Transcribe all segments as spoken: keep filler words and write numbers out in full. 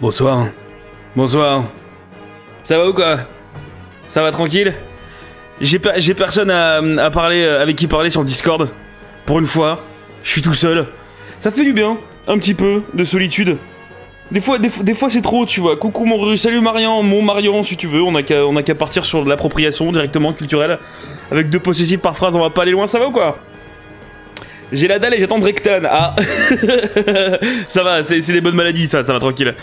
Bonsoir. Bonsoir. Ça va ou quoi? Ça va tranquille? J'ai pe personne à, à parler, avec qui parler sur le Discord. Pour une fois, je suis tout seul. Ça fait du bien, un petit peu de solitude. Des fois, des, des fois c'est trop, tu vois. Coucou mon Ruru, salut Marion, mon Marion si tu veux. On n'a qu'à qu partir sur de l'appropriation directement culturelle. Avec deux possessifs par phrase, on va pas aller loin, ça va ou quoi? J'ai la dalle et j'attends Drekton. Ah, ça va, c'est des bonnes maladies, ça, ça va tranquille.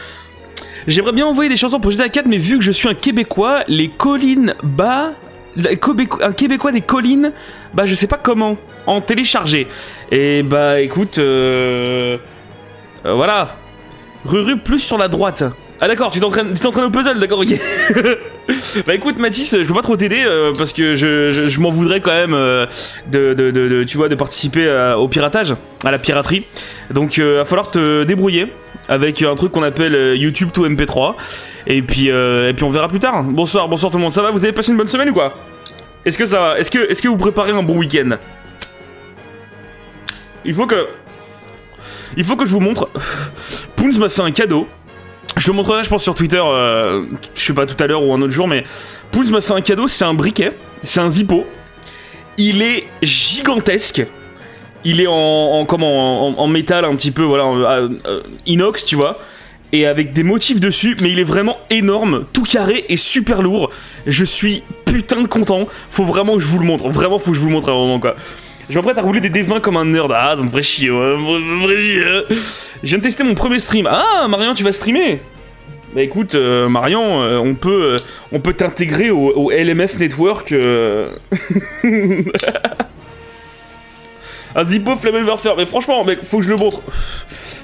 J'aimerais bien envoyer des chansons pour G T A quatre, mais vu que je suis un Québécois, les collines bas... Un Québécois des collines, bah je sais pas comment, en télécharger. Et bah écoute, euh... Euh, voilà. Ruru plus sur la droite. Ah d'accord, tu t'entraînes au puzzle, d'accord, ok. Bah écoute Mathis, je peux pas trop t'aider euh, parce que je, je, je m'en voudrais quand même euh, de, de, de, de, tu vois, de participer à, au piratage, à la piraterie. Donc euh, va falloir te débrouiller avec un truc qu'on appelle YouTube to M P trois. Et puis, euh, et puis on verra plus tard. Bonsoir, bonsoir tout le monde, ça va? Vous avez passé une bonne semaine ou quoi? Est-ce que ça va? Est-ce que, est-ce que vous préparez un bon week-end? Il faut que... Il faut que je vous montre... Poonz m'a fait un cadeau. Je le montrerai je pense sur Twitter, euh, je sais pas tout à l'heure ou un autre jour, mais Poonz m'a fait un cadeau, c'est un briquet, c'est un Zippo. Il est gigantesque. Il est en, en, comment, en, en métal un petit peu, voilà, euh, euh, inox, tu vois. Et avec des motifs dessus, mais il est vraiment énorme, tout carré et super lourd. Je suis putain de content, faut vraiment que je vous le montre, vraiment faut que je vous le montre à un moment quoi. Je m'apprête à rouler des dés vingt comme un nerd. Ah, ça me ferait chier, ouais, me ferait chier. Je viens de tester mon premier stream. Ah, Marion, tu vas streamer? Bah écoute, euh, Marion, euh, on peut euh, on peut t'intégrer au, au L M F Network. Euh... un Zippo Flammelwerfer. Mais franchement, mec, faut que je le montre.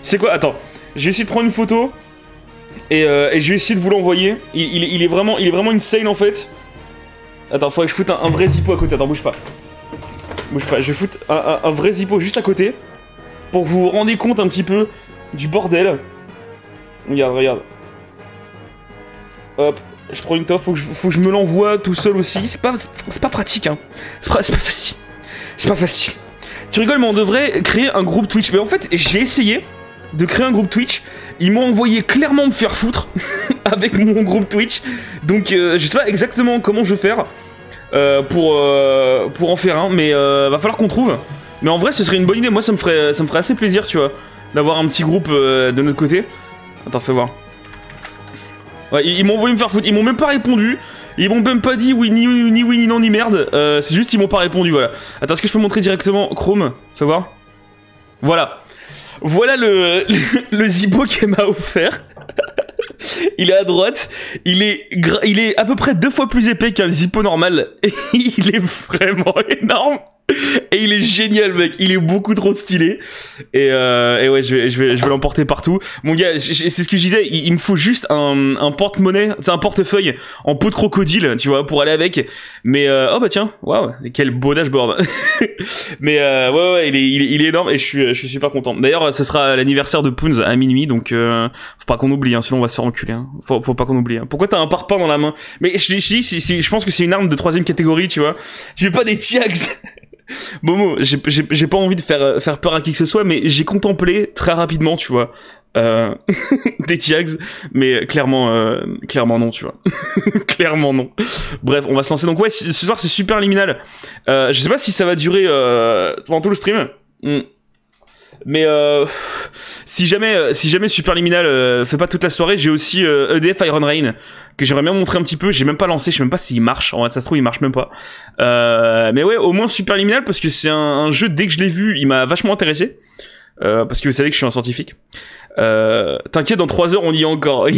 C'est quoi? Attends, je vais essayer de prendre une photo. Et, euh, et je vais essayer de vous l'envoyer. Il, il, il est vraiment il est vraiment insane, en fait. Attends, faudrait que je foute un, un vrai Zippo à côté. Attends, bouge pas. Bouge pas, je vais foutre un, un, un vrai Zippo juste à côté pour que vous vous rendez compte un petit peu du bordel. Regarde, regarde. Hop, je prends une toffe, faut que je, faut que je me l'envoie tout seul aussi. C'est pas, c'est pas pratique, hein. C'est pas, c'est pas facile. C'est pas facile. Tu rigoles, mais on devrait créer un groupe Twitch. Mais en fait, j'ai essayé de créer un groupe Twitch. Ils m'ont envoyé clairement me faire foutre avec mon groupe Twitch. Donc, euh, je sais pas exactement comment je vais faire. Euh, pour, euh, pour en faire un, mais euh, va falloir qu'on trouve. Mais en vrai, ce serait une bonne idée. Moi, ça me ferait, ça me ferait assez plaisir, tu vois, d'avoir un petit groupe euh, de notre côté. Attends, fais voir. Ouais, ils, ils m'ont envoyé me faire foutre. Ils m'ont même pas répondu. Ils m'ont même pas dit oui, ni, ni oui, ni non, ni merde. Euh, C'est juste, ils m'ont pas répondu, voilà. Attends, est-ce que je peux montrer directement Chrome? Fais voir. Voilà. Voilà le, le, le Zippo qu'elle m'a offert. Il est à droite, il est, il est à peu près deux fois plus épais qu'un Zippo normal. Et il est vraiment énorme. Et il est génial, mec. Il est beaucoup trop stylé. Et, euh, et ouais, je vais, je vais, je vais l'emporter partout. Mon gars, c'est ce que je disais. Il, il me faut juste un, un porte-monnaie, c'est un portefeuille en peau de crocodile, tu vois, pour aller avec. Mais euh, oh bah tiens, waouh, quel beau dashboard. Mais euh, ouais, ouais, il est, il est, il est énorme et je suis, je suis super content. D'ailleurs, ce sera l'anniversaire de Poonz à minuit, donc euh, faut pas qu'on oublie, hein, sinon on va se faire enculer. Hein. Faut, faut pas qu'on oublie. Hein. Pourquoi t'as un parpaing dans la main? Mais je, je dis, je pense que c'est une arme de troisième catégorie, tu vois. Tu veux pas des tiax. Momo, j'ai pas envie de faire, faire peur à qui que ce soit, mais j'ai contemplé très rapidement, tu vois, euh, des tiags, mais clairement, euh, clairement non, tu vois. Clairement non. Bref, on va se lancer. Donc ouais, ce soir, c'est Superliminal. Euh, je sais pas si ça va durer euh, pendant tout le stream. Mm. Mais euh, si jamais, si jamais Superliminal euh, fait pas toute la soirée, j'ai aussi euh, E D F Iron Rain que j'aimerais bien montrer un petit peu. J'ai même pas lancé, je sais même pas s'il marche. En vrai, ça se trouve il marche même pas. Euh, mais ouais, au moins Superliminal parce que c'est un, un jeu. Dès que je l'ai vu, il m'a vachement intéressé euh, parce que vous savez que je suis un scientifique. Euh, T'inquiète, dans trois heures on y est encore.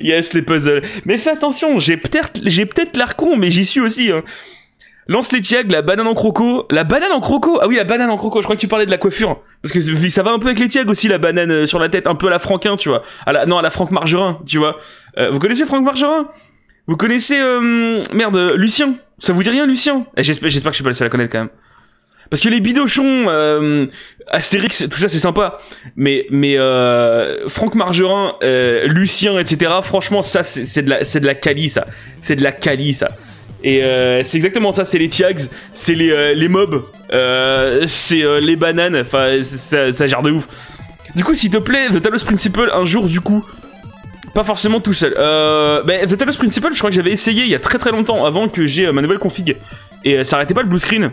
Yes, les puzzles. Mais fais attention, j'ai peut-être, j'ai peut-être l'air con, mais j'y suis aussi. Hein. Lance les tiags, la banane en croco. La banane en croco? Ah oui, la banane en croco. Je crois que tu parlais de la coiffure. Parce que ça va un peu avec les tiags aussi, la banane sur la tête. Un peu à la Franquin, tu vois. À la, non, à la Franck Margerin, tu vois. Euh, vous connaissez Franck Margerin? Vous connaissez... Euh, merde, Lucien. Ça vous dit rien, Lucien? eh, J'espère que je suis pas le seul à connaître, quand même. Parce que les bidochons, euh, Astérix, tout ça, c'est sympa. Mais, mais euh, Franck Margerin, euh, Lucien, et cetera. Franchement, ça, c'est de la, c'est de la Cali, ça. C'est de la Cali, ça. Et euh, c'est exactement ça, c'est les tiags, c'est les, euh, les mobs, euh, c'est euh, les bananes, enfin ça, ça gère de ouf. Du coup, s'il te plaît, The Talos Principle, un jour, du coup... Pas forcément tout seul. Euh, bah, The Talos Principle, je crois que j'avais essayé il y a très très longtemps, avant que j'ai euh, ma nouvelle config. Et euh, ça arrêtait pas le blue screen.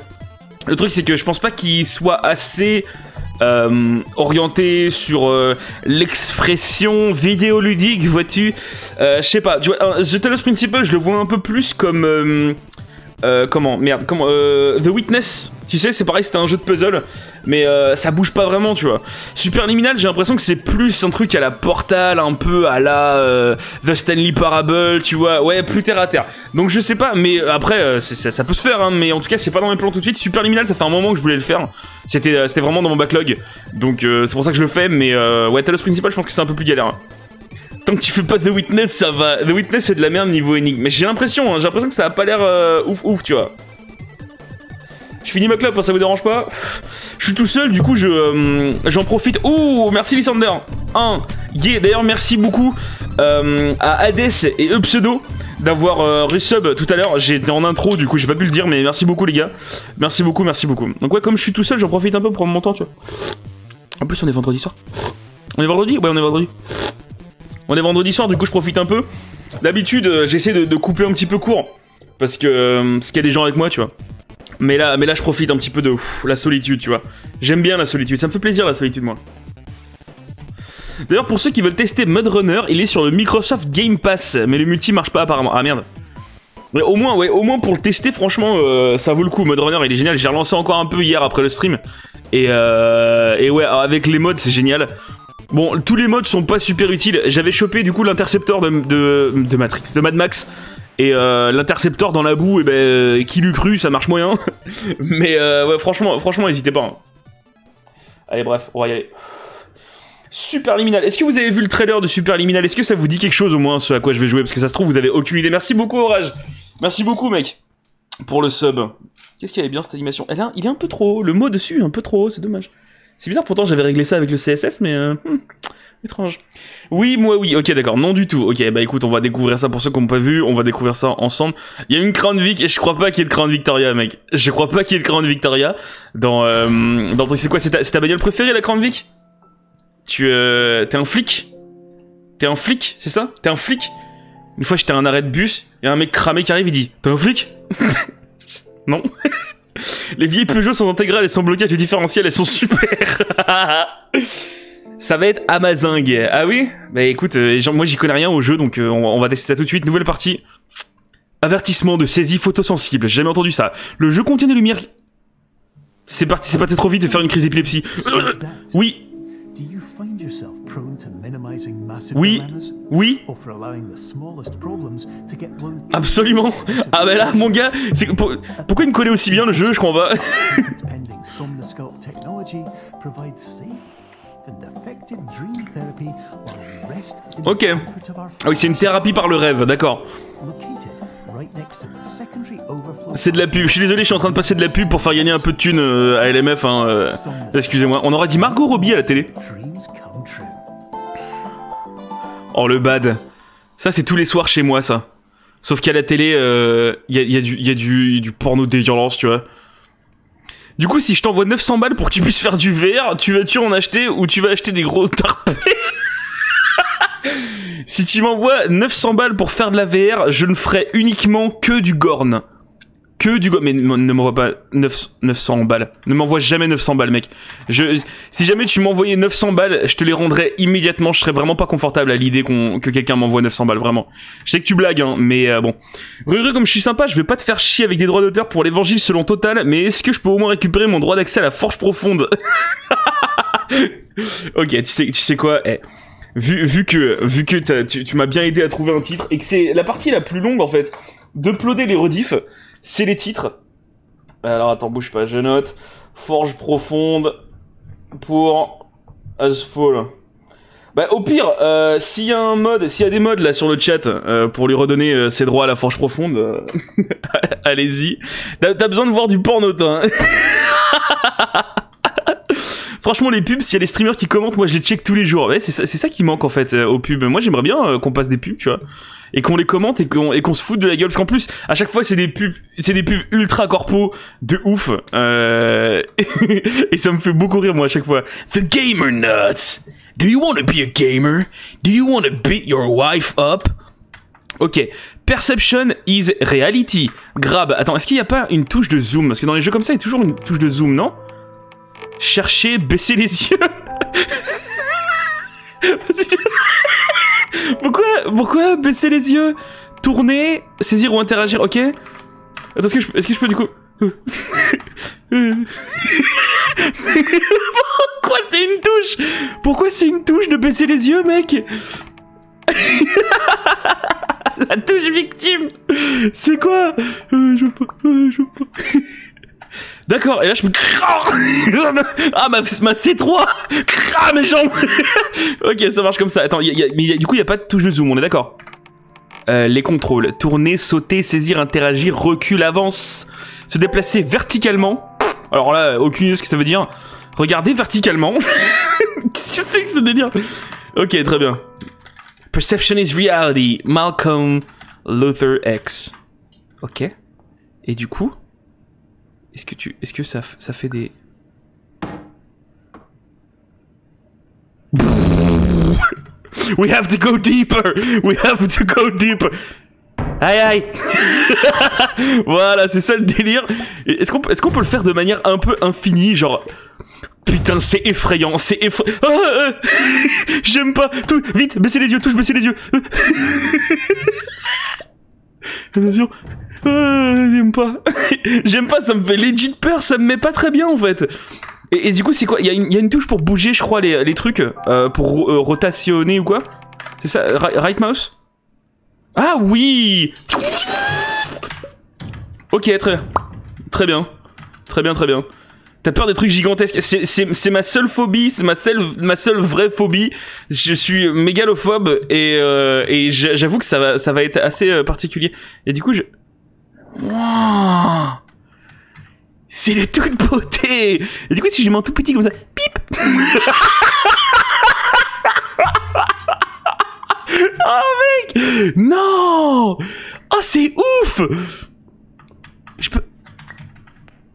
Le truc, c'est que je pense pas qu'il soit assez... Euh, orienté sur euh, l'expression vidéoludique, vois-tu, euh, je sais pas, tu vois, The Talos Principle, je le vois un peu plus comme, euh, euh, comment, merde, comment, euh, The Witness, tu sais, c'est pareil, c'était un jeu de puzzle, mais euh, ça bouge pas vraiment, tu vois. Superliminal, j'ai l'impression que c'est plus un truc à la Portal, un peu à la euh, The Stanley Parable, tu vois, ouais, plus terre à terre. Donc je sais pas, mais après, euh, ça, ça peut se faire, hein, mais en tout cas, c'est pas dans mes plans tout de suite. Superliminal, ça fait un moment que je voulais le faire, c'était euh, c'était vraiment dans mon backlog, donc euh, c'est pour ça que je le fais, mais euh, ouais, Talos Principal, je pense que c'est un peu plus galère. Hein. Tant que tu fais pas The Witness, ça va. The Witness, c'est de la merde niveau énigme, mais j'ai l'impression, hein, j'ai l'impression que ça a pas l'air euh, ouf ouf, tu vois. Je finis ma clope, hein, ça vous dérange pas? Je suis tout seul, du coup, je euh, j'en profite. Oh, merci Lissander. un. Yeah, d'ailleurs, merci beaucoup euh, à Hades et Eupseudo d'avoir euh, resub tout à l'heure. J'étais en intro, du coup, j'ai pas pu le dire, mais merci beaucoup, les gars. Merci beaucoup, merci beaucoup. Donc, ouais, comme je suis tout seul, j'en profite un peu pour prendre mon temps, tu vois. En plus, on est vendredi soir. On est vendredi? Ouais, on est vendredi. On est vendredi soir, du coup, je profite un peu. D'habitude, j'essaie de, de couper un petit peu court, parce que euh, parce qu'il y a des gens avec moi, tu vois. Mais là, mais là, je profite un petit peu de ouf, la solitude, tu vois. J'aime bien la solitude, ça me fait plaisir la solitude, moi. D'ailleurs, pour ceux qui veulent tester MudRunner, il est sur le Microsoft Game Pass, mais le multi marche pas apparemment. Ah merde. Mais au moins, ouais, au moins pour le tester, franchement, euh, ça vaut le coup. MudRunner, il est génial. J'ai relancé encore un peu hier après le stream, et euh, et ouais, avec les mods, c'est génial. Bon, tous les mods sont pas super utiles. J'avais chopé du coup l'intercepteur de, de de Matrix, de Mad Max. Et euh, l'intercepteur dans la boue, et eh ben, euh, qui l'eût cru, ça marche moyen. Mais euh, ouais, franchement, franchement, n'hésitez pas. Hein. Allez, bref, on va y aller. Superliminal. Est-ce que vous avez vu le trailer de Superliminal? Est-ce que ça vous dit quelque chose au moins, ce à quoi je vais jouer? Parce que ça se trouve, vous avez aucune idée. Merci beaucoup, Orage. Merci beaucoup, mec, pour le sub. Qu'est-ce qu'il y avait bien cette animation? Elle a, il est un peu trop haut. Le mot dessus, un peu trop haut, c'est dommage. C'est bizarre, pourtant j'avais réglé ça avec le C S S, mais... Euh, hmm. Étrange. Oui, moi oui, ok d'accord, non du tout. Ok, bah écoute, on va découvrir ça pour ceux qui n'ont pas vu, on va découvrir ça ensemble. Il y a une Crown Vic et je crois pas qu'il y ait de Crown Victoria, mec. Je crois pas qu'il y ait de Crown Victoria dans... Euh, dans le truc, c'est quoi, c'est ta, ta bagnole préférée, la Crown Vic? Tu... Euh, t'es un flic? T'es un flic, c'est ça? T'es un flic? Une fois j'étais à un arrêt de bus, il y a un mec cramé qui arrive, il dit « T'es un flic ?» Non. Les vieilles Peugeot sont intégrales et sans blocage du différentiel, elles sont super. Ça va être amazingue. Ah oui? Bah écoute, euh, genre, moi j'y connais rien au jeu, donc euh, on, on va tester ça tout de suite. Nouvelle partie. Avertissement de saisie photosensible. J'ai jamais entendu ça. Le jeu contient des lumières... C'est parti, c'est pas trop vite de faire une crise d'épilepsie. Euh, oui. Oui, oui, absolument. Ah bah là, mon gars, pour, pourquoi il me connaît aussi bien le jeu, je crois pas. Ok. Ah oui, c'est une thérapie par le rêve, d'accord. C'est de la pub, je suis désolé, je suis en train de passer de la pub pour faire gagner un peu de thunes à L M F, hein, euh, excusez-moi. On aura dit Margot Robbie à la télé. Oh le bad. Ça c'est tous les soirs chez moi ça. Sauf qu'à la télé, il euh, y, a, y, a y a du du porno dégueulasse, tu vois. Du coup si je t'envoie neuf cents balles pour que tu puisses faire du V R, tu vas-tu en acheter ou tu vas acheter des gros tarpés? Si tu m'envoies neuf cents balles pour faire de la V R, je ne ferai uniquement que du Gorn. Que du Gorn. Mais ne m'envoie pas neuf cents balles. Ne m'envoie jamais neuf cents balles, mec. Je, si jamais tu m'envoyais neuf cents balles, je te les rendrais immédiatement. Je serais vraiment pas confortable à l'idée qu'on, que quelqu'un m'envoie neuf cents balles, vraiment. Je sais que tu blagues, hein, mais euh, bon. Ruru, comme je suis sympa, je vais pas te faire chier avec des droits d'auteur pour l'évangile selon Total, mais est-ce que je peux au moins récupérer mon droit d'accès à la forge profonde? Ok, tu sais, tu sais quoi, eh. Vu, vu que, vu que tu, tu m'as bien aidé à trouver un titre, et que c'est la partie la plus longue en fait, d'uploader les rediffs, c'est les titres. Alors attends, bouge pas, je note. Forge profonde pour Asphalt. Bah au pire, euh, s'il y a un mode, s'il y a des mods là sur le chat euh, pour lui redonner euh, ses droits à la forge profonde, euh, allez-y. T'as besoin de voir du porno, toi, hein. Franchement, les pubs, s'il y a les streamers qui commentent, moi, je les check tous les jours. Ouais, c'est ça, ça qui manque, en fait, euh, aux pubs. Moi, j'aimerais bien euh, qu'on passe des pubs, tu vois, et qu'on les commente et qu'on qu'on se foute de la gueule. Parce qu'en plus, à chaque fois, c'est des pubs, c'est des pubs ultra corpo de ouf. Euh... et ça me fait beaucoup rire, moi, à chaque fois. The gamer nuts. Do you want to be a gamer? Do you want to beat your wife up? Ok. Perception is reality. Grab. Attends, est-ce qu'il n'y a pas une touche de zoom? Parce que dans les jeux comme ça, il y a toujours une touche de zoom, non? Chercher, baisser les yeux. Pourquoi, pourquoi baisser les yeux? Tourner, saisir ou interagir, ok. Attends, est-ce que, est-ce que je peux du coup... Pourquoi c'est une touche? Pourquoi c'est une touche de baisser les yeux, mec? La touche victime. C'est quoi? euh, Je veux pas, euh, je veux pas. D'accord, et là je me... Ah, ma, ma C trois. Ah, mes jambes. Ok, ça marche comme ça. Attends, y a, y a, mais y a, du coup, il n'y a pas de touche de zoom, on est d'accord. Euh, les contrôles. Tourner, sauter, saisir, interagir, recul, avance. Se déplacer verticalement. Alors là, aucune idée ce que ça veut dire. Regarder verticalement. Qu'est-ce que c'est que ce délire? Ok, très bien. Perception is reality. Malcolm Luther X. Ok. Et du coup... Est-ce que tu, est-ce que ça, ça fait des... We have to go deeper. We have to go deeper. Aïe aïe. Voilà, c'est ça le délire. Est-ce qu'on, est-ce qu'on peut le faire de manière un peu infinie, genre... Putain, c'est effrayant, c'est effrayant. Ah, euh, j'aime pas. Tout, vite, baissez les yeux, touche, baissez les yeux. Attention. Euh, j'aime pas. J'aime pas, ça me fait legit peur, ça me met pas très bien en fait. Et, et du coup, c'est quoi? Il y, y a une touche pour bouger, je crois, les, les trucs, euh, pour euh, rotationner ou quoi? C'est ça, right mouse? Ah oui. Ok, très, très bien. Très bien, très bien. T'as peur des trucs gigantesques. C'est ma seule phobie, c'est ma seule, ma seule vraie phobie. Je suis mégalophobe et, euh, et j'avoue que ça va, ça va être assez particulier. Et du coup, je... Wow. C'est de toute beauté. Et du coup, si je mets un tout petit comme ça, pip. Oh mec, non. Oh c'est ouf. Je peux.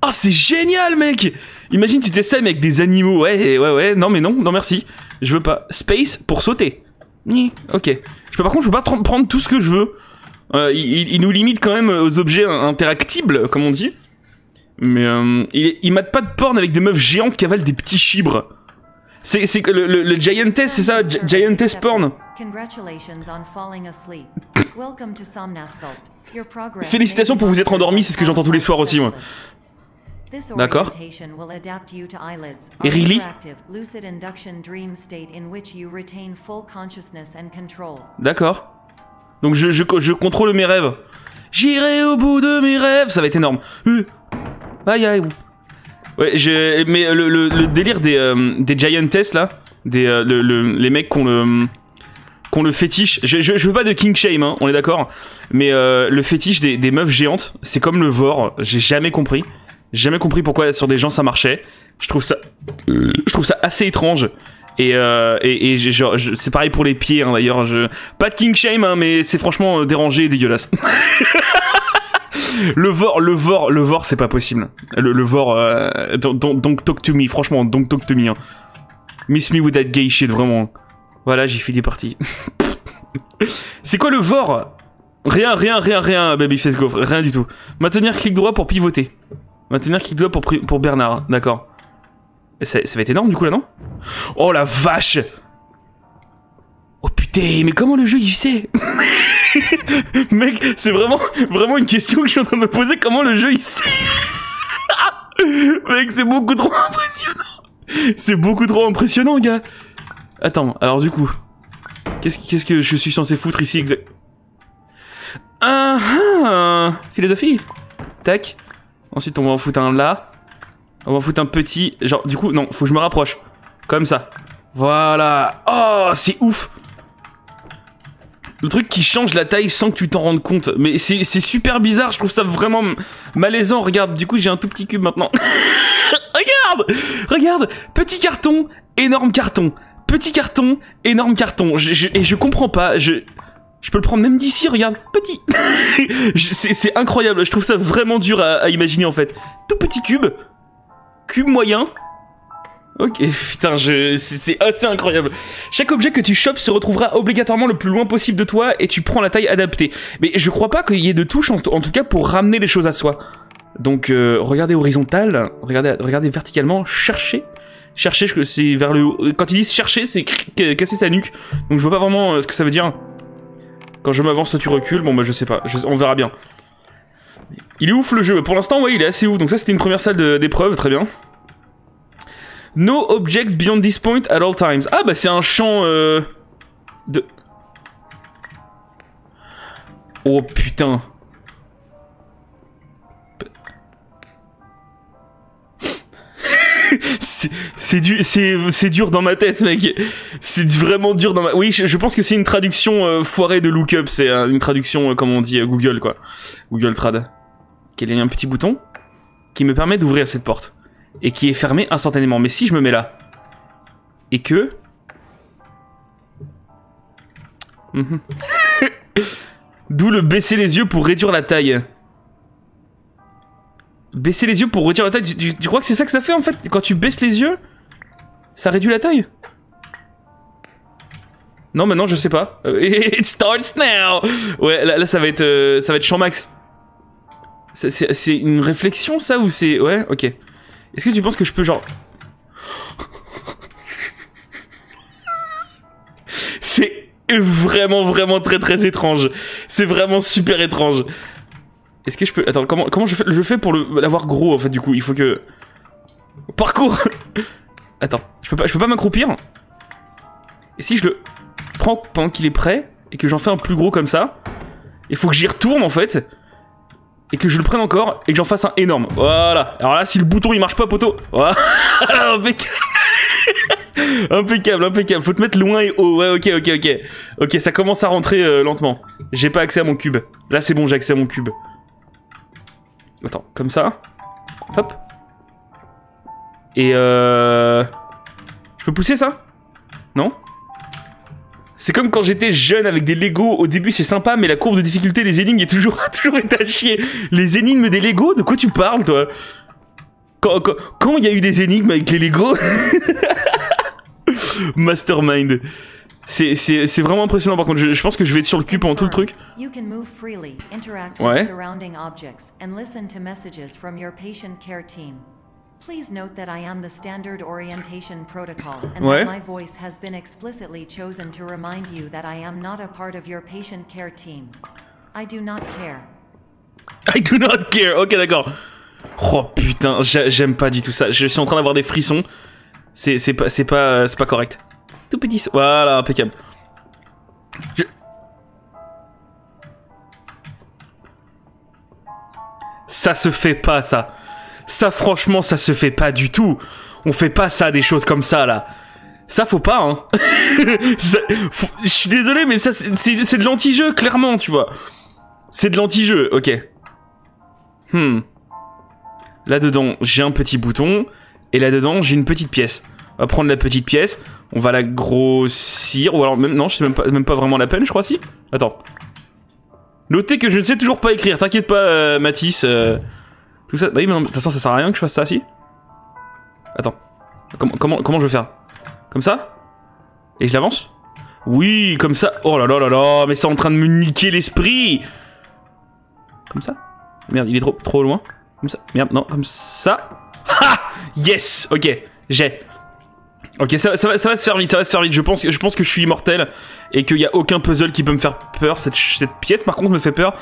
Oh c'est génial mec. Imagine tu t'essayes avec des animaux. Ouais ouais ouais. Non mais non non merci. Je veux pas. Space pour sauter. Ok. Je peux par contre je peux pas prendre tout ce que je veux. Euh, il, il nous limite quand même aux objets interactibles, comme on dit. Mais euh, il, il mate pas de porn avec des meufs géantes qui avalent des petits chibres. C'est que le, le, le giantess, c'est ça, giantess porn. Félicitations pour vous être endormi, c'est ce que j'entends tous les soirs aussi, moi. D'accord. Et really? D'accord. Donc je, je, je contrôle mes rêves. J'irai au bout de mes rêves. Ça va être énorme. Euh. Aïe aïe. Ouais, je, mais le, le, le délire des, euh, des giantesses là, des, euh, le, le, les mecs qu'on le, qu'on le fétiche. Je, je, je veux pas de king shame, hein, on est d'accord. Mais euh, le fétiche des, des meufs géantes, c'est comme le vor. J'ai jamais compris. J'ai jamais compris pourquoi sur des gens ça marchait. Je trouve ça, je trouve ça assez étrange. Et, euh, et, et c'est pareil pour les pieds hein, d'ailleurs. Pas de king shame hein, mais c'est franchement dérangé et dégueulasse. Le vor, le vor, le vor c'est pas possible. Le, le vor, euh, don't, don't talk to me, franchement, don't talk to me hein. Miss me with that gay shit, vraiment. Voilà, j'ai fait des parties. C'est quoi le vor? Rien, rien, rien, rien, babyface go, rien du tout. Maintenir clic droit pour pivoter. Maintenir clic droit pour, pour Bernard, d'accord. Ça, ça va être énorme du coup là non? Oh la vache! Oh putain, mais comment le jeu il sait? Mec, c'est vraiment, vraiment une question que je suis en train de me poser, comment le jeu il sait? Mec, c'est beaucoup trop impressionnant! C'est beaucoup trop impressionnant gars! Attends, alors du coup... Qu'est-ce qu'est-ce que je suis censé foutre ici exact? Ah ah! Philosophie! Tac. Ensuite on va en foutre un là. On va foutre un petit... Genre, du coup, non, faut que je me rapproche. Comme ça. Voilà. Oh, c'est ouf. Le truc qui change la taille sans que tu t'en rendes compte. Mais c'est super bizarre, je trouve ça vraiment malaisant. Regarde, du coup j'ai un tout petit cube maintenant. Regarde, regarde, petit carton, énorme carton. Petit carton, énorme carton. Je, je, et je comprends pas, je... Je peux le prendre même d'ici, regarde, petit. C'est incroyable, je trouve ça vraiment dur à, à imaginer en fait. Tout petit cube, cube moyen. Ok, putain, je... c'est assez incroyable. Chaque objet que tu chopes se retrouvera obligatoirement le plus loin possible de toi et tu prends la taille adaptée. Mais je crois pas qu'il y ait de touches, en, en tout cas pour ramener les choses à soi. Donc euh, regardez horizontal, regardez, regardez verticalement, cherchez. Cherchez, c'est vers le haut. Quand ils disent chercher, c'est casser sa nuque. Donc je vois pas vraiment euh, ce que ça veut dire. Quand je m'avance, tu recules. Bon, bah, je sais pas. Je, on verra bien. Il est ouf le jeu. Pour l'instant, ouais, il est assez ouf. Donc, ça, c'était une première salle d'épreuve. Très bien. No objects beyond this point at all times. Ah, bah, c'est un champ. Euh, de. Oh putain. C'est du, c'est dur dans ma tête, mec. C'est vraiment dur dans ma... Oui, je, je pense que c'est une traduction euh, foirée de lookup. C'est euh, une traduction, euh, comme on dit, euh, Google, quoi. Google Trad. Qu'il y a un petit bouton qui me permet d'ouvrir cette porte. Et qui est fermée instantanément. Mais si je me mets là... Et que... Mmh. D'où le baisser les yeux pour réduire la taille. Baisser les yeux pour retirer la taille, tu, tu, tu crois que c'est ça que ça fait en fait? Quand tu baisses les yeux, ça réduit la taille? Non, maintenant je sais pas. It starts now. Ouais, là, là ça va être euh, ça va être champ max. C'est une réflexion ça ou c'est... Ouais, ok. Est-ce que tu penses que je peux genre... C'est vraiment vraiment très très étrange. C'est vraiment super étrange. Est-ce que je peux... Attends, comment, comment je fais, je fais pour l'avoir gros, en fait, du coup? Il faut que... Parcours. Attends, je peux pas, je peux pas m'accroupir. Et si je le prends pendant qu'il est prêt, et que j'en fais un plus gros comme ça, il faut que j'y retourne, en fait, et que je le prenne encore, et que j'en fasse un énorme. Voilà. Alors là, si le bouton, il marche pas, poteau. Voilà. Impeccable. Impeccable, impeccable. Faut te mettre loin et haut. Ouais, ok, ok, ok. Ok, ça commence à rentrer euh, lentement. J'ai pas accès à mon cube. Là, c'est bon, j'ai accès à mon cube. Attends, comme ça. Hop. Et euh... je peux pousser ça? Non? C'est comme quand j'étais jeune avec des Lego. Au début c'est sympa, mais la courbe de difficulté des énigmes est toujours, toujours été à chier. Les énigmes des Lego? De quoi tu parles toi? Quand il quand, y a eu des énigmes avec les Lego? Mastermind. C'est vraiment impressionnant par contre, je, je pense que je vais être sur le cul pendant tout le truc. Ouais. Ouais. I do not care. Ok, d'accord. Oh putain, j'aime pas du tout ça, je suis en train d'avoir des frissons. C'est pas, pas, pas correct. Tout petit, voilà, impeccable. Je... Ça se fait pas, ça. Ça, franchement, ça se fait pas du tout. On fait pas ça, des choses comme ça, là. Ça, faut pas, hein. ça, faut... Je suis désolé, mais ça, c'est de l'anti-jeu, clairement, tu vois. C'est de l'anti-jeu, ok. Hmm. Là-dedans, j'ai un petit bouton. Et là-dedans, j'ai une petite pièce. On va prendre la petite pièce, on va la grossir, ou alors même non, je sais même pas, même pas vraiment la peine, je crois si. Attends. Notez que je ne sais toujours pas écrire, t'inquiète pas, euh, Mathis. Euh, tout ça, bah oui, mais non, de toute façon, ça sert à rien que je fasse ça, si. Attends. Comment, comment, comment je vais faire? Comme ça? Et je l'avance? Oui, comme ça. Oh là là là là, mais c'est en train de me niquer l'esprit. Comme ça? Merde, il est trop, trop loin. Comme ça? Merde, non, comme ça. Ha! Yes! Ok, j'ai. Ok, ça, ça, va, ça va se faire vite, ça va se faire vite. Je pense, je pense que je suis immortel et qu'il n'y a aucun puzzle qui peut me faire peur. Cette, cette pièce, par contre, me fait peur.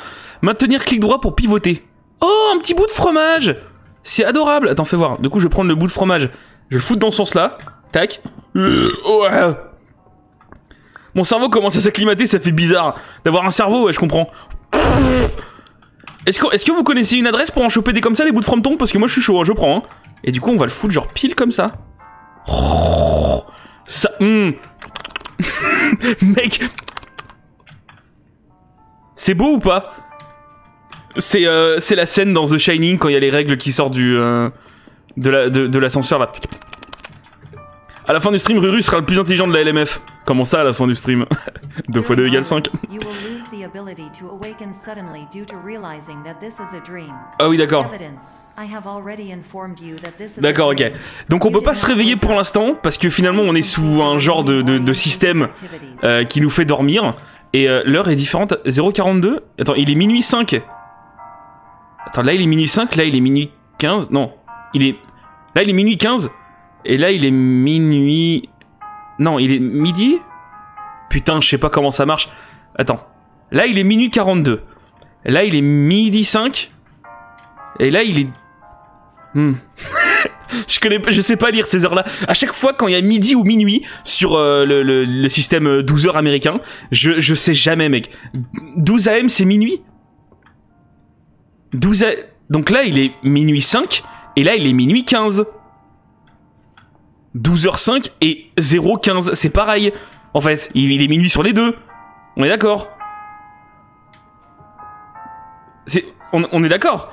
Maintenir clic droit pour pivoter. Oh, un petit bout de fromage. C'est adorable. Attends, fais voir. Du coup, je vais prendre le bout de fromage. Je le fous dans ce sens-là. Tac. Mon cerveau commence à s'acclimater, ça fait bizarre. D'avoir un cerveau, ouais, je comprends. Est-ce que, est-ce que vous connaissez une adresse pour en choper des comme ça, les bouts de frometon? Parce que moi, je suis chaud, hein, je prends. Hein. Et du coup, on va le foutre genre pile comme ça. Ça... Mm. Mec... C'est beau ou pas? C'est euh, la scène dans The Shining quand il y a les règles qui sortent du, euh, de l'ascenseur la, de, de là. À la fin du stream, Ruru sera le plus intelligent de la L M F. Comment ça à la fin du stream? deux fois deux égale cinq. Ah oui, d'accord. D'accord, ok. Donc on peut pas se réveiller pour l'instant, parce que finalement on est sous un genre de, de, de système euh, qui nous fait dormir. Et euh, l'heure est différente. zéro quarante-deux. Attends, il est minuit cinq. Attends, là il est minuit cinq, là il est minuit quinze. Non, il est... Là il est minuit quinze. Et là, il est minuit... Non, il est midi? Putain, je sais pas comment ça marche. Attends. Là, il est minuit quarante-deux. Là, il est midi cinq. Et là, il est... Hmm. je, connais pas, je sais pas lire ces heures-là. À chaque fois, quand il y a midi ou minuit sur euh, le, le, le système douze heures américain, je, je sais jamais, mec. douze A M, c'est minuit? douze A M... Donc là, il est minuit cinq. Et là, il est minuit quinze. douze heures cinq et zéro quinze, c'est pareil. En fait, il est minuit sur les deux. On est d'accord. On, on est d'accord.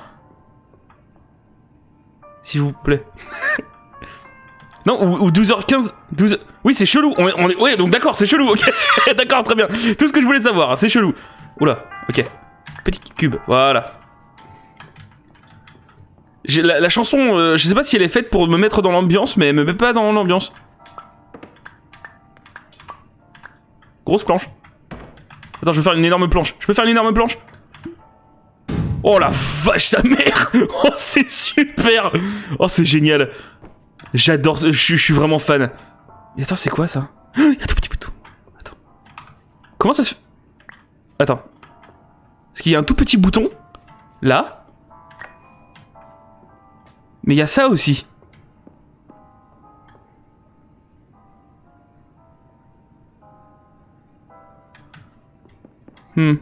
S'il vous plaît. non, ou, ou douze heures quinze. douze... Oui, c'est chelou. On est, on est... Ouais, donc d'accord, c'est chelou. Okay. d'accord, très bien. Tout ce que je voulais savoir, c'est chelou. Oula, ok. Petit cube, voilà. La, la chanson, euh, je sais pas si elle est faite pour me mettre dans l'ambiance, mais elle me met pas dans l'ambiance. Grosse planche. Attends, je vais faire une énorme planche. Je peux faire une énorme planche? Oh la vache, sa mère! Oh, c'est super! Oh, c'est génial! J'adore, je, je suis vraiment fan. Et attends, c'est quoi ça? Il y a un tout petit bouton. Attends. Comment ça se fait? Attends. Est-ce qu'il y a un tout petit bouton? Là? Mais il y a ça aussi. Hmm.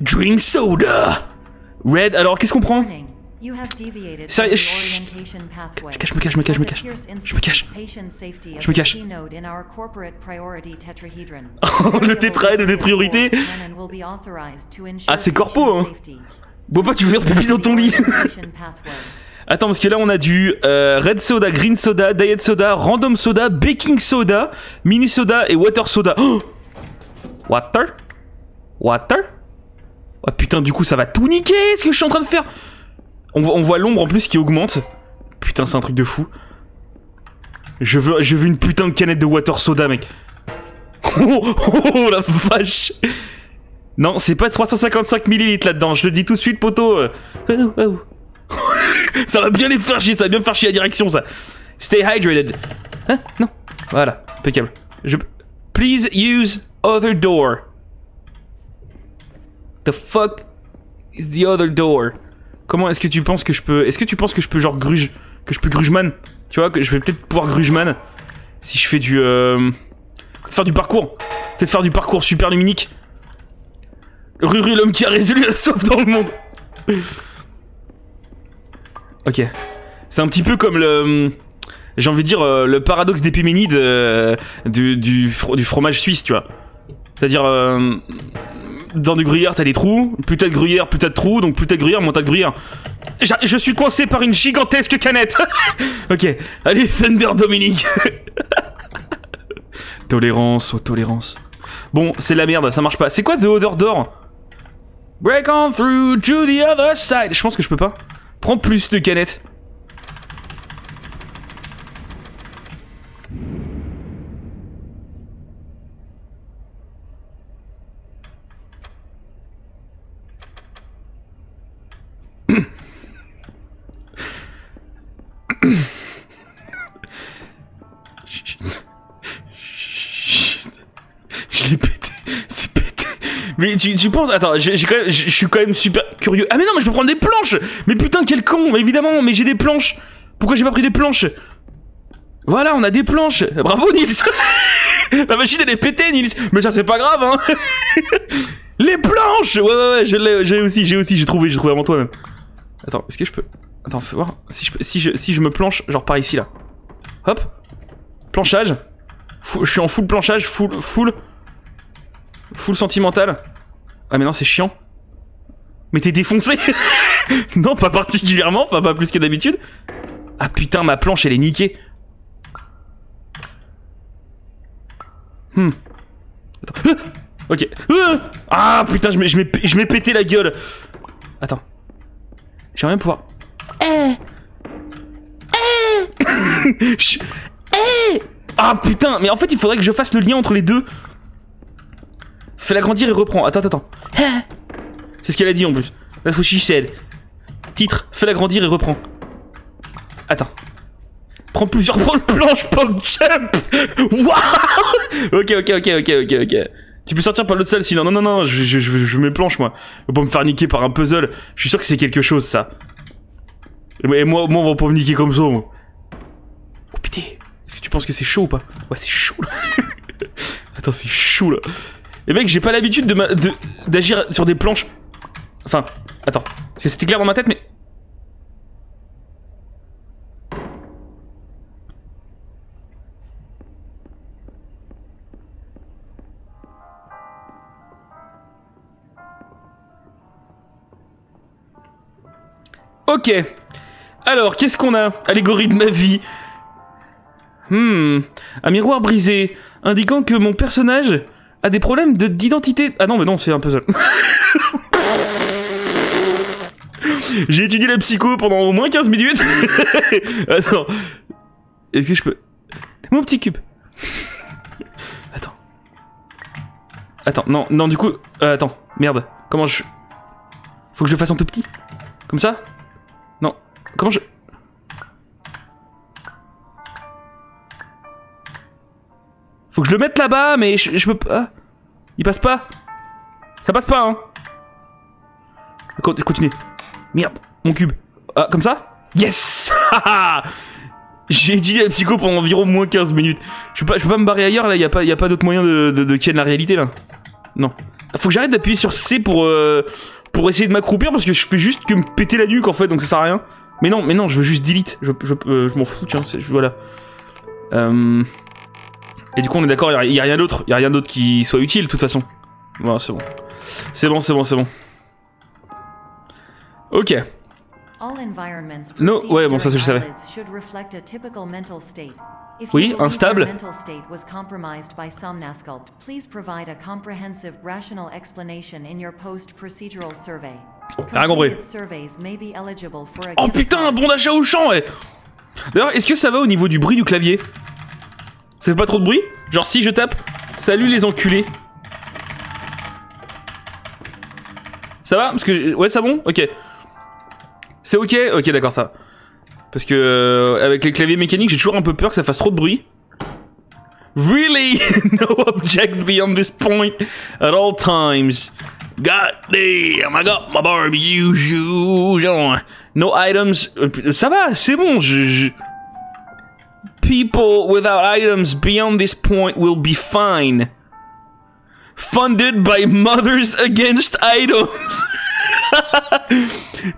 Drink soda. Red. Alors qu'est-ce qu'on prend? Sérieux? Chut. Je cache, je me cache, je me cache, je me cache. Je me cache. Je me cache. Oh, le tétraèdre des priorités. Ah, c'est corpo, hein. Bon bah tu veux faire pipi dans ton lit. Attends, parce que là on a du euh, Red Soda, Green Soda, Diet Soda, Random Soda, Baking Soda, Mini Soda et Water Soda. Oh Water Water Oh putain, du coup ça va tout niquer ce que je suis en train de faire. On, on voit l'ombre en plus qui augmente. Putain, c'est un truc de fou. Je veux, je veux une putain de canette de Water Soda, mec. Oh, oh, oh la vache. Non, c'est pas trois cent cinquante-cinq millilitres là-dedans, je le dis tout de suite, poteau. ça va bien les faire chier, ça va bien faire chier la direction, ça. Stay hydrated. Hein? Non. Voilà, impeccable. Je... Please use other door. The fuck is the other door? Comment est-ce que tu penses que je peux... Est-ce que tu penses que je peux genre gruge... Que je peux grugeman? Tu vois, que je vais peut-être pouvoir grugeman si je fais du... Euh... Faire du parcours. Peut-être faire du parcours super luminique. Ruru, l'homme qui a résolu la soif dans le monde. Ok. C'est un petit peu comme le... J'ai envie de dire euh, le paradoxe d'Épéménide euh, du, du, fro du fromage suisse, tu vois. C'est-à-dire... Euh, dans du gruyère, t'as des trous. Plus t'as de gruyère, plus t'as de trous. Donc plus t'as de gruyère, moins t'as de gruyère. Je suis coincé par une gigantesque canette. ok. Allez, Thunder Dominique. tolérance, oh tolérance. Bon, c'est de la merde, ça marche pas. C'est quoi The Other Door? Break on through to the other side. Je pense que je peux pas. Prends plus de canettes. Mais tu, tu penses... Attends, je suis quand même super curieux. Ah mais non, mais je peux prendre des planches. Mais putain, quel con. Mais évidemment, mais j'ai des planches. Pourquoi j'ai pas pris des planches? Voilà, on a des planches. Bravo, Nils. La machine, elle est pétée, Nils. Mais ça, c'est pas grave, hein. Les planches. Ouais, ouais, ouais, je j'ai aussi, j'ai aussi, j'ai trouvé, j'ai trouvé avant toi, même. Attends, est-ce que je peux... Attends, fais voir. Si je, si, je, si je me planche, genre par ici, là. Hop. Planchage. Fou, je suis en full planchage, full... full... Full sentimental. Ah mais non, c'est chiant. Mais t'es défoncé. Non, pas particulièrement, enfin pas plus que d'habitude. Ah putain, ma planche elle est niquée. Hmm. Attends. Ah ok. Ah putain, je m'ai pété la gueule. Attends. J'aimerais même pouvoir... Eh Eh je... Eh Ah putain, mais en fait il faudrait que je fasse le lien entre les deux. Fais-la grandir et reprends. Attends, attends, attends. Eh c'est ce qu'elle a dit en plus. That's what she said. Titre, fais-la grandir et reprends. Attends. Prends plusieurs prends le planche, punk jump. Waouh. Ok, ok, ok, ok, ok, ok. Tu peux sortir par l'autre salle sinon. Non, non, non, je, je, je, je mets planche moi. Pour me faire niquer par un puzzle. Je suis sûr que c'est quelque chose ça. Et moi, moi on va pas me niquer comme ça moi. Oh putain. Est-ce que tu penses que c'est chaud ou pas? Ouais, c'est chaud là. Attends, c'est chaud là. Et mec, j'ai pas l'habitude de ma... de... d'agir sur des planches. Enfin, attends. Parce que c'était clair dans ma tête mais... Ok. Alors, qu'est-ce qu'on a? Allégorie de ma vie. Hmm. Un miroir brisé, indiquant que mon personnage a des problèmes d'identité. Ah non, mais non, c'est un puzzle. J'ai étudié la psycho pendant au moins quinze minutes. Attends. Est-ce que je peux... Mon petit cube. Attends. Attends, non, non, du coup... Euh, attends, merde. Comment je... Faut que je le fasse en tout petit. Comme ça? Non. Comment je... Faut que je le mette là-bas, mais je, je peux pas... Il passe pas. Ça passe pas, hein. Continue. Merde, mon cube. Ah, comme ça? Yes. J'ai étudié la psycho pendant environ moins quinze minutes. Je peux pas, je peux pas me barrer ailleurs, là. Y'a pas, y a pas d'autre moyen de, de, de ken la réalité, là. Non. Faut que j'arrête d'appuyer sur C pour... Euh... Pour essayer de m'accroupir parce que je fais juste que me péter la nuque en fait, donc ça sert à rien. Mais non, mais non, je veux juste delete. Je, je, euh, je m'en fous, tiens, je, voilà. Euh... Et du coup, on est d'accord, il n'y a, a rien d'autre. Il n'y a rien d'autre qui soit utile, de toute façon. Voilà, c'est bon. C'est bon, c'est bon, c'est bon. Ok. No, ouais, bon, ça, je savais. Oui, instable. Ah, compris. Oh putain, un bon d'achat au champ, ouais. D'ailleurs, est-ce que ça va au niveau du bruit du clavier? Ça fait pas trop de bruit? Genre si je tape, salut les enculés. Ça va? Parce que... Ouais, ça bon? Ok. C'est ok? Ok, d'accord, ça. Parce que euh, avec les claviers mécaniques, j'ai toujours un peu peur que ça fasse trop de bruit. Really? No objects beyond this point at all times. God damn, I got my barbecue. No items. Ça va, c'est bon. Je, je... People without items beyond this point will be fine. Funded by Mothers Against Items.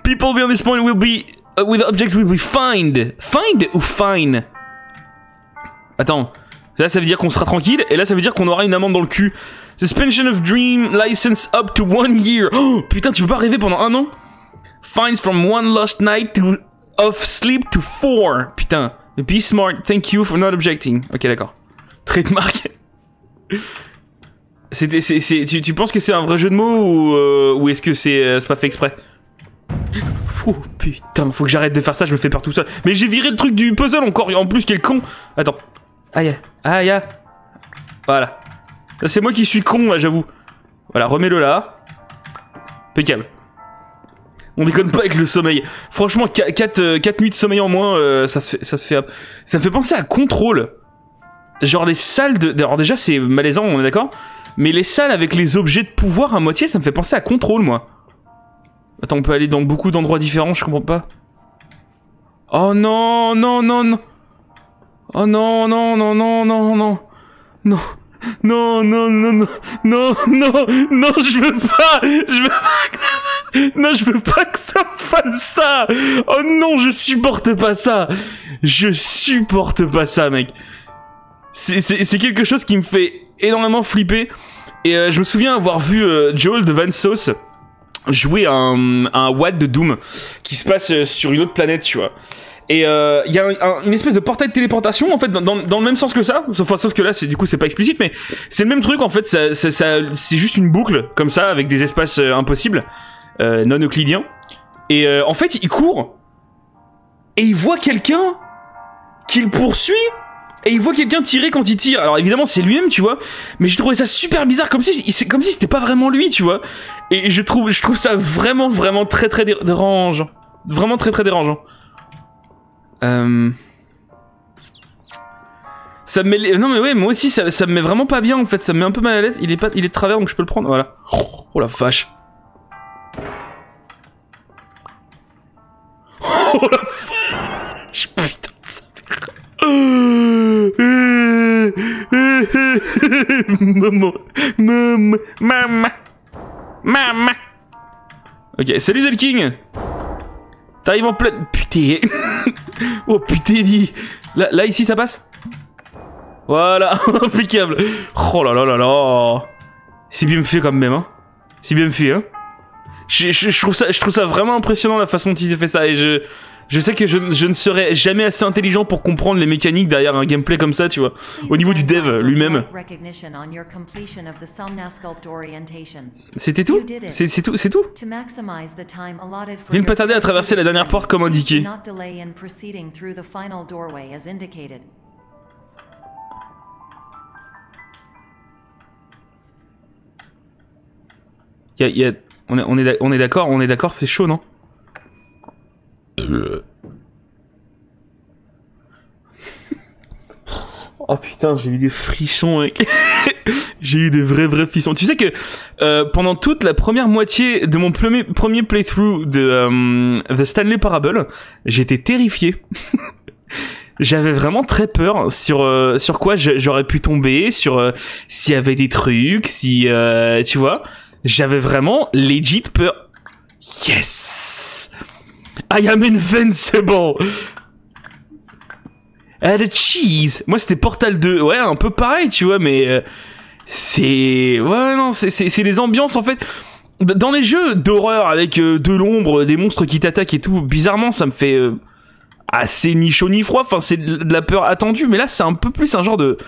People beyond this point will be... With objects will be find. Find ou fine? Attends. Là, ça veut dire qu'on sera tranquille. Et là, ça veut dire qu'on aura une amende dans le cul. Suspension of dream license up to one year. Oh, putain, tu peux pas rêver pendant un an? Fines from one lost night to of sleep to four. Putain. Be smart. Thank you for not objecting. Ok, d'accord. Trademark. C'était, c'est, c'est, tu, tu penses que c'est un vrai jeu de mots ou, euh, ou est-ce que c'est euh, c'est pas fait exprès? Fou putain, faut que j'arrête de faire ça, je me fais peur tout seul. Mais j'ai viré le truc du puzzle encore, en plus quel con. Attends. Aïe, aïe. Voilà. C'est moi qui suis con là, j'avoue. Voilà, remets-le là. Impeccable. On déconne pas avec le sommeil. Franchement, quatre nuits de sommeil en moins, euh, ça se fait, ça se fait... Ça me fait penser à Control. Genre les salles de... Alors déjà c'est malaisant, on est d'accord. Mais les salles avec les objets de pouvoir à moitié, ça me fait penser à Control, moi. Attends, on peut aller dans beaucoup d'endroits différents, je comprends pas. Oh non, non, non, non. Oh non, non, non, non, non, non. Non, non, non, non, non, non, non, non, je veux pas, je veux pas que ça fasse... Non, je veux pas que ça fasse ça. Oh non, je supporte pas ça. Je supporte pas ça, mec. C'est quelque chose qui me fait énormément flipper. Et euh, je me souviens avoir vu euh, Joel de Vansos jouer un, un Watt de Doom qui se passe sur une autre planète, tu vois. Et il euh, y a un, un, une espèce de portail de téléportation en fait dans, dans, dans le même sens que ça, sauf, sauf que là c'est du coup c'est pas explicite, mais c'est le même truc en fait, ça, ça, ça, c'est juste une boucle comme ça avec des espaces euh, impossibles, euh, non euclidiens. Et euh, en fait il court et il voit quelqu'un qu'il poursuit et il voit quelqu'un tirer quand il tire. Alors évidemment c'est lui-même tu vois, mais j'ai trouvé ça super bizarre comme si c'est comme si c'était pas vraiment lui tu vois. Et je trouve je trouve ça vraiment vraiment très très dérangeant, vraiment très très dérangeant. Euh... Ça me met... Non mais ouais, moi aussi ça, ça me met vraiment pas bien en fait, ça me met un peu mal à l'aise. Il est pas, il est de travers donc je peux le prendre, voilà. Oh la vache. Oh la vache. Putain de sa mère. Maman. Maman. Maman. Maman. Ok, salut Zelking. T'arrives en pleine... Putain. Oh putain dit. Là, là ici ça passe. Voilà. Impeccable. Oh là là là là. C'est bien fait quand même hein. C'est bien fait hein. Je, je, je, trouve ça, je trouve ça vraiment impressionnant la façon dont ils ont fait ça. Et je, je sais que je, je ne serais jamais assez intelligent pour comprendre les mécaniques derrière un gameplay comme ça tu vois. Au niveau du dev lui-même. C'était tout. C'est tout, c'est tout. Viens ne pas tarder à traverser la dernière porte comme indiqué. Il y a... Y a... On est on est d'accord, on est d'accord, c'est chaud, non? Oh putain, j'ai eu des frissons, mec. J'ai eu des vrais vrais frissons. Tu sais que euh, pendant toute la première moitié de mon premier, premier playthrough de euh, The Stanley Parable, j'étais terrifié. J'avais vraiment très peur sur euh, sur quoi j'aurais pu tomber, sur euh, s'il y avait des trucs, si euh, tu vois. J'avais vraiment legit peur. Yes! I am invincible! Ah, the cheese! Moi, c'était Portal deux. Ouais, un peu pareil, tu vois, mais... Euh, c'est... Ouais, non, c'est les ambiances, en fait. Dans les jeux d'horreur, avec euh, de l'ombre, des monstres qui t'attaquent et tout, bizarrement, ça me fait... Euh, assez ni chaud ni froid. Enfin, c'est de la peur attendue, mais là, c'est un peu plus un genre de...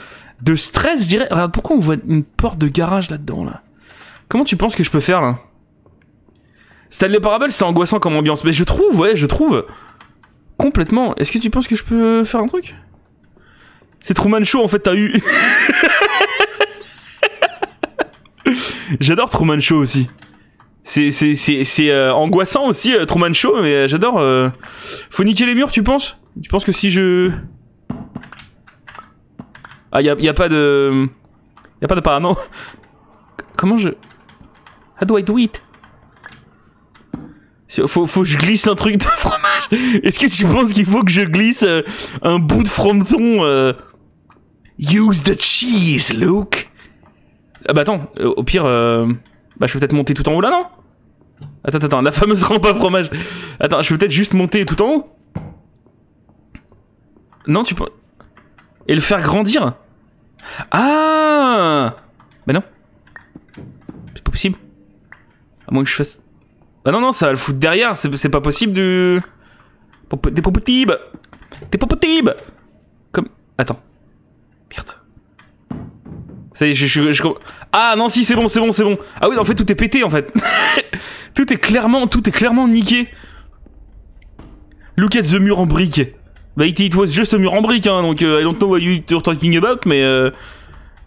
De stress, je dirais. Regarde, pourquoi on voit une porte de garage là-dedans, là? Comment tu penses que je peux faire là? Stanley Parable, c'est angoissant comme ambiance, mais je trouve, ouais, je trouve complètement. Est-ce que tu penses que je peux faire un truc? C'est Truman Show en fait, t'as eu. J'adore Truman Show aussi. C'est euh, angoissant aussi euh, Truman Show, mais euh, j'adore. Euh... Faut niquer les murs, tu penses? Tu penses que si je... Ah, y a, y a pas de... Y a pas de parano. Comment je... How do I do it? Faut, faut que je glisse un truc de fromage. Est-ce que tu penses qu'il faut que je glisse euh, un bout de frometon euh... Use the cheese, Luke. Ah bah attends, euh, au pire... Euh... Bah je peux peut-être monter tout en haut là, non? Attends, attends, la fameuse rampe à fromage. Attends, je peux peut-être juste monter tout en haut? Non, tu peux... Et le faire grandir? Ah! Bah non. C'est pas possible. À moins que je fasse... Ah non, non, ça va le foutre derrière. C'est pas possible de... T'es pas possible. T'es pas possible. Comme... Attends. Merde. Ça y est, je... je, je... Ah non, si, c'est bon, c'est bon, c'est bon. Ah oui, en fait, tout est pété, en fait. Tout est clairement... Tout est clairement niqué. Look at the mur en brique. Bah, it was just a mur en brique, hein. Donc, uh, I don't know what you're talking about, mais... Euh...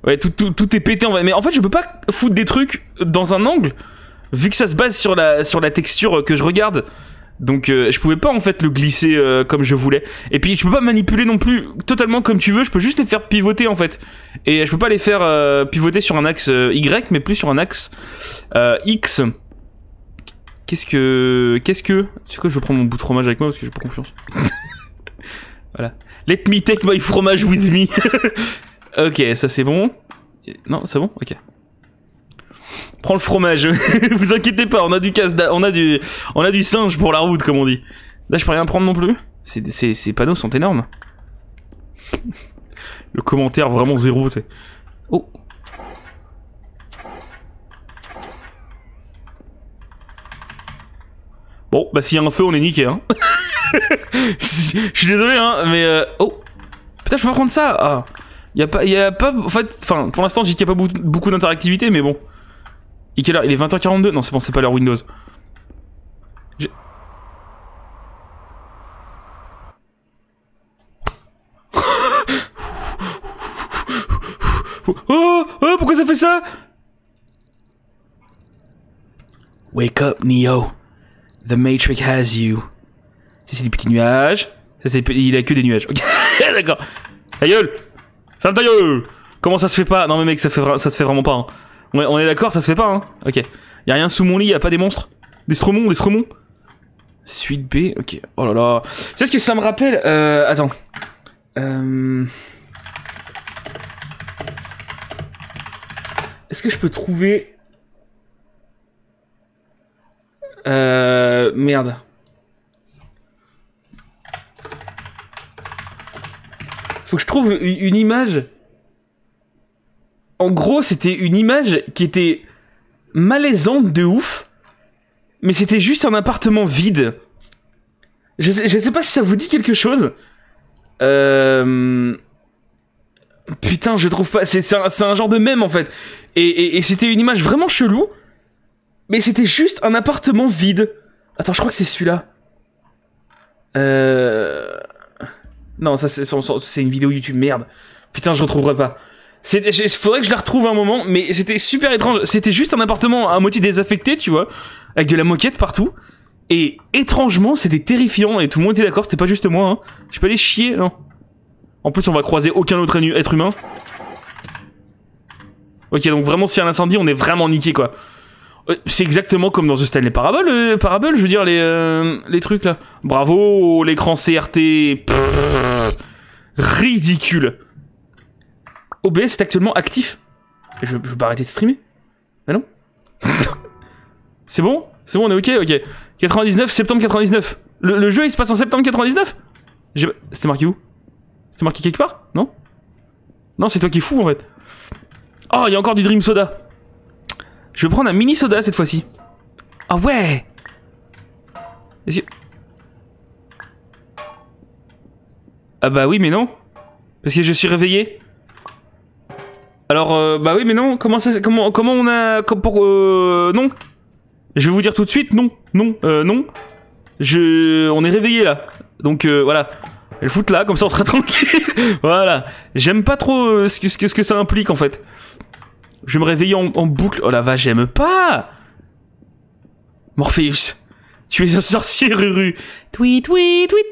Ouais, tout, tout, tout est pété en vrai. Mais en fait, je peux pas foutre des trucs dans un angle, vu que ça se base sur la, sur la texture que je regarde. Donc, euh, je pouvais pas en fait le glisser euh, comme je voulais. Et puis, je peux pas manipuler non plus totalement comme tu veux. Je peux juste les faire pivoter en fait. Et je peux pas les faire euh, pivoter sur un axe euh, Y, mais plus sur un axe euh, X. Qu'est-ce que... Qu'est-ce que... Tu sais quoi, je vais prendre mon bout de fromage avec moi parce que j'ai pas confiance. Voilà. Let me take my fromage with me. Ok, ça c'est bon. Non, c'est bon. Ok. Prends le fromage. Vous inquiétez pas, on a du casse, on a du, on a du singe pour la route, comme on dit. Là, je peux rien prendre non plus. Ces, ces, ces panneaux sont énormes. Le commentaire vraiment zéro. T'sais. Oh. Bon, bah s'il y a un feu, on est niqué, hein. Je suis désolé, hein, mais... Euh... Oh, putain, je peux pas prendre ça. Ah. Y a pas... Y a pas... En fait, enfin, pour l'instant, je dis qu'il n'y a pas beaucoup d'interactivité, mais bon. Il est quelle heure? Il est vingt heures quarante-deux. Non, c'est bon, c'est pas l'heure Windows. Je... Oh, oh, pourquoi ça fait ça? Wake up, Neo. The Matrix has you. Ça, c'est des petits nuages. Ça, c'est... Il a que des nuages. Ok, d'accord. Ta gueule! Ferme ta gueule! Comment ça se fait pas? Non, mais mec, ça, fait vra... ça se fait vraiment pas, hein. On est, on est d'accord, ça se fait pas, hein. Ok. Y'a rien sous mon lit, y'a pas des monstres? Des stromons, des stromons? Suite B, ok. Oh là là. C'est ce que ça me rappelle? Euh... Attends. Euh... Est-ce que je peux trouver... Euh... Merde. Faut que je trouve une image. En gros, c'était une image qui était malaisante de ouf. Mais c'était juste un appartement vide. Je sais, je sais pas si ça vous dit quelque chose. Euh... Putain, je trouve pas... C'est un, un genre de mème, en fait. Et, et, et c'était une image vraiment chelou. Mais c'était juste un appartement vide. Attends, je crois que c'est celui-là. Euh... Non, ça c'est une vidéo YouTube, merde. Putain, je retrouverai pas. Il faudrait que je la retrouve à un moment, mais c'était super étrange. C'était juste un appartement à moitié désaffecté, tu vois, avec de la moquette partout. Et étrangement, c'était terrifiant, et tout le monde était d'accord, c'était pas juste moi, hein. Je suis pas allé chier, non. En plus, on va croiser aucun autre être humain. Ok, donc vraiment, s'il y a un incendie, on est vraiment niqué, quoi. C'est exactement comme dans The Stanley Parable, euh, Parable, je veux dire, les, euh, les trucs là. Bravo, l'écran C R T. Pff, ridicule. O B S est actuellement actif. Je, je vais pas arrêter de streamer. Mais non. C'est bon? C'est bon, on est ok? Ok. quatre-vingt-dix-neuf, septembre quatre-vingt-dix-neuf. Le, le jeu, il se passe en septembre quatre-vingt-dix-neuf? C'était marqué où? C'était marqué quelque part? Non? Non, c'est toi qui es fou en fait. Oh, il y a encore du Dream Soda. Je vais prendre un mini soda cette fois-ci. Ah ouais! Ah bah oui mais non. Parce que je suis réveillé. Alors euh, bah oui mais non. Comment ça, comment comment on a comme pour euh, non. Je vais vous dire tout de suite non non euh, non. Je on est réveillé là. Donc euh, voilà. Elle fout là comme ça on sera tranquille. Voilà. J'aime pas trop euh, ce que ce que, ce que ça implique en fait. Je vais me réveiller en, en boucle. Oh la vache, j'aime pas. Morpheus, tu es un sorcier, Ruru. Tweet, tweet, tweet.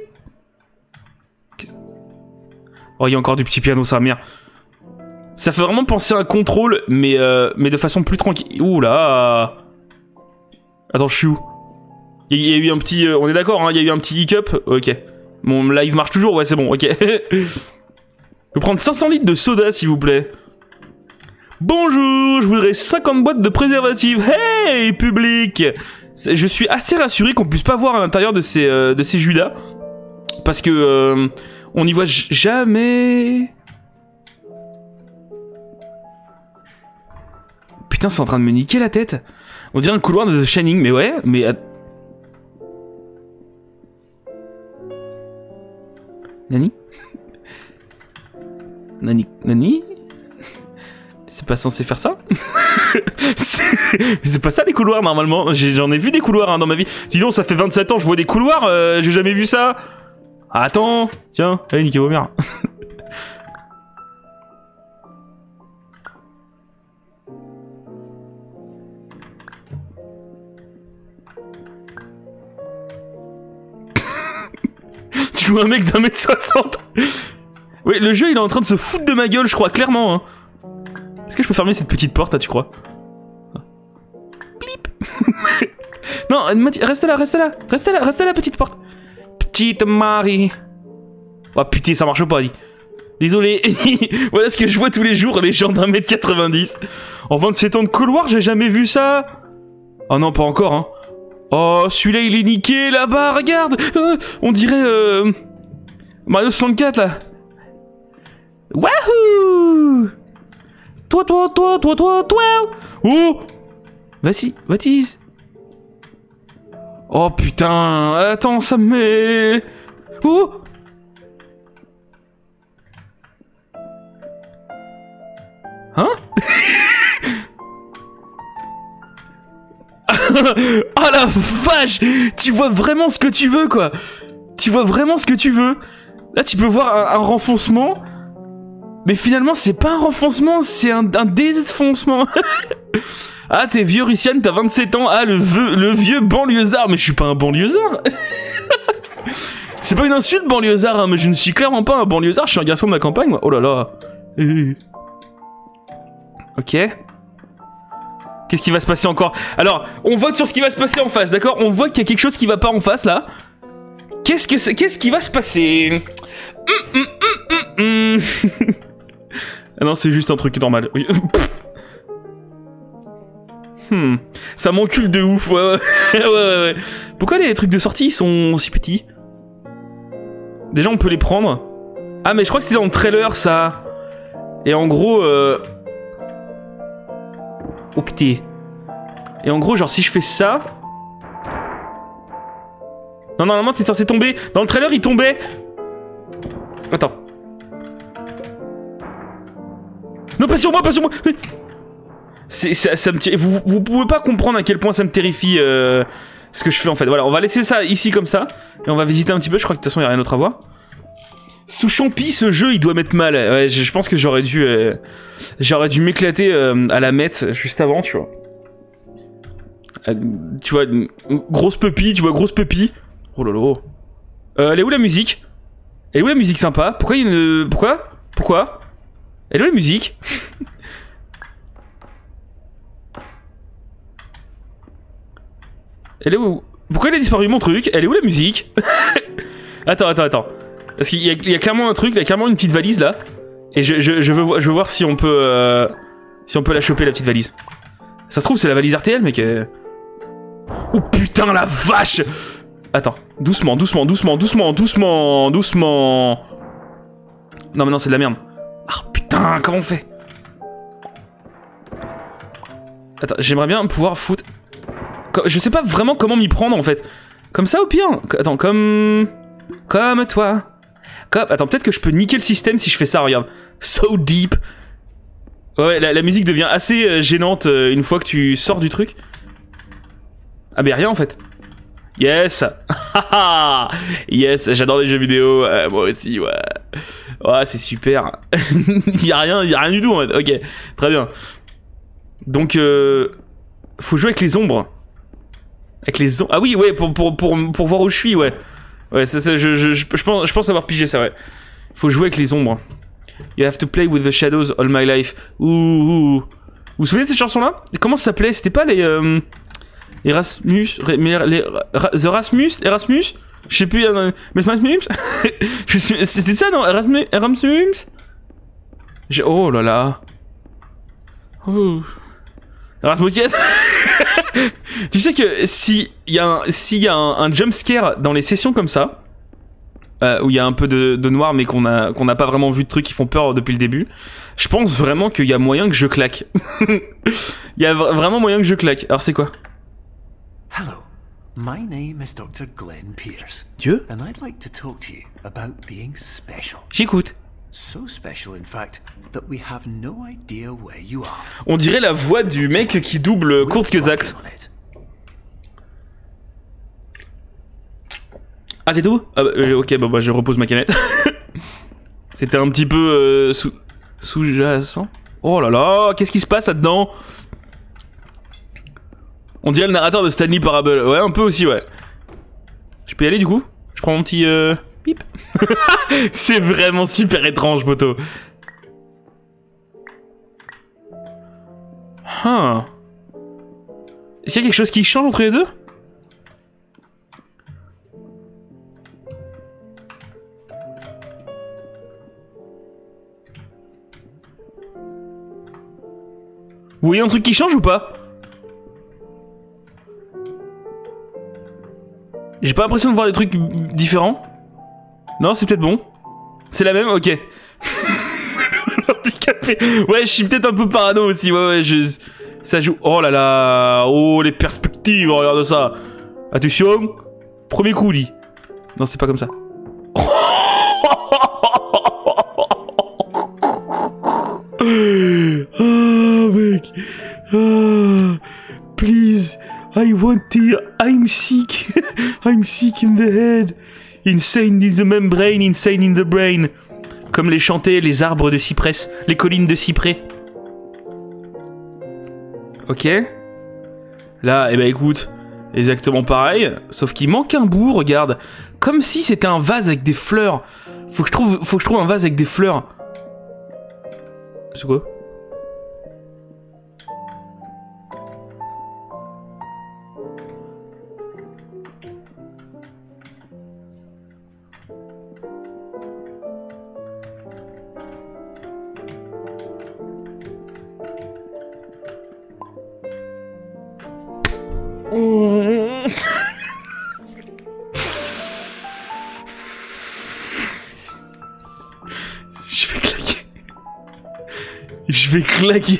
Oh, il y a encore du petit piano, sa mère. Ça fait vraiment penser à un contrôle, mais, euh, mais de façon plus tranquille. Ouh là. Attends, je suis où? Il y, y a eu un petit... Euh, on est d'accord, hein, il y a eu un petit hiccup. Ok. Mon live marche toujours, ouais, c'est bon, ok. Je vais prendre cinq cents litres de soda, s'il vous plaît. Bonjour, je voudrais cinquante boîtes de préservatifs. Hey, public! Je suis assez rassuré qu'on puisse pas voir à l'intérieur de ces, euh, de ces jus là. Parce que... Euh, on n'y voit jamais... Putain, c'est en train de me niquer la tête. On dirait un couloir de The Shining, mais ouais, mais... Nani? Nani? Nani? C'est pas censé faire ça? C'est pas ça les couloirs normalement. J'en ai vu des couloirs hein, dans ma vie. Sinon ça fait vingt-sept ans je vois des couloirs, euh, j'ai jamais vu ça. Attends, tiens, allez niquez vos mères. Tu vois un mec d'un mètre soixante. Oui, le jeu il est en train de se foutre de ma gueule je crois, clairement hein. Est-ce que je peux fermer cette petite porte là, tu crois? Blip. Non, reste là, reste là, reste là, reste là, petite porte. Petite Marie. Oh putain, ça marche pas, dit. Désolé. Voilà ce que je vois tous les jours, les gens d'un mètre quatre-vingt-dix. En vingt-sept ans de couloir, j'ai jamais vu ça. Oh non, pas encore, hein. Oh, celui-là, il est niqué, là-bas, regarde. Euh, on dirait... Euh... Mario soixante-quatre, là. Wahoo! Toi, toi, toi, toi, toi, toi. Oh, vas-y, vas-y. Oh putain, attends, ça me met... Oh! Hein? Oh la vache! Tu vois vraiment ce que tu veux, quoi! Tu vois vraiment ce que tu veux! Là, tu peux voir un, un renfoncement, mais finalement, c'est pas un renfoncement, c'est un, un désenfoncement. Ah, t'es vieux, Russian, t'as vingt-sept ans. Ah, le vieux, le vieux banlieusard. Mais je suis pas un banlieusard. C'est pas une insulte, banlieusard, hein, mais je ne suis clairement pas un banlieusard. Je suis un garçon de ma campagne, moi. Oh là là. Ok. Qu'est-ce qui va se passer encore? Alors, on vote sur ce qui va se passer en face, d'accord? On voit qu'il y a quelque chose qui va pas en face, là. Qu'est-ce que c'est? Qu'est-ce qui va se passer? mmh, mmh, mmh, mmh. Ah non, c'est juste un truc normal. Oui. Hmm. Ça m'encule de ouf. Ouais, ouais. Ouais, ouais, ouais. Pourquoi les trucs de sortie sont si petits? Déjà, on peut les prendre. Ah, mais je crois que c'était dans le trailer, ça. Et en gros... Euh... Oh putain. Et en gros, genre, si je fais ça... Non, normalement, t'es censé tomber. Dans le trailer, il tombait. Attends. Non, pas sur moi, pas sur moi. Ça, ça me, vous, vous pouvez pas comprendre à quel point ça me terrifie euh, ce que je fais, en fait. Voilà, on va laisser ça ici comme ça. Et on va visiter un petit peu. Je crois que de toute façon, il n'y a rien d'autre à voir. Sous champi, ce jeu, il doit mettre mal. Ouais, je, je pense que j'aurais dû, euh, j'aurais dû m'éclater euh, à la mettre juste avant, tu vois. Euh, tu vois, grosse pupille, tu vois, grosse pupille. Oh lolo. Euh, elle est où la musique? Elle est où la musique sympa? Pourquoi il y a une... Pourquoi? Pourquoi? Elle est où la musique? Elle est où? Pourquoi il a disparu mon truc? Elle est où la musique? Attends, attends, attends. Parce qu'il y, y a clairement un truc, il y a clairement une petite valise là. Et je, je, je, veux, je veux voir si on peut... Euh, si on peut la choper, la petite valise. Ça se trouve, c'est la valise R T L, mec. Oh putain, la vache! Attends. Doucement, doucement, doucement, doucement, doucement, doucement. Non, mais non, c'est de la merde. Ah putain, comment on fait? Attends, j'aimerais bien pouvoir foutre... Je sais pas vraiment comment m'y prendre, en fait. Comme ça, au pire. Attends, comme... Comme toi. Comme... Attends, peut-être que je peux niquer le système si je fais ça, regarde. So deep. Ouais, la, la musique devient assez gênante une fois que tu sors du truc. Ah, mais rien, en fait. Yes. Yes, j'adore les jeux vidéo. Euh, moi aussi, ouais. Ouais, c'est super. Il y a rien, il y a rien du tout, en fait. Ok, très bien. Donc, euh... faut jouer avec les ombres. Avec les ombres. Ah oui, ouais, pour, pour, pour, pour voir où je suis, ouais. Ouais, ça, ça, je, je, je, je, pense, je pense avoir pigé ça, ouais. Faut jouer avec les ombres. You have to play with the shadows all my life. Ouh, ouh, ouh. Vous vous souvenez de cette chanson-là? Comment ça s'appelait? C'était pas les... Euh, Erasmus... Les, les, the Rasmus? Erasmus? Je sais plus... Euh, mais c'était ça, non? Erasmus? Erasmus? Oh là là... Oh... Erasmus? Tu sais que s'il y a un, si y a un, un jumpscare dans les sessions comme ça, euh, où il y a un peu de, de noir mais qu'on n'a qu'on n'a pas vraiment vu de trucs qui font peur depuis le début, je pense vraiment qu'il y a moyen que je claque. Il y a vraiment moyen que je claque. Alors c'est quoi? Hello, my name is doctor Glenn Pierce. Dieu? And I'd like to talk to you about being special. J'écoute. So special in fact that we have no idea where you are. On dirait la voix du mec qui double Kurzgesagt. Ah c'est tout? Ah, bah, euh, ok, bah, bah je repose ma canette. C'était un petit peu euh, sous sous-jacent. Oh là là, qu'est-ce qui se passe là-dedans? On dirait le narrateur de Stanley Parable. Ouais, un peu aussi, ouais. Je peux y aller du coup? Je prends mon petit... Euh... Pip. C'est vraiment super étrange, poteau. Huh. Est-ce qu'il y a quelque chose qui change entre les deux? Vous voyez un truc qui change ou pas? J'ai pas l'impression de voir des trucs différents. Non, c'est peut-être bon. C'est la même? Ok. Handicapé. Ouais, je suis peut-être un peu parano aussi. Ouais, ouais, je... Ça joue... Oh là là. Oh, les perspectives, regarde ça. Attention. Premier coup, dit. Non, c'est pas comme ça. Oh, mec. Oh, please. I want to... I'm sick. I'm sick in the head. Insane in the membrane, insane in the brain. Comme les chantaient les arbres de cyprès, les collines de cyprès. Ok. Là, eh ben écoute, exactement pareil. Sauf qu'il manque un bout, regarde. Comme si c'était un vase avec des fleurs. Faut que je trouve, faut que je trouve un vase avec des fleurs. C'est quoi ? Je vais claquer.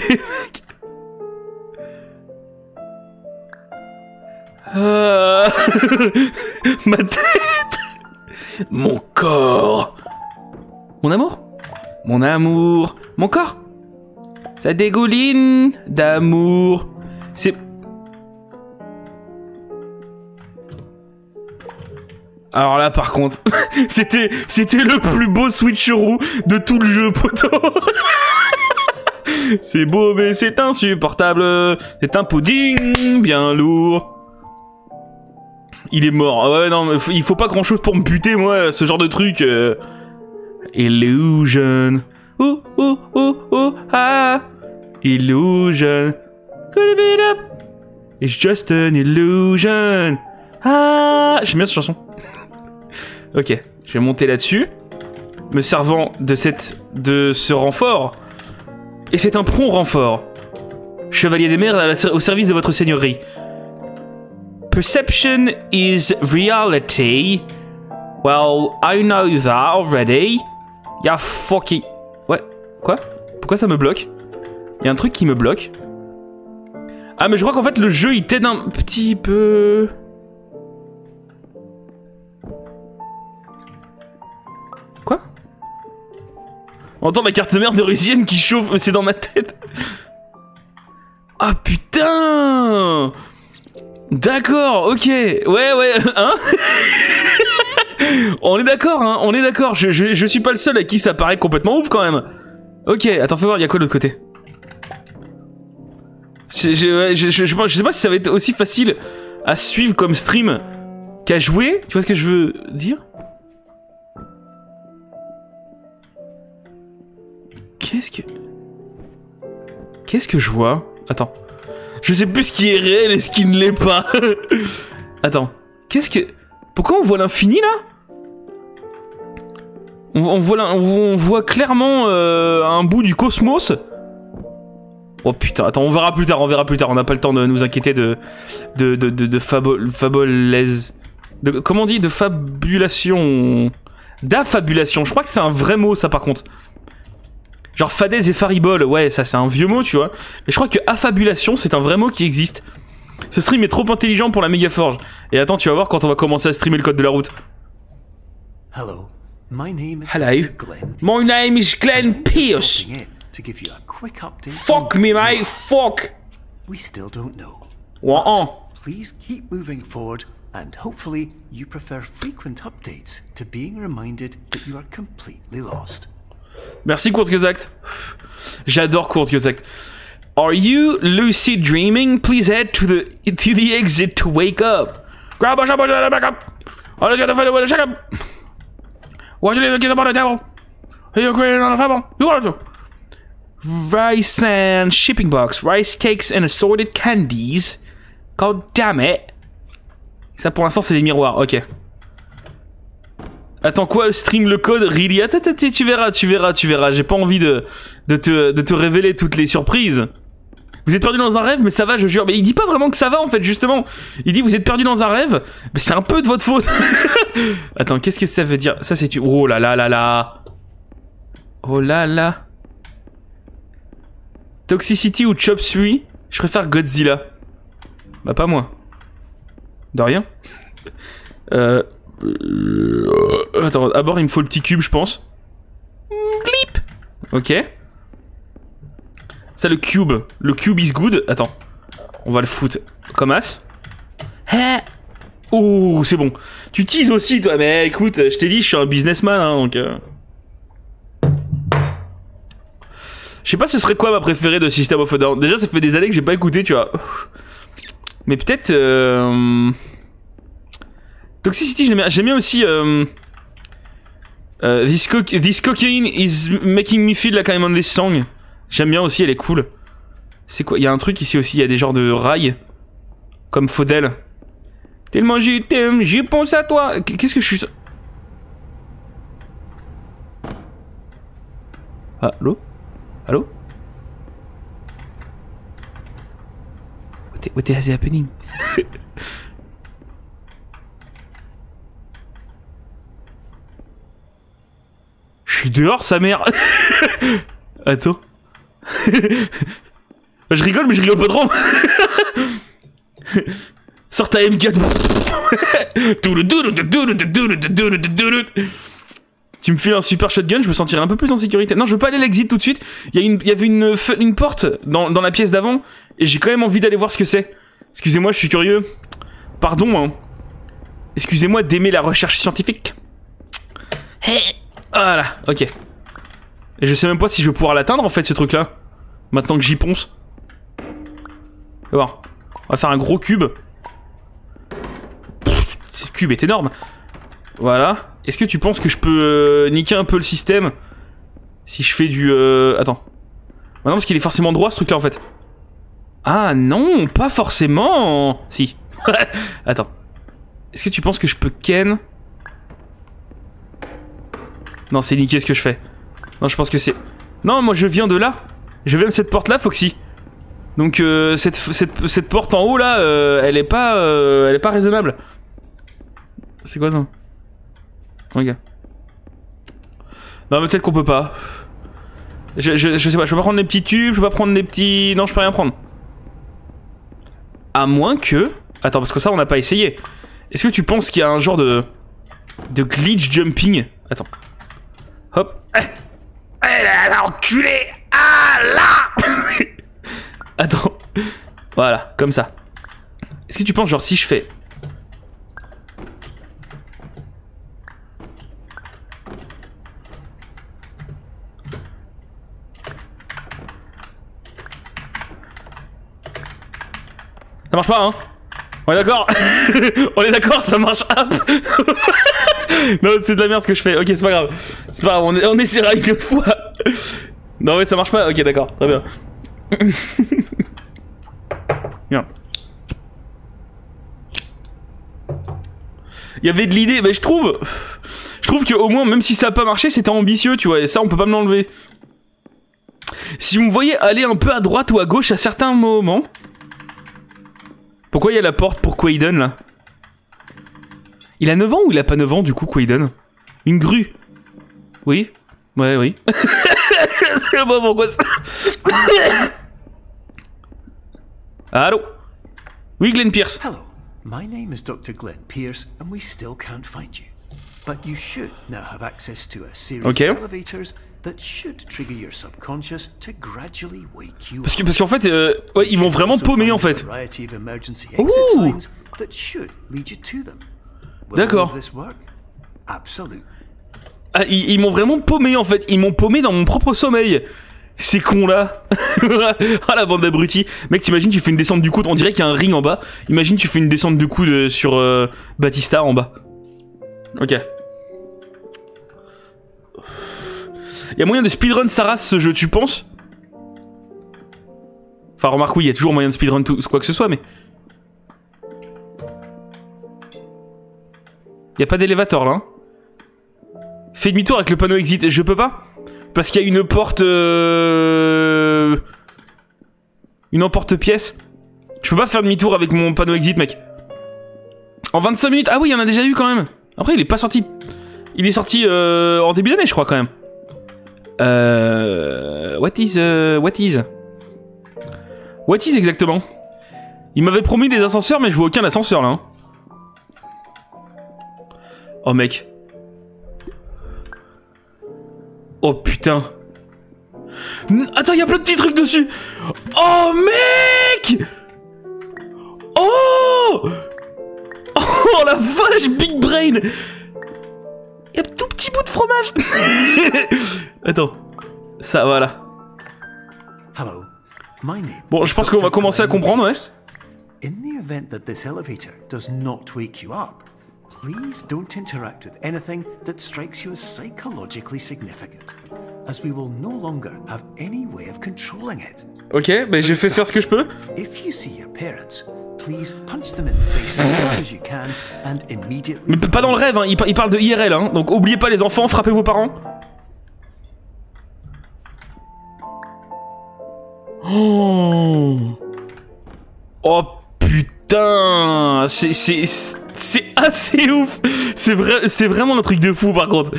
euh... Ma tête. Mon corps. Mon amour. Mon amour. Mon corps. Ça dégouline d'amour. C'est... Alors là, par contre, c'était c'était le plus beau switcheroo de tout le jeu, poteau. C'est beau, mais c'est insupportable. C'est un pudding bien lourd. Il est mort. Ouais, non, mais il faut pas grand chose pour me buter, moi, ce genre de truc. Euh... Illusion. Ouh, ouh, ouh, ouh, ah. Illusion. Could it be up? It's just an illusion. Ah. J'aime bien cette chanson. Ok, je vais monter là-dessus. Me servant de, cette, de ce renfort. Et c'est un prompt renfort. Chevalier des mers au service de votre seigneurie. Perception is reality. Well, I know that already. Y'a fucking... Ouais, quoi? Pourquoi ça me bloque? Y'a un truc qui me bloque. Ah, mais je crois qu'en fait, le jeu, il t'aide un petit peu... On entend ma carte mère de rusienne qui chauffe, mais c'est dans ma tête. Ah putain. D'accord, ok. Ouais, ouais, hein. On est d'accord, hein, on est d'accord. Je, je, je suis pas le seul à qui ça paraît complètement ouf quand même. Ok, attends, fais voir, y'a quoi de l'autre côté? je, je, je, je, je, je sais pas si ça va être aussi facile à suivre comme stream qu'à jouer. Tu vois ce que je veux dire? Qu'est-ce que... Qu'est-ce que je vois? Attends. Je sais plus ce qui est réel et ce qui ne l'est pas. Attends. Qu'est-ce que... Pourquoi on voit l'infini, là? on, on, voit la... on voit clairement euh, un bout du cosmos. Oh putain, attends, on verra plus tard, on verra plus tard. On n'a pas le temps de nous inquiéter de... De... De... De... de fabol... fabolèse... De... Comment on dit? De fabulation... D'affabulation. Je crois que c'est un vrai mot, ça, par contre. Genre fadaise et faribole, ouais, ça c'est un vieux mot, tu vois. Mais je crois que affabulation, c'est un vrai mot qui existe. Ce stream est trop intelligent pour la mégaforge. Et attends, tu vas voir quand on va commencer à streamer le code de la route. Hello, my name is My name is Glenn Pierce. Fuck me, mate, fuck. We still don't know. Please keep moving forward and hopefully you prefer frequent updates to being reminded that you are completely lost. Merci Kurzgesagt. J'adore Kurzgesagt. Are you lucid dreaming? Please head to the to the exit to wake up. Grab a shovel and back up. Oh, let's get the fight with a shake up. What do you get about the devil? Are you creating on a fable? You want to? Rice and shipping box, rice cakes and assorted candies. God damn it. Ça pour l'instant c'est des miroirs, ok. Attends quoi, stream le code, really? Attends, attends, tu verras, tu verras, tu verras. J'ai pas envie de, de, te, de te révéler toutes les surprises. Vous êtes perdu dans un rêve, mais ça va, je jure. Mais il dit pas vraiment que ça va, en fait, justement. Il dit, vous êtes perdu dans un rêve, mais c'est un peu de votre faute. Attends, qu'est-ce que ça veut dire? Ça, c'est... Oh là là là là. Oh là là. Toxicity ou Chop Suey? Je préfère Godzilla. Bah, pas moi. De rien. Euh... Attends, à bord, il me faut le petit cube, je pense. Clip. Ok. Ça, le cube. Le cube is good. Attends. On va le foutre comme as. Hé. Oh, c'est bon. Tu teases aussi, toi. Mais écoute, je t'ai dit, je suis un businessman, hein, donc... Euh... Je sais pas ce serait quoi ma préférée de System of a Down. Déjà, ça fait des années que j'ai pas écouté, tu vois. Mais peut-être... Euh... Toxicity, j'aime bien. J'aime bien aussi... Euh... Euh, this, co this cocaine is making me feel like I'm on this song. J'aime bien aussi, elle est cool. C'est quoi? Il y a un truc ici aussi, il y a des genres de rails. Comme Faudel. Tellement je t'aime, je pense à toi. Qu'est-ce que je suis... Ah, l'eau. Allô? What, what is happening? Je suis dehors, sa mère. Attends. Je rigole, mais je rigole pas trop. Sors ta M quatre. Tu me files un super shotgun, je me sentirais un peu plus en sécurité. Non, je veux pas aller à l'exit tout de suite. Il y, a une, il y avait une, une porte dans, dans la pièce d'avant, et j'ai quand même envie d'aller voir ce que c'est. Excusez-moi, je suis curieux. Pardon, hein. Excusez-moi d'aimer la recherche scientifique. Hey. Voilà, ok. Et je sais même pas si je vais pouvoir l'atteindre, en fait, ce truc-là. Maintenant que j'y ponce. Bon, on va faire un gros cube. Pff, ce cube est énorme. Voilà. Est-ce que tu penses que je peux euh, niquer un peu le système si je fais du... Euh... Attends. Ah non, parce qu'il est forcément droit, ce truc-là, en fait. Ah non, pas forcément. Si. Attends. Est-ce que tu penses que je peux ken? Non, c'est niqué ce que je fais. Non, je pense que c'est... Non, moi, je viens de là. Je viens de cette porte-là, Foxy. Donc, euh, cette, cette, cette porte en haut, là, euh, elle est pas... Euh, elle est pas raisonnable. C'est quoi, ça? Okay. Non mais peut-être qu'on peut pas. Je, je, je sais pas, je peux pas prendre les petits tubes, je peux pas prendre les petits... Non, je peux rien prendre. À moins que... Attends, parce que ça on n'a pas essayé. Est-ce que tu penses qu'il y a un genre de... De glitch jumping? Attends. Hop. Elle a enculé. Ah là. Attends. Voilà, comme ça. Est-ce que tu penses genre si je fais... Ça marche pas, hein? On est d'accord? On est d'accord, ça marche up. Non, c'est de la merde ce que je fais. Ok, c'est pas grave. C'est pas grave, on, est, on essaiera une autre fois. Non, mais ça marche pas. Ok, d'accord, très bien. Bien. Il y avait de l'idée, mais je trouve... Je trouve qu'au moins, même si ça a pas marché, c'était ambitieux, tu vois. Et ça, on peut pas me l'enlever. Si vous me voyez aller un peu à droite ou à gauche à certains moments... Pourquoi il y a la porte pour Quaiden, là? Il a neuf ans ou il a pas neuf ans, du coup, Quaiden? Une grue? Oui. Ouais, oui. Je sais pas pourquoi ça... Allô? Oui, Glenn Pierce. Hello. My name is Doctor Glenn Pierce, and we still can't find you. But you should now have access to a series okay. of elevators that should trigger your subconscious to gradually wake you up. Parce que parce qu'en fait euh, ouais, ils vont vraiment paumer en fait. Ouh. D'accord. Ah, ils, ils m'ont vraiment paumé en fait, ils m'ont paumé dans mon propre sommeil. Ces cons là. Ah la bande d'abrutis. Mec, t'imagines tu fais une descente du coude, on dirait qu'il y a un ring en bas. Imagine tu fais une descente du coude sur euh, Batista en bas. Ok. Il y a moyen de speedrun sa race ce jeu, tu penses? Enfin, remarque, oui, il y a toujours moyen de speedrun tout, quoi que ce soit, mais... Il n'y a pas d'élévateur, là. Hein. Fais demi-tour avec le panneau exit. Je peux pas? Parce qu'il y a une porte... Euh... Une emporte-pièce. Je peux pas faire demi-tour avec mon panneau exit, mec. En vingt-cinq minutes. Ah oui, il y en a déjà eu, quand même. Après, il est pas sorti... Il est sorti euh, en début d'année, je crois, quand même. Euh... What is... Uh, what is... What is exactement? Il m'avait promis des ascenseurs, mais je vois aucun ascenseur, là. Hein. Oh mec. Oh putain. Attends, il y a plein de petits trucs dessus. Oh mec. Oh. Oh la vache, big brain. Il y a un tout petit bout de fromage. Attends. Ça, voilà. Bon, je pense qu'on va commencer à comprendre, ouais. In the event that this elevator does not wake you up, please don't interact with anything that strikes you as psychologically significant, as we will no longer have any way of controlling it. Ok, ben j'ai fait faire ce que je peux. If you see your parents, please punch them in the face as hard as you can and immediately. Mais pas dans le rêve, hein. Il, par il parle de I R L, hein. Donc oubliez pas les enfants, frappez vos parents. Oh, oh putain, c'est assez ouf. C'est vrai, c'est vraiment un truc de fou par contre.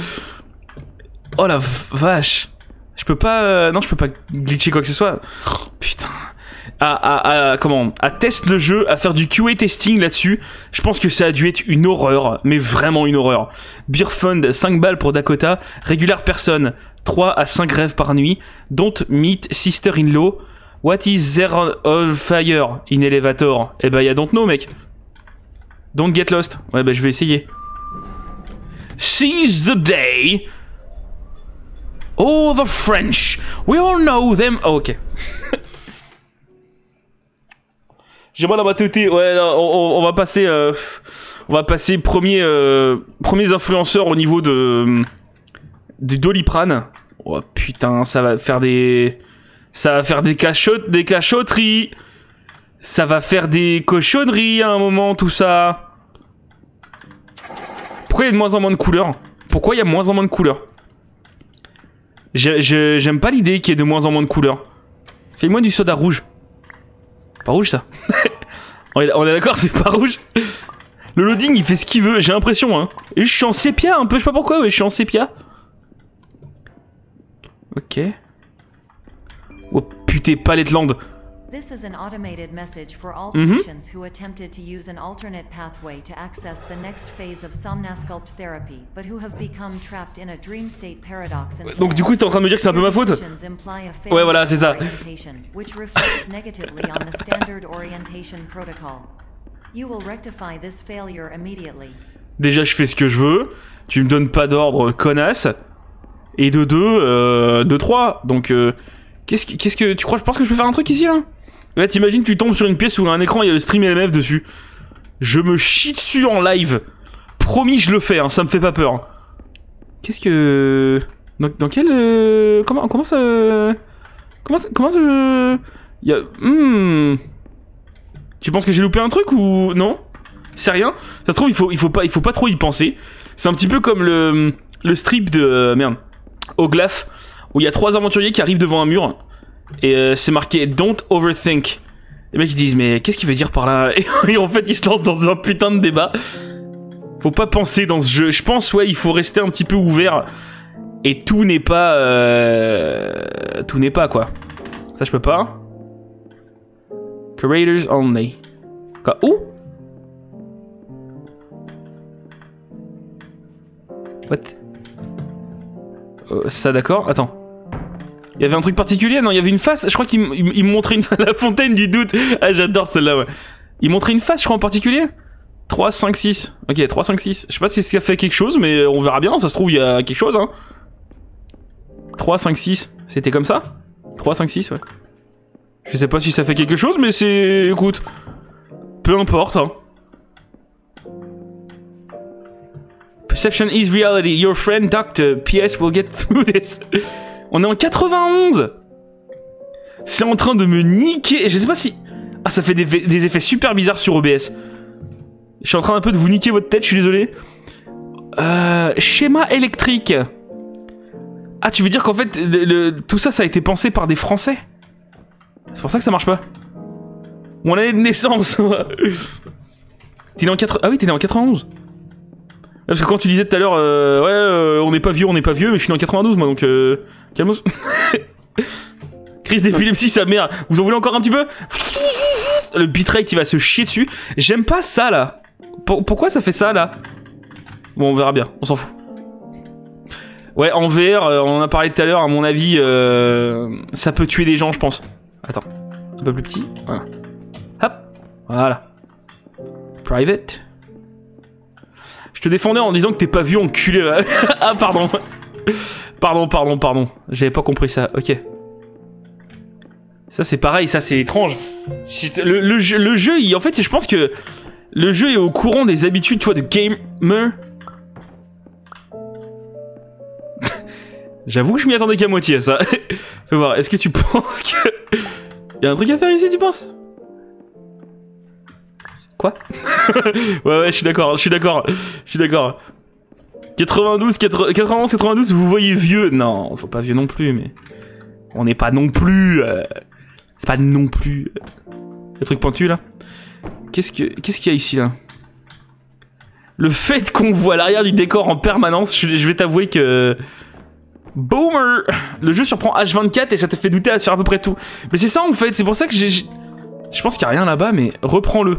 Oh la vache. Je peux pas... Euh, non, je peux pas glitcher quoi que ce soit. Oh, putain. À, à, à, comment, à test le jeu, à faire du Q A testing là-dessus. Je pense que ça a dû être une horreur, mais vraiment une horreur. Beer Fund, cinq balles pour Dakota. Régulière personne, trois à cinq rêves par nuit. Don't meet sister-in-law. What is there on fire in elevator? Eh ben, y'a don't know, mec. Don't get lost. Ouais, bah, ben, je vais essayer. Seize the day. Oh, the French. We all know them. Oh, ok. J'aimerais la matouté. Ouais, on, on, on va passer... Euh, on va passer premier, euh, premiers influenceurs au niveau de... Du Doliprane. Oh, putain, ça va faire des... Ça va faire des cachotes, des cachoteries. Ça va faire des cochonneries à un moment, tout ça. Pourquoi il y a de moins en moins de couleurs? Pourquoi il y a de moins en moins de couleurs? J'aime pas l'idée qu'il y ait de moins en moins de couleurs. Fais-moi du soda rouge. Pas rouge, ça. On est, est d'accord, c'est pas rouge. Le loading, il fait ce qu'il veut, j'ai l'impression. Hein. Je suis en sépia un peu, je sais pas pourquoi, mais je suis en sépia. Ok. Oh putain, Paletland. This is an automated message for all patients who attempted to use an alternate pathway to access the next phase of somnasculpt therapy, but who have become trapped in a dream state paradox. Donc du coup, t'es en train de me dire que c'est un peu ma faute? Ouais, voilà, c'est ça. Which reflects negatively on the standard orientation protocol. You will rectify this failure immediately. Déjà, je fais ce que je veux. Tu me donnes pas d'ordre, connasse. Et de deux, euh, de trois. Donc euh, Qu'est-ce que, qu'est-ce que tu crois? Je pense que je peux faire un truc ici là. Ouais, t'imagines, tu tombes sur une pièce où il y a un écran, il y a le stream L M F dessus. Je me chie dessus en live. Promis, je le fais, hein, ça me fait pas peur. Qu'est-ce que... Dans, dans quel... Euh... Comment, comment ça... Comment ça... Comment ça... Il y a... Hmm... Tu penses que j'ai loupé un truc ou... Non? C'est rien. Ça se trouve, il faut, il faut, pas, il faut pas trop y penser. C'est un petit peu comme le, le strip de... Merde. Oglaf. Où il y a trois aventuriers qui arrivent devant un mur et euh, c'est marqué Don't overthink. Les mecs ils disent mais qu'est-ce qu'il veut dire par là? Et en fait ils se lancent dans un putain de débat. Faut pas penser dans ce jeu. Je pense ouais il faut rester un petit peu ouvert et tout n'est pas euh... tout n'est pas quoi. Ça je peux pas. Curators only. Quoi? Où? What? Euh, ça d'accord? Attends. Il y avait un truc particulier? Non, il y avait une face. Je crois qu'il me montrait une... la fontaine du doute. Ah, j'adore celle-là, ouais. Il montrait une face, je crois, en particulier. trois, cinq, six. Ok, trois, cinq, six. Je sais pas si ça fait quelque chose, mais on verra bien. Ça se trouve, il y a quelque chose, hein. trois, cinq, six. C'était comme ça? trois, cinq, six, ouais. Je sais pas si ça fait quelque chose, mais c'est... Écoute. Peu importe, hein. Perception is reality. Your friend doctor P S will get through this. On est en quatre-vingt-onze. C'est en train de me niquer. Je sais pas si... Ah, ça fait des, des effets super bizarres sur O B S. Je suis en train un peu de vous niquer votre tête, je suis désolé. Euh, schéma électrique. Ah, tu veux dire qu'en fait, le, le, tout ça, ça a été pensé par des Français? C'est pour ça que ça marche pas. Mon année de naissance. T'es né en quatre... Ah oui, t'es né en quatre-vingt-onze. Parce que quand tu disais tout à l'heure, euh, ouais, euh, on n'est pas vieux, on n'est pas vieux, mais je suis né en quatre-vingt-douze, moi, donc euh, calmos. Crise d'épilepsie, sa mère. Vous en voulez encore un petit peu? Le bitrate, il va se chier dessus. J'aime pas ça, là. P- pourquoi ça fait ça, là? Bon, on verra bien, on s'en fout. Ouais, en V R, euh, on en a parlé tout à l'heure, à mon avis, euh, ça peut tuer des gens, je pense. Attends, un peu plus petit, voilà. Hop, voilà. Private. Je te défendais en disant que t'es pas vu, enculé. Ah, pardon. Pardon, pardon, pardon. J'avais pas compris ça, ok. Ça, c'est pareil, ça, c'est étrange. Le, le, jeu, le jeu, il, en fait, je pense que le jeu est au courant des habitudes, tu vois, de gamer. J'avoue que je m'y attendais qu'à moitié à ça. Fais voir, est-ce que tu penses que... Y'a un truc à faire ici, tu penses? Quoi? Ouais, ouais, je suis d'accord, je suis d'accord, je suis d'accord. quatre-vingt-douze, quatre-vingt-onze, quatre-vingt-douze, vous voyez vieux. Non, on se voit pas vieux non plus, mais... On n'est pas non plus... Euh... C'est pas non plus... Le truc pointu, là. Qu'est-ce que... Qu'est-ce qu'il y a ici, là? Le fait qu'on voit l'arrière du décor en permanence, je, je vais t'avouer que... Boomer. Le jeu surprend H vingt-quatre et ça te fait douter sur à peu près tout. Mais c'est ça en fait, c'est pour ça que j'ai... Je pense qu'il n'y a rien là-bas, mais reprends-le.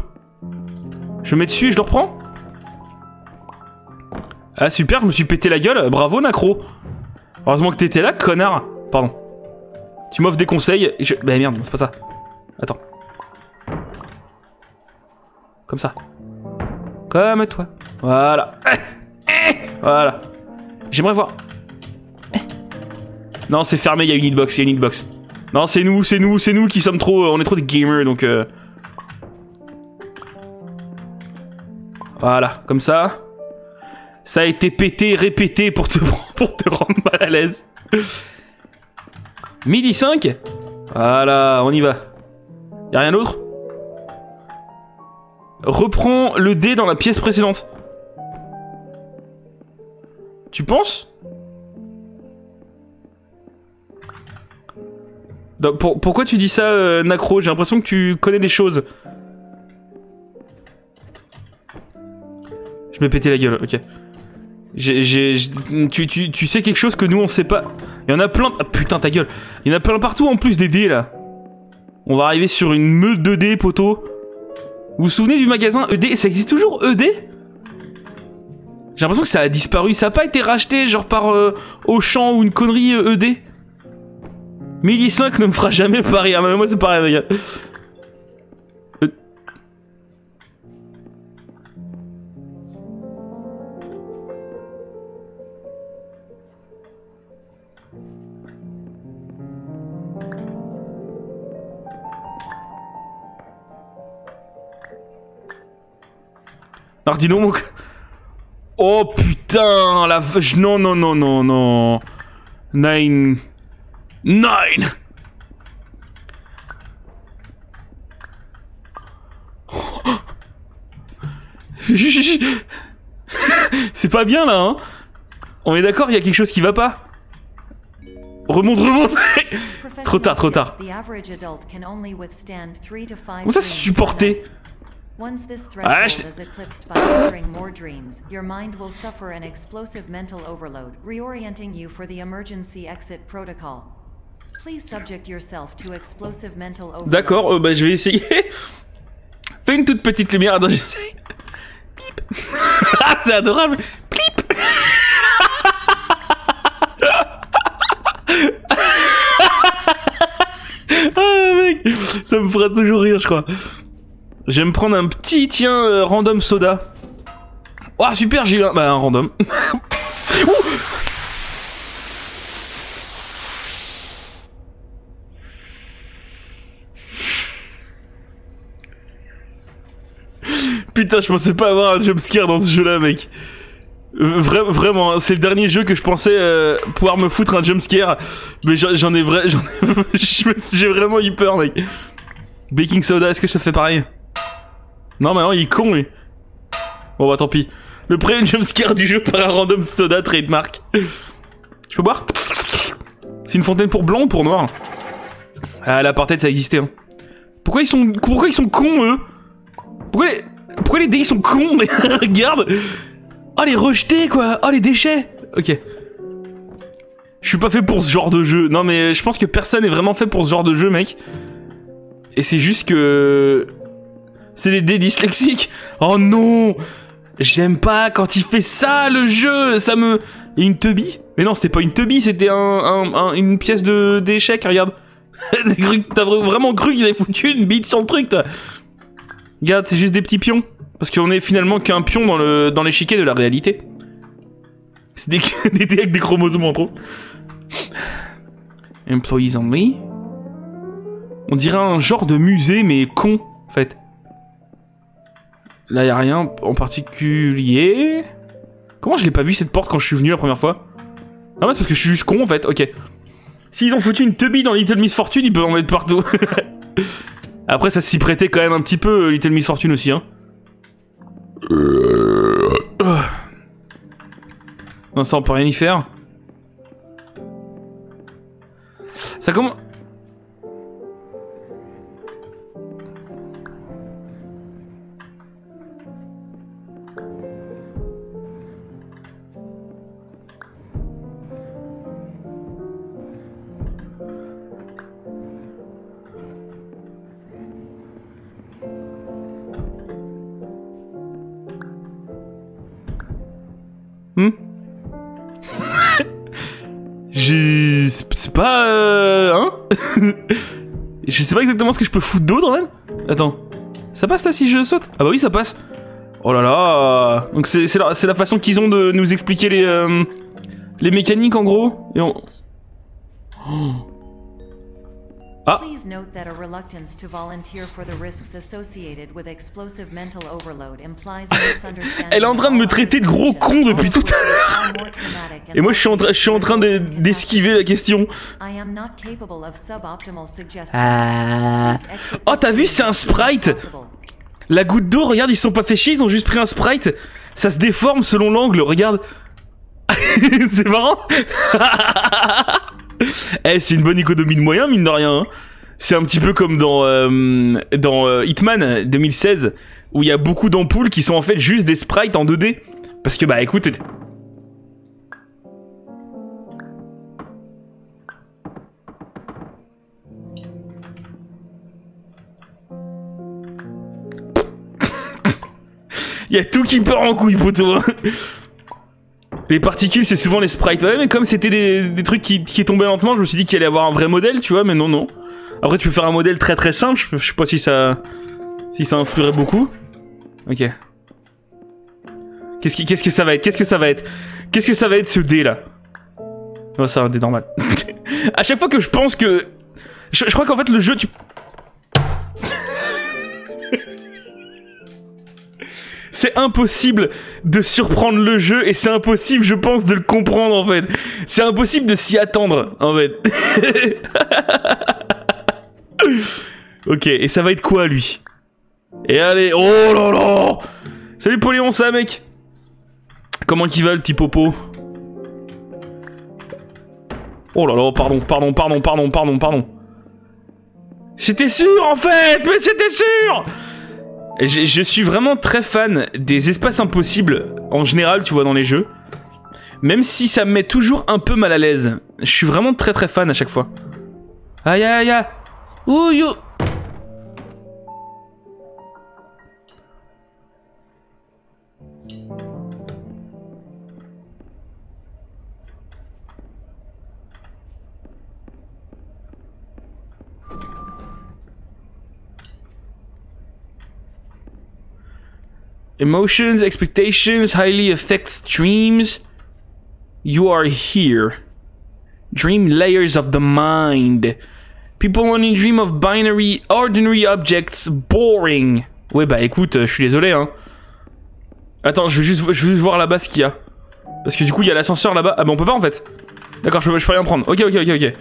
Je me mets dessus et je le reprends. Ah super, je me suis pété la gueule. Bravo Nacro. Heureusement que t'étais là, connard. Pardon. Tu m'offres des conseils et je... Bah merde, c'est pas ça. Attends. Comme ça. Comme toi. Voilà. Voilà. J'aimerais voir... Non, c'est fermé, il y a une hitbox, il y a une hitbox. Non, c'est nous, c'est nous, c'est nous qui sommes trop... On est trop des gamers, donc... Euh... Voilà, comme ça. Ça a été pété, répété pour te, pour te rendre mal à l'aise. midi cinq. Voilà, on y va. Y'a rien d'autre? Reprends le dé dans la pièce précédente. Tu penses? Pourquoi tu dis ça, euh, Nacro? J'ai l'impression que tu connais des choses. Je me pétais la gueule, ok. J'ai, j'ai, tu, tu, tu sais quelque chose que nous on sait pas. Il y en a plein... Ah, putain, ta gueule. Il y en a plein partout en plus des dés, là. On va arriver sur une meute de dés, poteau. Vous vous souvenez du magasin E D? Ça existe toujours, E D? J'ai l'impression que ça a disparu. Ça a pas été racheté, genre par euh, Auchan ou une connerie euh, E D. midi cinq ne me fera jamais pareil, mais moi c'est pareil, les gars. Euh... Nardino, mon... Oh putain, la vache. Non, non, non, non, non. Nine. Nine. C'est pas bien là, hein. On est d'accord, il y a quelque chose qui va pas. Remonte, remonte. Trop tard, trop tard. Comment ça supporter? Once this threshold is eclipsed by triggering more dreams, your mind will suffer an explosive mental overload, reorienting you for the emergency exit protocol. D'accord, euh, bah, je vais essayer. Fais une toute petite lumière. Attends, j'essaye. Ah, c'est adorable. Plip. Ah, mec, ça me fera toujours rire, je crois. Je vais me prendre un petit, tiens, euh, random soda. Oh, super, j'ai eu un... Bah, un random. Ouh. Putain, je pensais pas avoir un jumpscare dans ce jeu-là, mec. Vra vraiment, c'est le dernier jeu que je pensais euh, pouvoir me foutre un jumpscare. Mais j'en ai vrai... J'ai vraiment eu peur, mec. Baking soda, est-ce que ça fait pareil? Non, mais non, il est con, lui. Bon, bah tant pis. Le premier jumpscare du jeu par un random soda trademark. Je peux boire? C'est une fontaine pour blanc ou pour noir? Ah, l'apartheid, ça existait, hein. Pourquoi ils sont... Pourquoi ils sont cons, eux? Pourquoi les... Pourquoi les dés ils sont cons? Regarde. Oh les rejetés quoi. Oh les déchets. Ok. Je suis pas fait pour ce genre de jeu. Non mais je pense que personne est vraiment fait pour ce genre de jeu, mec. Et c'est juste que... C'est les dés dyslexiques. Oh non. J'aime pas quand il fait ça, le jeu. Ça me... Et une teubie? Mais non, c'était pas une teubie, c'était un, un, un, une pièce d'échec, regarde. T'as vraiment cru qu'ils avaient foutu une bite sur le truc, toi? Regarde, c'est juste des petits pions. Parce qu'on est finalement qu'un pion dans le dans l'échiquier de la réalité. C'est des dés avec des chromosomes en trop. Employees only. On dirait un genre de musée, mais con, en fait. Là, y'a rien en particulier. Comment je l'ai pas vu cette porte quand je suis venu la première fois? Non, mais c'est parce que je suis juste con, en fait. Ok. S'ils ont foutu une teubie dans Little Miss Fortune, ils peuvent en mettre partout. Après, ça s'y prêtait quand même un petit peu, Little Miss Fortune aussi, hein. Non, ça on peut rien y faire. Ça commence... Hmm. J'ai... C'est pas... Euh... Hein. Je sais pas exactement ce que je peux foutre d'autre, même. Attends. Ça passe là si je saute? Ah bah oui, ça passe. Oh là là. Donc c'est la, la façon qu'ils ont de nous expliquer les... Euh, les mécaniques, en gros. Et on... Oh. Ah. Please note that a reluctance to volunteer for the risks associated with explosive mental overload implies misunderstanding. Elle est en train de me traiter de gros con depuis tout à l'heure. Et moi je suis en, tra je suis en train d'esquiver de, la question. Ah. Oh, t'as vu, c'est un sprite. La goutte d'eau, regarde, ils se sont pas fait chier, ils ont juste pris un sprite. Ça se déforme selon l'angle, regarde. C'est marrant. Eh, c'est une bonne économie de moyens, mine de rien. Hein. C'est un petit peu comme dans, euh, dans euh, Hitman deux mille seize, où il y a beaucoup d'ampoules qui sont en fait juste des sprites en deux D. Parce que, bah, écoute... Il y a tout qui part en couille, poteau. Les particules, c'est souvent les sprites. Ouais, mais comme c'était des, des trucs qui, qui tombaient lentement, je me suis dit qu'il allait avoir un vrai modèle, tu vois, mais non, non. Après, tu peux faire un modèle très très simple, je, je sais pas si ça... si ça influerait beaucoup. Ok. Qu'est-ce qu'est-ce que ça va être? Qu'est-ce que ça va être? Qu'est-ce que ça va être ce dé, là? Oh, c'est un dé normal. À chaque fois que je pense que... Je, je crois qu'en fait, le jeu, tu... C'est impossible de surprendre le jeu et c'est impossible, je pense, de le comprendre, en fait. C'est impossible de s'y attendre, en fait. Ok, et ça va être quoi, lui? Et allez, oh là là! Salut Poléon, ça, mec? Comment qu'il va, le petit popo? Oh là là, pardon, pardon, pardon, pardon, pardon, pardon. C'était sûr, en fait! Mais c'était sûr! Je, je suis vraiment très fan des espaces impossibles, en général, tu vois, dans les jeux. Même si ça me met toujours un peu mal à l'aise. Je suis vraiment très très fan à chaque fois. Aïe aïe aïe. Ouh you. Emotions, expectations, highly affects dreams. You are here. Dream layers of the mind. People only dream of binary, ordinary objects, boring. Ouais, bah écoute, je suis désolé, hein. Attends, je veux juste, je veux juste voir là-bas ce qu'il y a. Parce que du coup, il y a l'ascenseur là-bas. Ah bah on peut pas, en fait. D'accord, je peux, je peux rien prendre. Ok, ok, ok,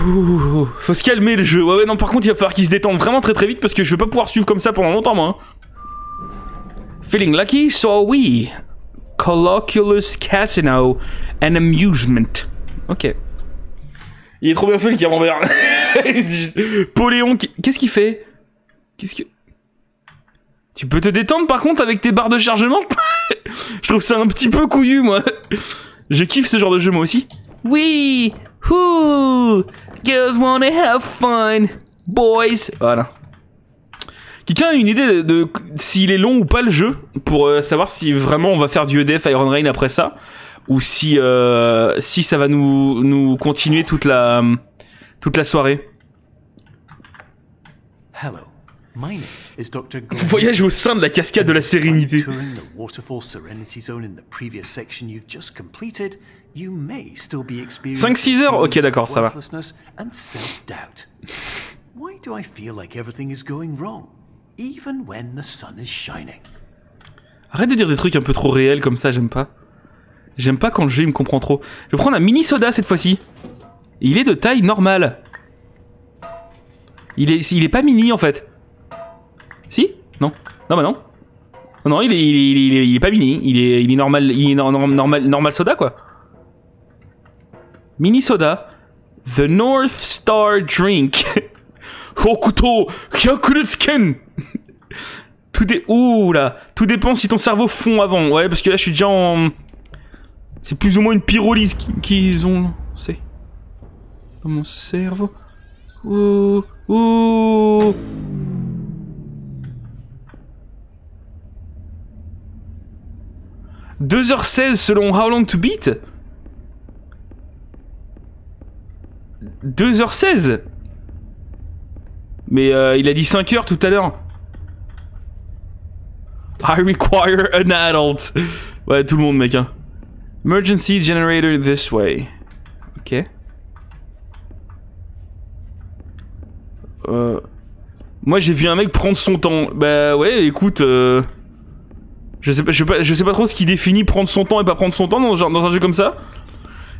ok. Ouh, faut se calmer, le jeu. Ouais, ouais, non, par contre, il va falloir qu'il se détende vraiment très très vite parce que je vais pas pouvoir suivre comme ça pendant longtemps, moi, hein. Feeling lucky, so are we. Colloculus, casino, and amusement. Ok. Il est trop bien fait, le camembert. Poléon, qu'est-ce qu'il fait? Qu'est-ce que... Tu peux te détendre, par contre, avec tes barres de chargement? Je trouve ça un petit peu couillu, moi. Je kiffe ce genre de jeu, moi aussi. Oui. Who? Girls wanna have fun. Boys. Voilà. Quelqu'un a une idée de, de s'il est long ou pas le jeu, pour euh, savoir si vraiment on va faire du E D F Iron Rain après ça, ou si euh, si ça va nous nous continuer toute la toute la soirée. Hello. Voyage au sein de la cascade de la sérénité. cinq six heures? Ok, d'accord, ça va. Arrête de dire des trucs un peu trop réels comme ça, j'aime pas. J'aime pas quand le jeu il me comprend trop. Je vais prendre un mini soda cette fois-ci. Il est de taille normale. Il est, il est pas mini en fait. Si? Non. Non, bah non. Non, non, il est, il est, il est, il est pas mini. Il est, il est normal, il est no, no, normal, normal soda, quoi. Mini soda. The North Star Drink. Hokuto Kyakurutsuken. Tout dé... Ouh là. Tout dépend si ton cerveau fond avant. Ouais, parce que là, je suis déjà en... C'est plus ou moins une pyrolyse qu'ils ont... C'est... Dans mon cerveau... Ouh... Ouh... deux heures seize selon How Long to Beat. Deux heures seize. Mais euh, il a dit cinq heures tout à l'heure. I require an adult. Ouais, tout le monde, mec, hein. Emergency generator this way. Ok. Euh... Moi j'ai vu un mec prendre son temps. Bah ouais, écoute... Euh... Je sais, pas, je, sais pas, je sais pas trop ce qui définit prendre son temps et pas prendre son temps dans, genre, dans un jeu comme ça.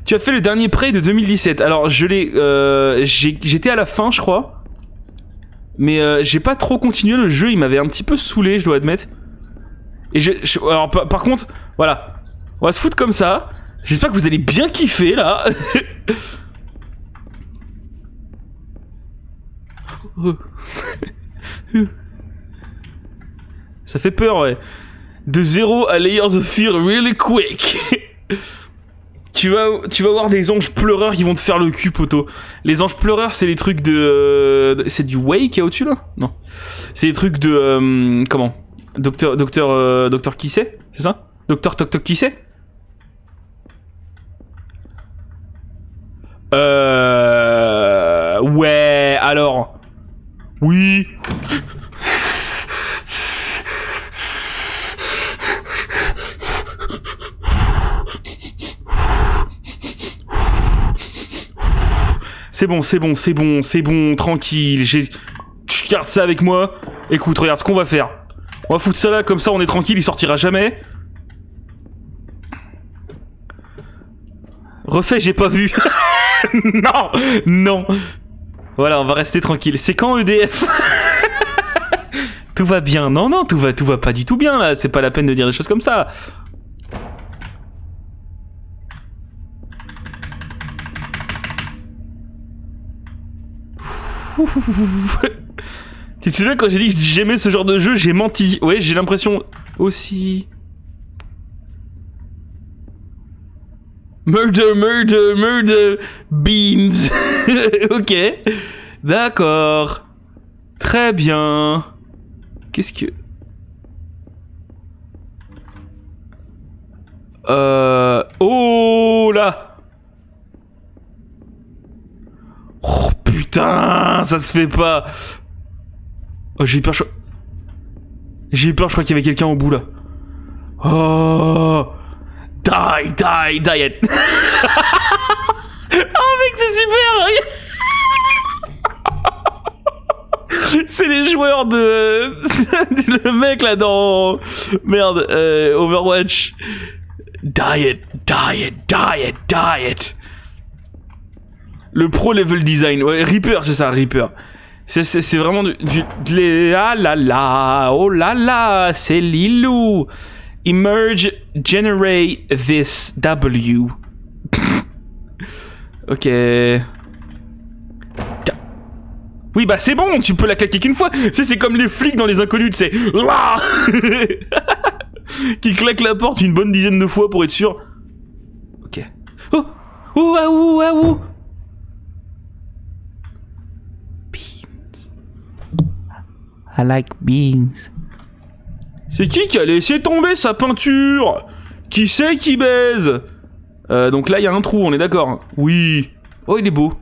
Tu as fait le dernier prêt de deux mille dix-sept. Alors, je l'ai... Euh, j'étais à la fin, je crois. Mais euh, j'ai pas trop continué le jeu. Il m'avait un petit peu saoulé, je dois admettre. Et je... je alors, par, par contre, voilà. On va se foutre comme ça. J'espère que vous allez bien kiffer, là. Ça fait peur, ouais. De zéro à Layers of Fear really quick. tu, vas, tu vas voir des anges pleureurs qui vont te faire le cul, poteau. Les anges pleureurs, c'est les trucs de... Euh, c'est du Way qui est au-dessus, là? Non. C'est les trucs de... Euh, comment? Docteur... Docteur... Euh, docteur qui c'est? C'est ça? Docteur Toc Toc qui c'est? Euh... Ouais, alors... Oui. C'est bon, c'est bon, c'est bon, c'est bon, tranquille, j'ai... Je garde ça avec moi. Écoute, regarde ce qu'on va faire. On va foutre ça là, comme ça on est tranquille, il sortira jamais. Refais, j'ai pas vu. Non, non. Voilà, on va rester tranquille. C'est quand E D F? Tout va bien. Non, non, tout va, tout va pas du tout bien là. C'est pas la peine de dire des choses comme ça. Tu te souviens quand j'ai dit que j'aimais ce genre de jeu, j'ai menti. Ouais, j'ai l'impression aussi. Murder, murder, murder, beans. Ok, d'accord. Très bien. Qu'est-ce que... Euh... Oh là. Oh putain, ça se fait pas. Oh, j'ai eu peur, je... J'ai eu peur, je crois qu'il y avait quelqu'un au bout, là. Oh... Die, die, diet. Oh mec, c'est super. C'est les joueurs de... Le mec, là, dans... Merde, euh, Overwatch. Diet, diet, diet, diet. Le pro level design, ouais, Reaper, c'est ça, Reaper. C'est vraiment du... du les, ah là là, oh là là, c'est Lilou. Emerge, generate this W. Ok. Oui, bah c'est bon, tu peux la claquer qu'une fois. Tu sais, c'est comme les flics dans Les Inconnus, tu sais. Qui claquent la porte une bonne dizaine de fois pour être sûr. Ok. Oh, ouh, ouh, ouh, ouh. I like beans. C'est qui qui a laissé tomber sa peinture? Qui c'est qui baise? euh, Donc là, il y a un trou, on est d'accord. Oui. Oh, il est beau.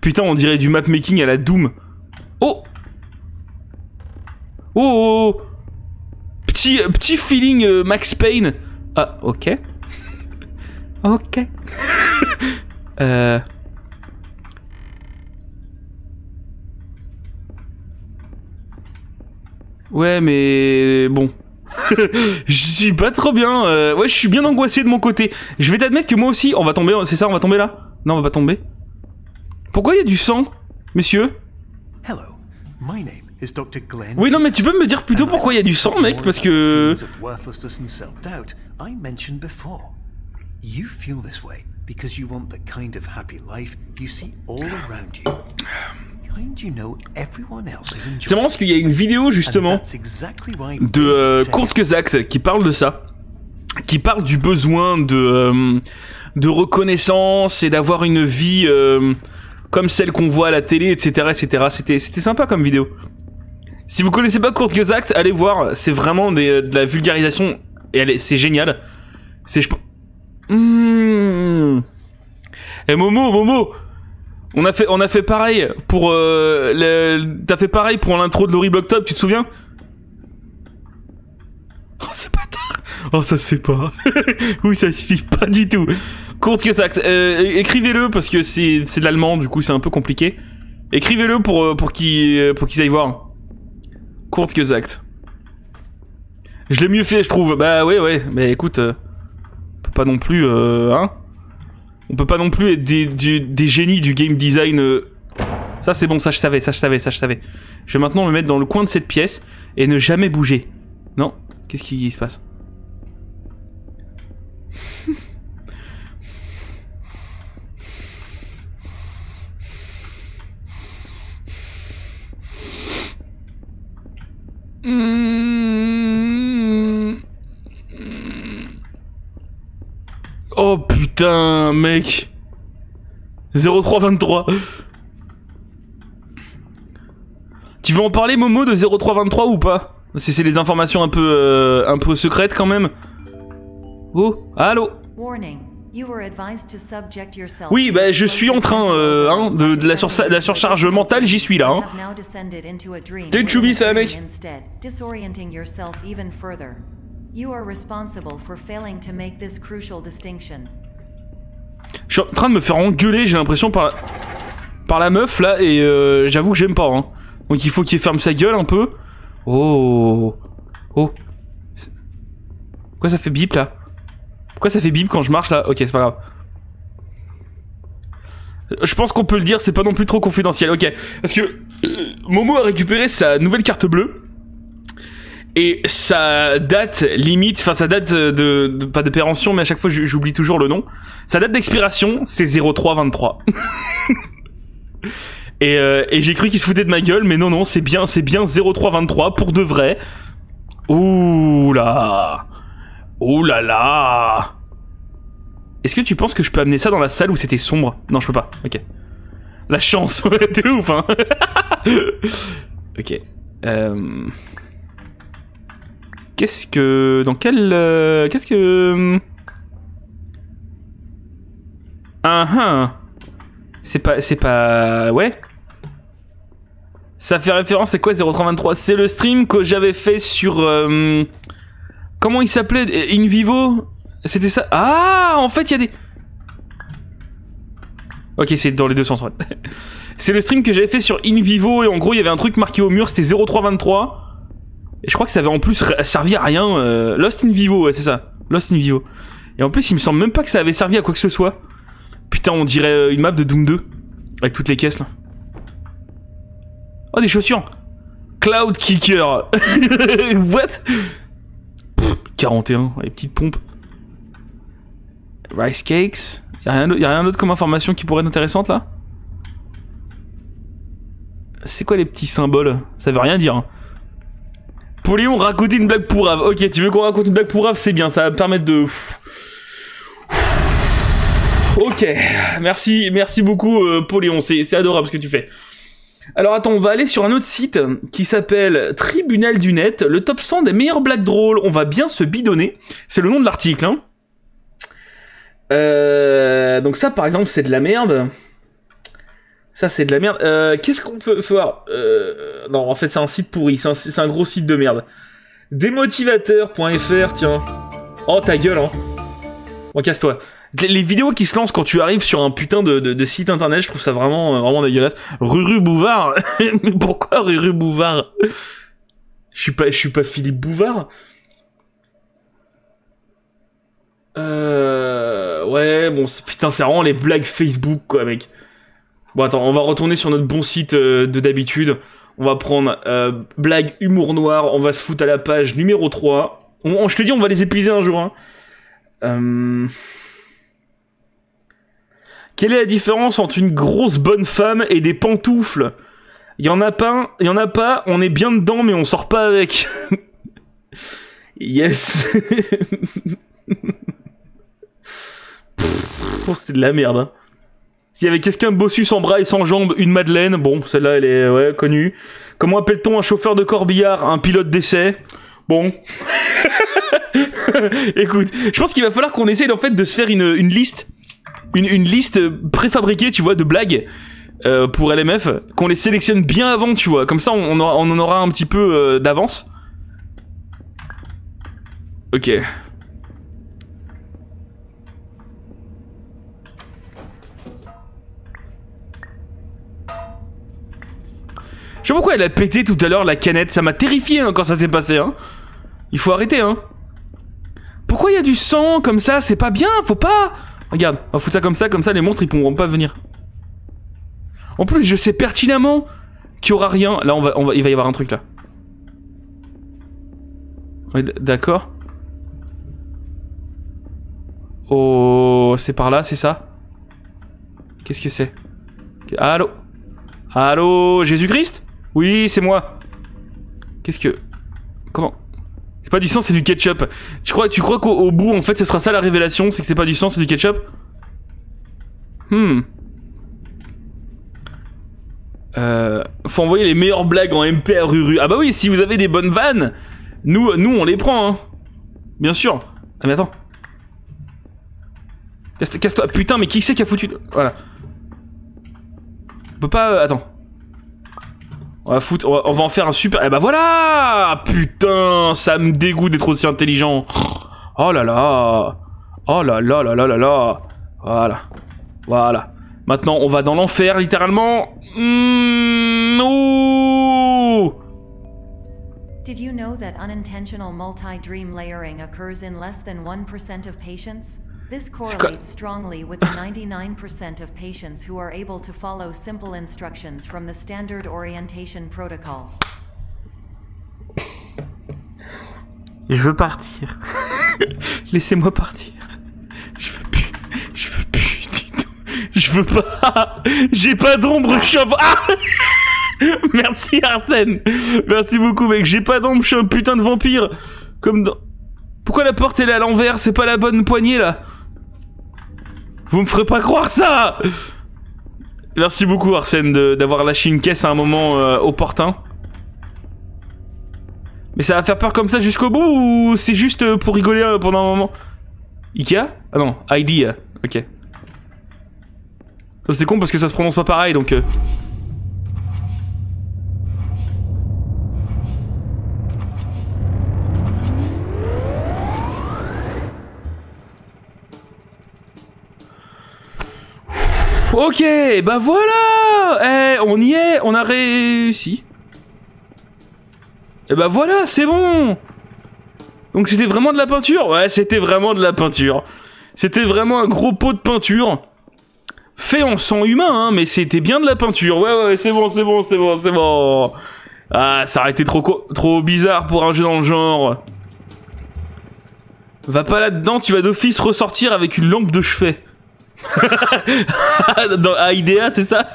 Putain, on dirait du mapmaking à la Doom. Oh. Oh, oh, oh. Petit, petit feeling euh, Max Payne. Ah, ok. Ok. euh... Ouais, mais bon. Je suis pas trop bien. Euh... Ouais, je suis bien angoissé de mon côté. Je vais t'admettre que moi aussi... On va tomber, c'est ça, on va tomber là? Non, on va pas tomber. Pourquoi il y a du sang, messieurs? Hello, my name is Doctor Glenn. Oui, non, mais tu peux me dire plutôt pourquoi il y a du sang, mec, parce que... C'est marrant parce qu'il y a une vidéo justement de euh, Kurzgesagt qui parle de ça, qui parle du besoin de, euh, de reconnaissance et d'avoir une vie euh, comme celle qu'on voit à la télé, et cetera, et cetera. C'était, c'était sympa comme vidéo. Si vous connaissez pas Kurzgesagt, allez voir, c'est vraiment des, de la vulgarisation et c'est génial. C'est je. Mmh. Et Momo, Momo. On a fait, on a fait pareil pour euh, t'as fait pareil pour l'intro de Laurie Blocktop, tu te souviens? Oh, c'est pas tard. Oh, ça se fait pas. Oui, ça se fait pas du tout. Kurzgesagt, euh, écrivez-le parce que c'est de l'allemand, du coup c'est un peu compliqué. Écrivez-le pour, pour qu'ils pour qu'ils aillent voir. Kurzgesagt. Je l'ai mieux fait, je trouve. Bah ouais, ouais. Mais écoute, euh, on peut pas non plus, euh, hein. On peut pas non plus être des, des, des génies du game design. Euh... Ça c'est bon, ça je savais, ça je savais, ça je savais. Je vais maintenant me mettre dans le coin de cette pièce et ne jamais bouger. Non? Qu'est-ce qui se passe? mmh... Oh putain, mec. zéro trois vingt-trois. Tu veux en parler, Momo, de zéro trois vingt-trois ou pas? C'est des informations un peu, euh, un peu secrètes quand même. Oh, allô. Oui, bah je suis en train euh, hein, de, de, la de la surcharge mentale, j'y suis là. Hein. T'es choubi ça, mec. Je suis en train de me faire engueuler, j'ai l'impression, par, par la meuf là, et euh, j'avoue que j'aime pas. Hein. Donc il faut qu'il ferme sa gueule un peu. Oh. Oh. Pourquoi ça fait bip là? Pourquoi ça fait bip quand je marche là? Ok, c'est pas grave. Je pense qu'on peut le dire, c'est pas non plus trop confidentiel. Ok, parce que Momo a récupéré sa nouvelle carte bleue. Et sa date limite, enfin sa date de, de... Pas de péremption, mais à chaque fois j'oublie toujours le nom. Sa date d'expiration, c'est zéro trois vingt-trois. Et, euh, et j'ai cru qu'il se foutait de ma gueule, mais non, non, c'est bien, c'est bien zéro trois vingt-trois pour de vrai. Ouh là. Ouh là là. Est-ce que tu penses que je peux amener ça dans la salle où c'était sombre? Non, je peux pas, ok. La chance, t'es ouf, hein. Ok. Euh... Qu'est-ce que... Dans quel... Euh... Qu'est-ce que... Ah ah. C'est pas... C'est pas... Ouais. Ça fait référence, c'est quoi zéro trois vingt-trois? C'est le stream que j'avais fait sur... Euh... Comment il s'appelait? In Vivo? C'était ça? Ah, en fait, il y a des... Ok, c'est dans les deux sens, en fait. C'est le stream que j'avais fait sur In Vivo, et en gros, il y avait un truc marqué au mur, c'était zéro trois vingt-trois. Et je crois que ça avait en plus servi à rien. Euh... Lost in Vivo, ouais, c'est ça. Lost in Vivo. Et en plus, il me semble même pas que ça avait servi à quoi que ce soit. Putain, on dirait une map de Doom deux. Avec toutes les caisses, là. Oh, des chaussures. Cloud Kicker. What? quarante et un, les petites pompes. Rice cakes. Y'a rien d'autre comme information qui pourrait être intéressante là? C'est quoi les petits symboles? Ça veut rien dire. Poléon, raconter une blague pourrave. Ok, tu veux qu'on raconte une blague pourrave? C'est bien, ça va me permettre de... Ok, merci, merci beaucoup euh, Poléon, c'est adorable ce que tu fais. Alors attends, on va aller sur un autre site qui s'appelle Tribunal du Net, le top cent des meilleures blagues drôles. On va bien se bidonner. C'est le nom de l'article. Hein. Euh, donc ça, par exemple, c'est de la merde. Ça, c'est de la merde. Euh, Qu'est-ce qu'on peut faire euh, Non, en fait, c'est un site pourri. C'est un, un gros site de merde. Démotivateur point F R, tiens. Oh, ta gueule, hein. Bon, casse-toi. Les vidéos qui se lancent quand tu arrives sur un putain de, de, de site internet, je trouve ça vraiment, vraiment dégueulasse. Ruru Bouvard. Pourquoi Ruru Bouvard? Je suis pas, je suis pas Philippe Bouvard. Euh... Ouais, bon, putain, c'est vraiment les blagues Facebook, quoi, mec. Bon, attends, on va retourner sur notre bon site euh, de d'habitude. On va prendre euh, blague humour noir. On va se foutre à la page numéro trois. On, on, je te dis, on va les épuiser un jour, hein. Euh... Quelle est la différence entre une grosse bonne femme et des pantoufles? Il y en a pas, il y en a pas, on est bien dedans mais on sort pas avec. Yes. C'est de la merde. Hein. S'il y avait quelqu'un bossu sans bras et sans jambes, une madeleine, bon, celle-là elle est ouais, connue. Comment appelle-t-on un chauffeur de corbillard, un pilote d'essai? Bon. Écoute, je pense qu'il va falloir qu'on essaye en fait de se faire une, une liste. Une, une liste préfabriquée, tu vois, de blagues euh, pour L M F, qu'on les sélectionne bien avant, tu vois. Comme ça, on, on, aura, on en aura un petit peu euh, d'avance. Ok. Je sais pas pourquoi elle a pété tout à l'heure la canette. Ça m'a terrifié hein, quand ça s'est passé. Hein. Il faut arrêter. Hein. Pourquoi il y a du sang comme ça? C'est pas bien, faut pas... Regarde, on va foutre ça comme ça, comme ça les monstres ils pourront pas venir. En plus, je sais pertinemment qu'il y aura rien. Là, on va, on va, il va y avoir un truc là. Ouais, d'accord. Oh, c'est par là, c'est ça? Qu'est-ce que c'est? Allô? Allô, Jésus-Christ? Oui, c'est moi. Qu'est-ce que... Comment? C'est pas du sang, c'est du ketchup. Tu crois, tu crois qu'au bout, en fait, ce sera ça la révélation, c'est que c'est pas du sang, c'est du ketchup? Hmm. Euh, faut envoyer les meilleures blagues en M P à Ruru. Ah bah oui, si vous avez des bonnes vannes, nous, nous on les prend, hein. Bien sûr. Ah mais attends. Casse-toi. Putain, mais qui c'est qui a foutu... Voilà. On peut pas... Euh, attends. On va foutre, on va, on va en faire un super... Eh bah voilà! Putain, ça me dégoûte d'être aussi intelligent. Oh là là! Oh là là là là là là! Voilà. Voilà. Maintenant, on va dans l'enfer, littéralement. Mmh, oh. Did you know that unintentional multi-dream layering occurs in less than one percent of patients? This correlates strongly with the ninety-nine percent of patients who are able to follow simple instructions from the standard orientation protocol. Je veux partir. Laissez-moi partir. Je veux plus. Je veux plus. Je veux pas. J'ai pas d'ombre chauve. Ah merci Arsène. Merci beaucoup mec. J'ai pas d'ombre. Je suis un putain de vampire. Comme dans... Pourquoi la porte elle est à l'envers? C'est pas la bonne poignée là. Vous me ferez pas croire ça! Merci beaucoup Arsène d'avoir lâché une caisse à un moment euh, opportun. Mais ça va faire peur comme ça jusqu'au bout ou c'est juste pour rigoler pendant un moment? Ikea? Ah non, Idea. Ok. C'est con parce que ça se prononce pas pareil donc... Euh... Ok, bah voilà. Eh, on y est, on a réussi. Et bah voilà, c'est bon. Donc c'était vraiment de la peinture? Ouais, c'était vraiment de la peinture. C'était vraiment un gros pot de peinture. Fait en sang humain, hein, mais c'était bien de la peinture. Ouais, ouais, c'est bon, c'est bon, c'est bon, c'est bon. Ah, ça aurait été trop, trop bizarre pour un jeu dans le genre. Va pas là-dedans, tu vas d'office ressortir avec une lampe de chevet. Dans A I D A, c'est ça?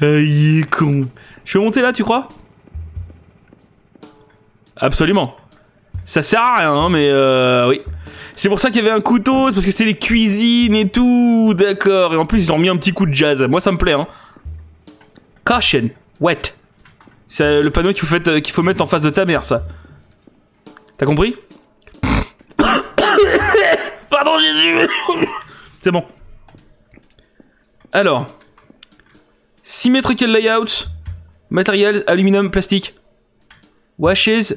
Ah, il est con. Je peux monter là, tu crois? Absolument. Ça sert à rien, hein, mais euh, oui. C'est pour ça qu'il y avait un couteau, c'est parce que c'était les cuisines et tout. D'accord. Et en plus, ils ont mis un petit coup de jazz. Moi, ça me plaît. Hein. Caution, wet. C'est le panneau qu'il faut, qu'il faut mettre en face de ta mère, ça. T'as compris? Pardon, Jésus. C'est bon. Alors. Symmetrical layout. Materials, aluminium, plastique. Washes.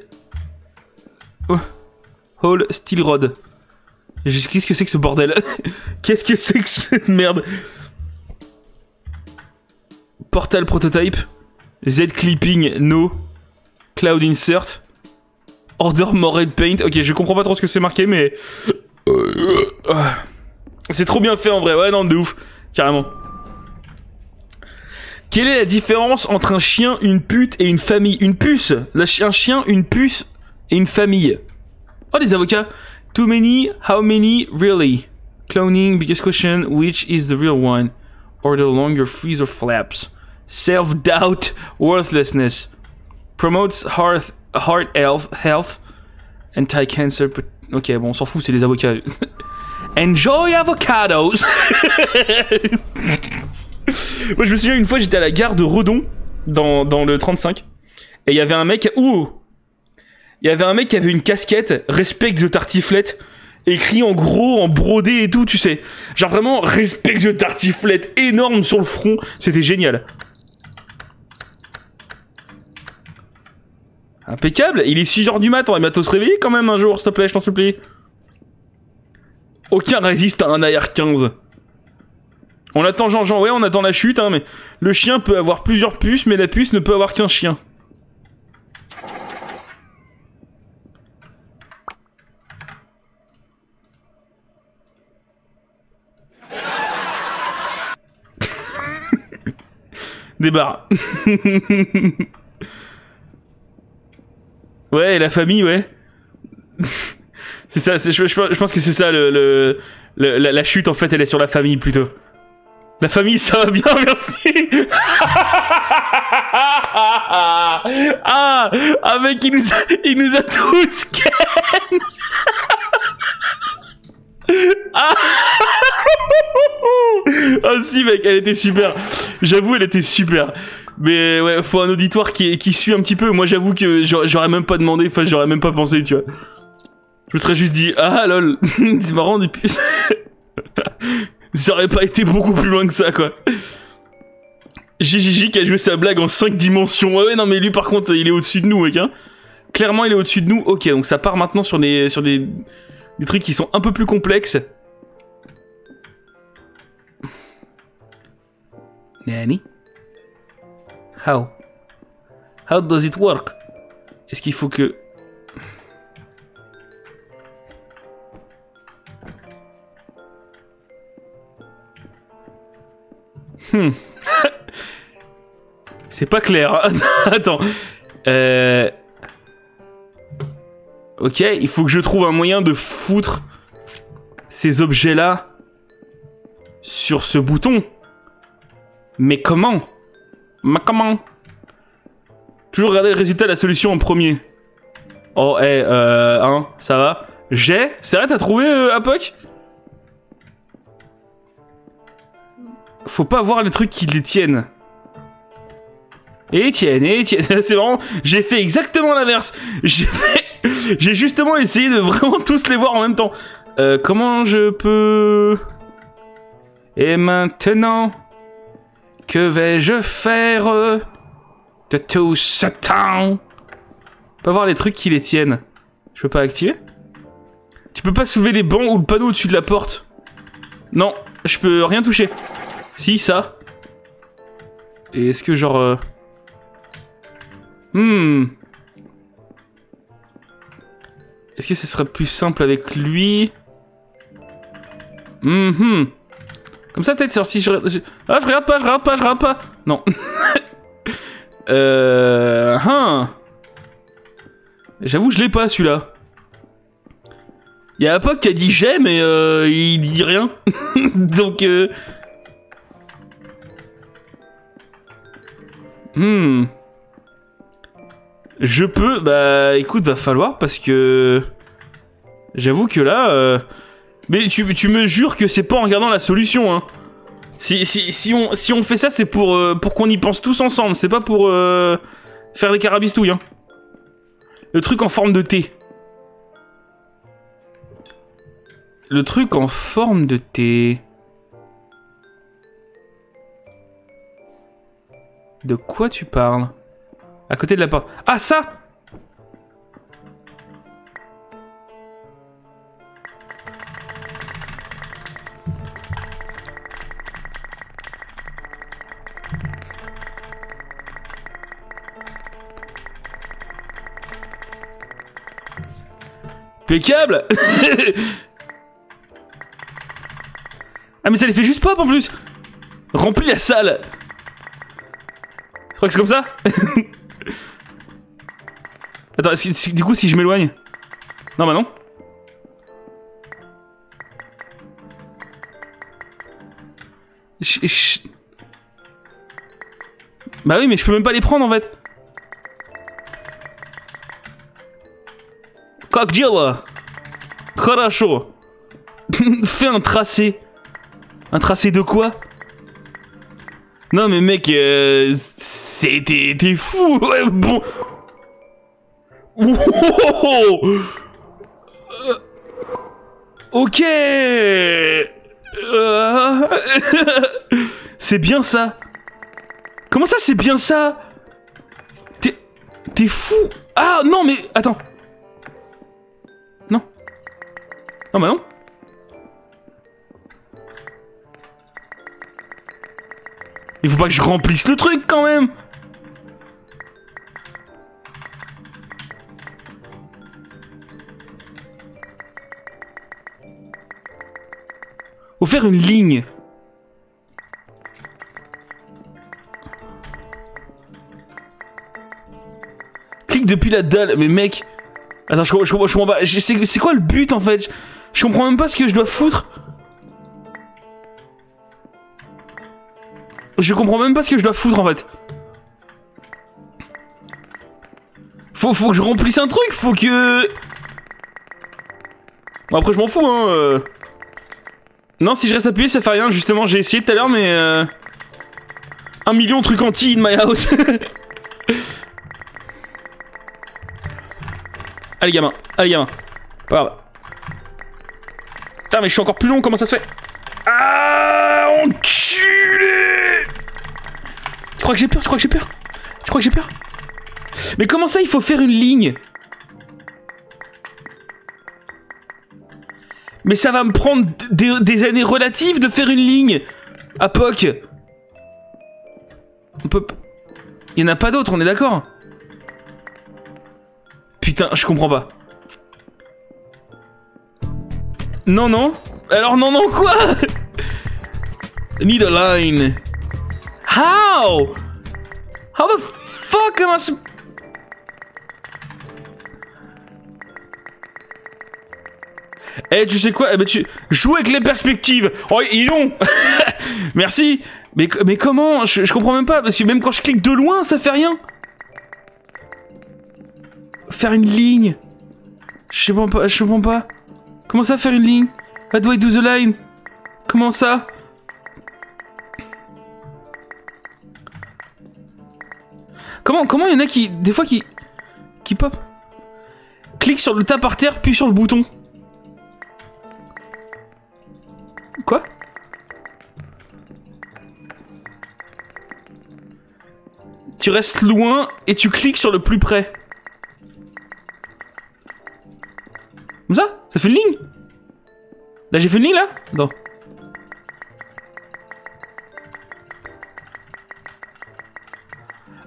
Oh. Hole, steel rod. Qu'est-ce que c'est que ce bordel? Qu'est-ce que c'est que cette merde? Portal prototype. Z-clipping, no. Cloud insert. Order more red paint. Ok, je comprends pas trop ce que c'est marqué, mais... C'est trop bien fait en vrai. Ouais, non, de ouf. Carrément. Quelle est la différence entre un chien, une pute et une famille? Une puce. Un chien, une puce et une famille. Oh, les avocats. Too many, how many, really? Cloning, biggest question, which is the real one? Or the longer freezer flaps? Self-doubt, worthlessness. Promotes heart, heart health, health. Anti-cancer, but... Ok, bon, on s'en fout, c'est les avocats. Enjoy avocados. Moi, je me souviens, une fois, j'étais à la gare de Redon, dans, dans le trente-cinq, et il y avait un mec... Ouh! Il y avait un mec qui avait une casquette, respect the tartiflette, écrit en gros, en brodé et tout, tu sais. Genre vraiment, respect the tartiflette, énorme sur le front, c'était génial. Impeccable, il est six heures du matin, on va bientôt se réveiller quand même un jour, s'il te plaît, je t'en supplie. Aucun résiste à un A R quinze. On attend Jean-Jean, ouais, on attend la chute, hein, mais le chien peut avoir plusieurs puces, mais la puce ne peut avoir qu'un chien. Débarre. Ouais, et la famille, ouais. C'est ça, je, je pense que c'est ça le, le, le la, la chute en fait, elle est sur la famille plutôt. La famille, ça va bien, merci. Ah, un mec, il nous a, il nous a tous ken. Ah. Ah si mec, elle était super. J'avoue, elle était super. Mais ouais, faut un auditoire qui, qui suit un petit peu. Moi j'avoue que j'aurais même pas demandé. Enfin, j'aurais même pas pensé, tu vois. Je me serais juste dit, ah lol. C'est marrant des puces. Ça aurait pas été beaucoup plus loin que ça, quoi. J J J qui a joué sa blague en cinq dimensions. Ouais non mais lui par contre, il est au-dessus de nous, mec, hein. Clairement, il est au-dessus de nous. Ok, donc ça part maintenant sur des... Sur des... Des trucs qui sont un peu plus complexes. Nani? How? How does it work? Est-ce qu'il faut que... Hmm. C'est pas clair. Attends. Euh... Ok, il faut que je trouve un moyen de foutre ces objets-là sur ce bouton. Mais comment? Mais comment? Toujours regarder le résultat de la solution en premier. Oh, eh, hey, euh, hein, ça va? J'ai? C'est vrai, t'as trouvé, euh, Apoc? Faut pas voir les trucs qui les tiennent. Et tiennent, et tiennent. C'est vraiment... J'ai fait exactement l'inverse. J'ai fait... J'ai justement essayé de vraiment tous les voir en même temps. Euh, comment je peux... Et maintenant... Que vais-je faire de tout ce temps? On peut voir les trucs qui les tiennent. Je peux pas activer? Tu peux pas soulever les bancs ou le panneau au-dessus de la porte? Non, je peux rien toucher. Si, ça. Et est-ce que genre... Euh... Hmm... Est-ce que ce serait plus simple avec lui? Mm-hmm. Comme ça, peut-être, si je... Ah, je regarde pas, je regarde pas, je regarde pas. Non. euh... Hein. J'avoue, je l'ai pas, celui-là. Il y a un pote qui a dit j'ai, mais euh, il dit rien. Donc... Euh... Hmm... Je peux, bah écoute, va falloir parce que j'avoue que là, euh... mais tu, tu me jures que c'est pas en regardant la solution, hein. Si, si, si, on, si on fait ça, c'est pour, euh, pour qu'on y pense tous ensemble. C'est pas pour euh, faire des carabistouilles. Hein. Le truc en forme de T. Le truc en forme de T. De quoi tu parles? À côté de la porte. Ah, ça! Impeccable. Ah mais ça les fait juste pop en plus. Remplis la salle. Je crois que c'est comme ça. Attends, est-ce que, du coup si je m'éloigne? Non bah non. Je, je... Bah oui mais je peux même pas les prendre en fait. Как дело? Хорошо. Fais un tracé. Un tracé de quoi? Non mais mec, euh, c'est t'es fou. Ouais, bon. Wow. Euh, ok. Euh... c'est bien ça. Comment ça c'est bien ça? T'es t'es fou. Ah non mais attends. Non bah non. Il faut pas que je remplisse le truc quand même. Faut faire une ligne. Clique depuis la dalle. Mais mec. Attends je comprends, je comprends pas. C'est quoi le but en fait? Je comprends même pas ce que je dois foutre. Je comprends même pas ce que je dois foutre en fait. Faut, faut que je remplisse un truc, faut que... Bon, après je m'en fous hein. Euh... Non si je reste appuyé ça fait rien justement, j'ai essayé tout à l'heure mais... Euh... Un million de trucs anti in my house. Allez gamin, allez gamin. Voilà. Putain mais je suis encore plus long, comment ça se fait? Ah enculé! Tu crois que j'ai peur? Tu crois que j'ai peur? Tu crois que j'ai peur? Mais comment ça il faut faire une ligne? Mais ça va me prendre des, des années relatives de faire une ligne à P O C. On peut... Il n'y en a pas d'autres, on est d'accord? Putain, je comprends pas. Non, non. Alors, non, non, quoi? Need a line. How? How the fuck am I... Su eh, tu sais quoi? Eh ben, tu... Joue avec les perspectives. Oh, ils l'ont. Merci. Mais, mais comment? Je, je comprends même pas, parce que même quand je clique de loin, ça fait rien. Faire une ligne. Je sais pas, pas, je comprends pas. Comment ça faire une ligne? What do I do the line? Comment ça? Comment comment il y en a qui des fois qui qui pop. Clique sur le tas par terre puis sur le bouton. Quoi? Tu restes loin et tu cliques sur le plus près. Comme ça? Ça fait une ligne? Là j'ai fait une ligne là? Non.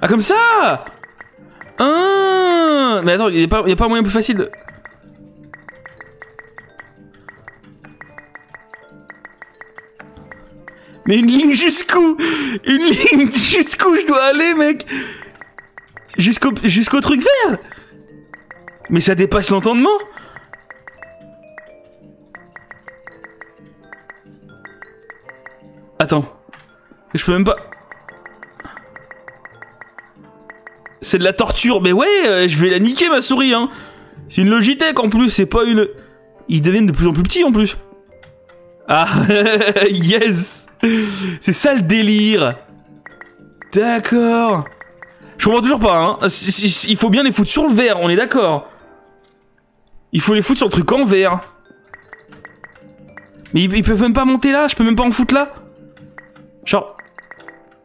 Ah comme ça! Ah, mais attends, il n'y a pas, il y a pas un moyen plus facile de... Mais une ligne jusqu'où? Une ligne jusqu'où je dois aller mec? Jusqu'au jusqu'au truc vert? Mais ça dépasse l'entendement? Attends, je peux même pas... C'est de la torture, mais ouais, euh, je vais la niquer ma souris, hein. C'est une Logitech en plus, c'est pas une... Ils deviennent de plus en plus petits en plus. Ah, yes. C'est ça le délire. D'accord. Je comprends toujours pas, hein. Il faut bien les foutre sur le verre, on est d'accord. Il faut les foutre sur le truc en verre. Mais ils peuvent même pas monter là, je peux même pas en foutre là. Genre...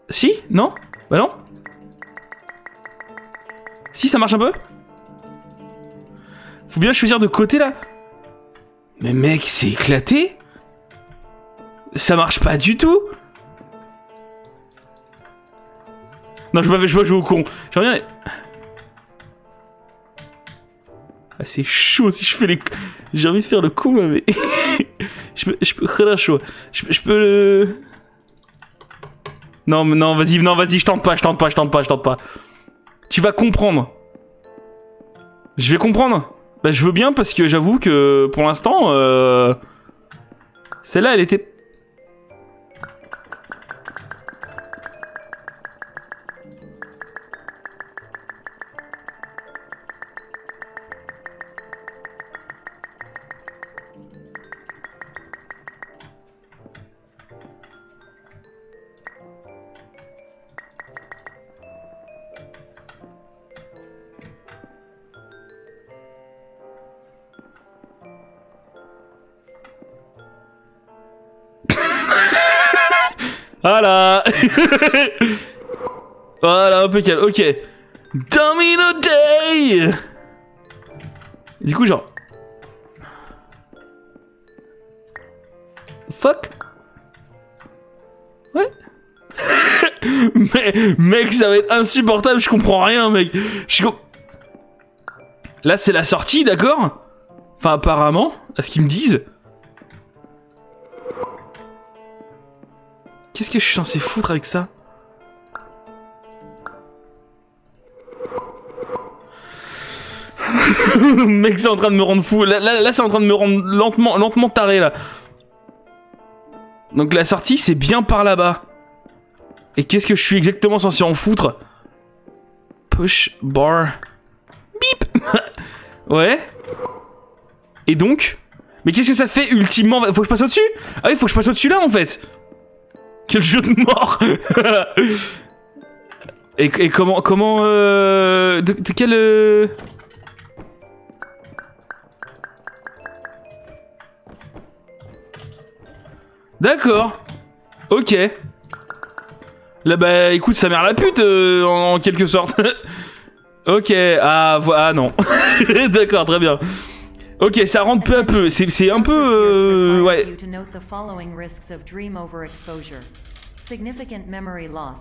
Si? Non? Bah non? Si, ça marche un peu? Faut bien choisir de côté là. Mais mec, c'est éclaté. Ça marche pas du tout. Non, je vais pas jouer au con. Je reviens. Ah, c'est chaud si je fais les... J'ai envie de faire le con là, mais... je peux... Je peux... Rien chaud. Je peux... Je peux le... Non, non, vas-y, non, vas-y, je tente pas, je tente pas, je tente pas, je tente pas. Tu vas comprendre. Je vais comprendre. Bah, je veux bien parce que j'avoue que pour l'instant, euh... celle-là, elle était... Voilà. Voilà, un peu calme. Ok. Domino Day. Du coup, genre... Fuck. Ouais. Mais, mec, ça va être insupportable. Je comprends rien, mec. Je comp... Là, c'est la sortie, d'accord? Enfin, apparemment, à ce qu'ils me disent... Qu'est-ce que je suis censé foutre avec ça? Mec, c'est en train de me rendre fou. Là, là, là c'est en train de me rendre lentement, lentement taré, là. Donc la sortie, c'est bien par là-bas. Et qu'est-ce que je suis exactement censé en foutre? Push bar. Bip. Ouais. Et donc? Mais qu'est-ce que ça fait, ultimement? Faut que je passe au-dessus? Ah oui, faut que je passe au-dessus, là, en fait. Quel jeu de mort. et, et comment... comment euh, de, de quel... Euh... D'accord. Ok. Là, bah, écoute, sa mère la pute, euh, en, en quelque sorte. Ok. Ah, ah non. D'accord, très bien. Ok, ça rentre peu à peu. C'est un peu... Euh, ouais. Oh là là.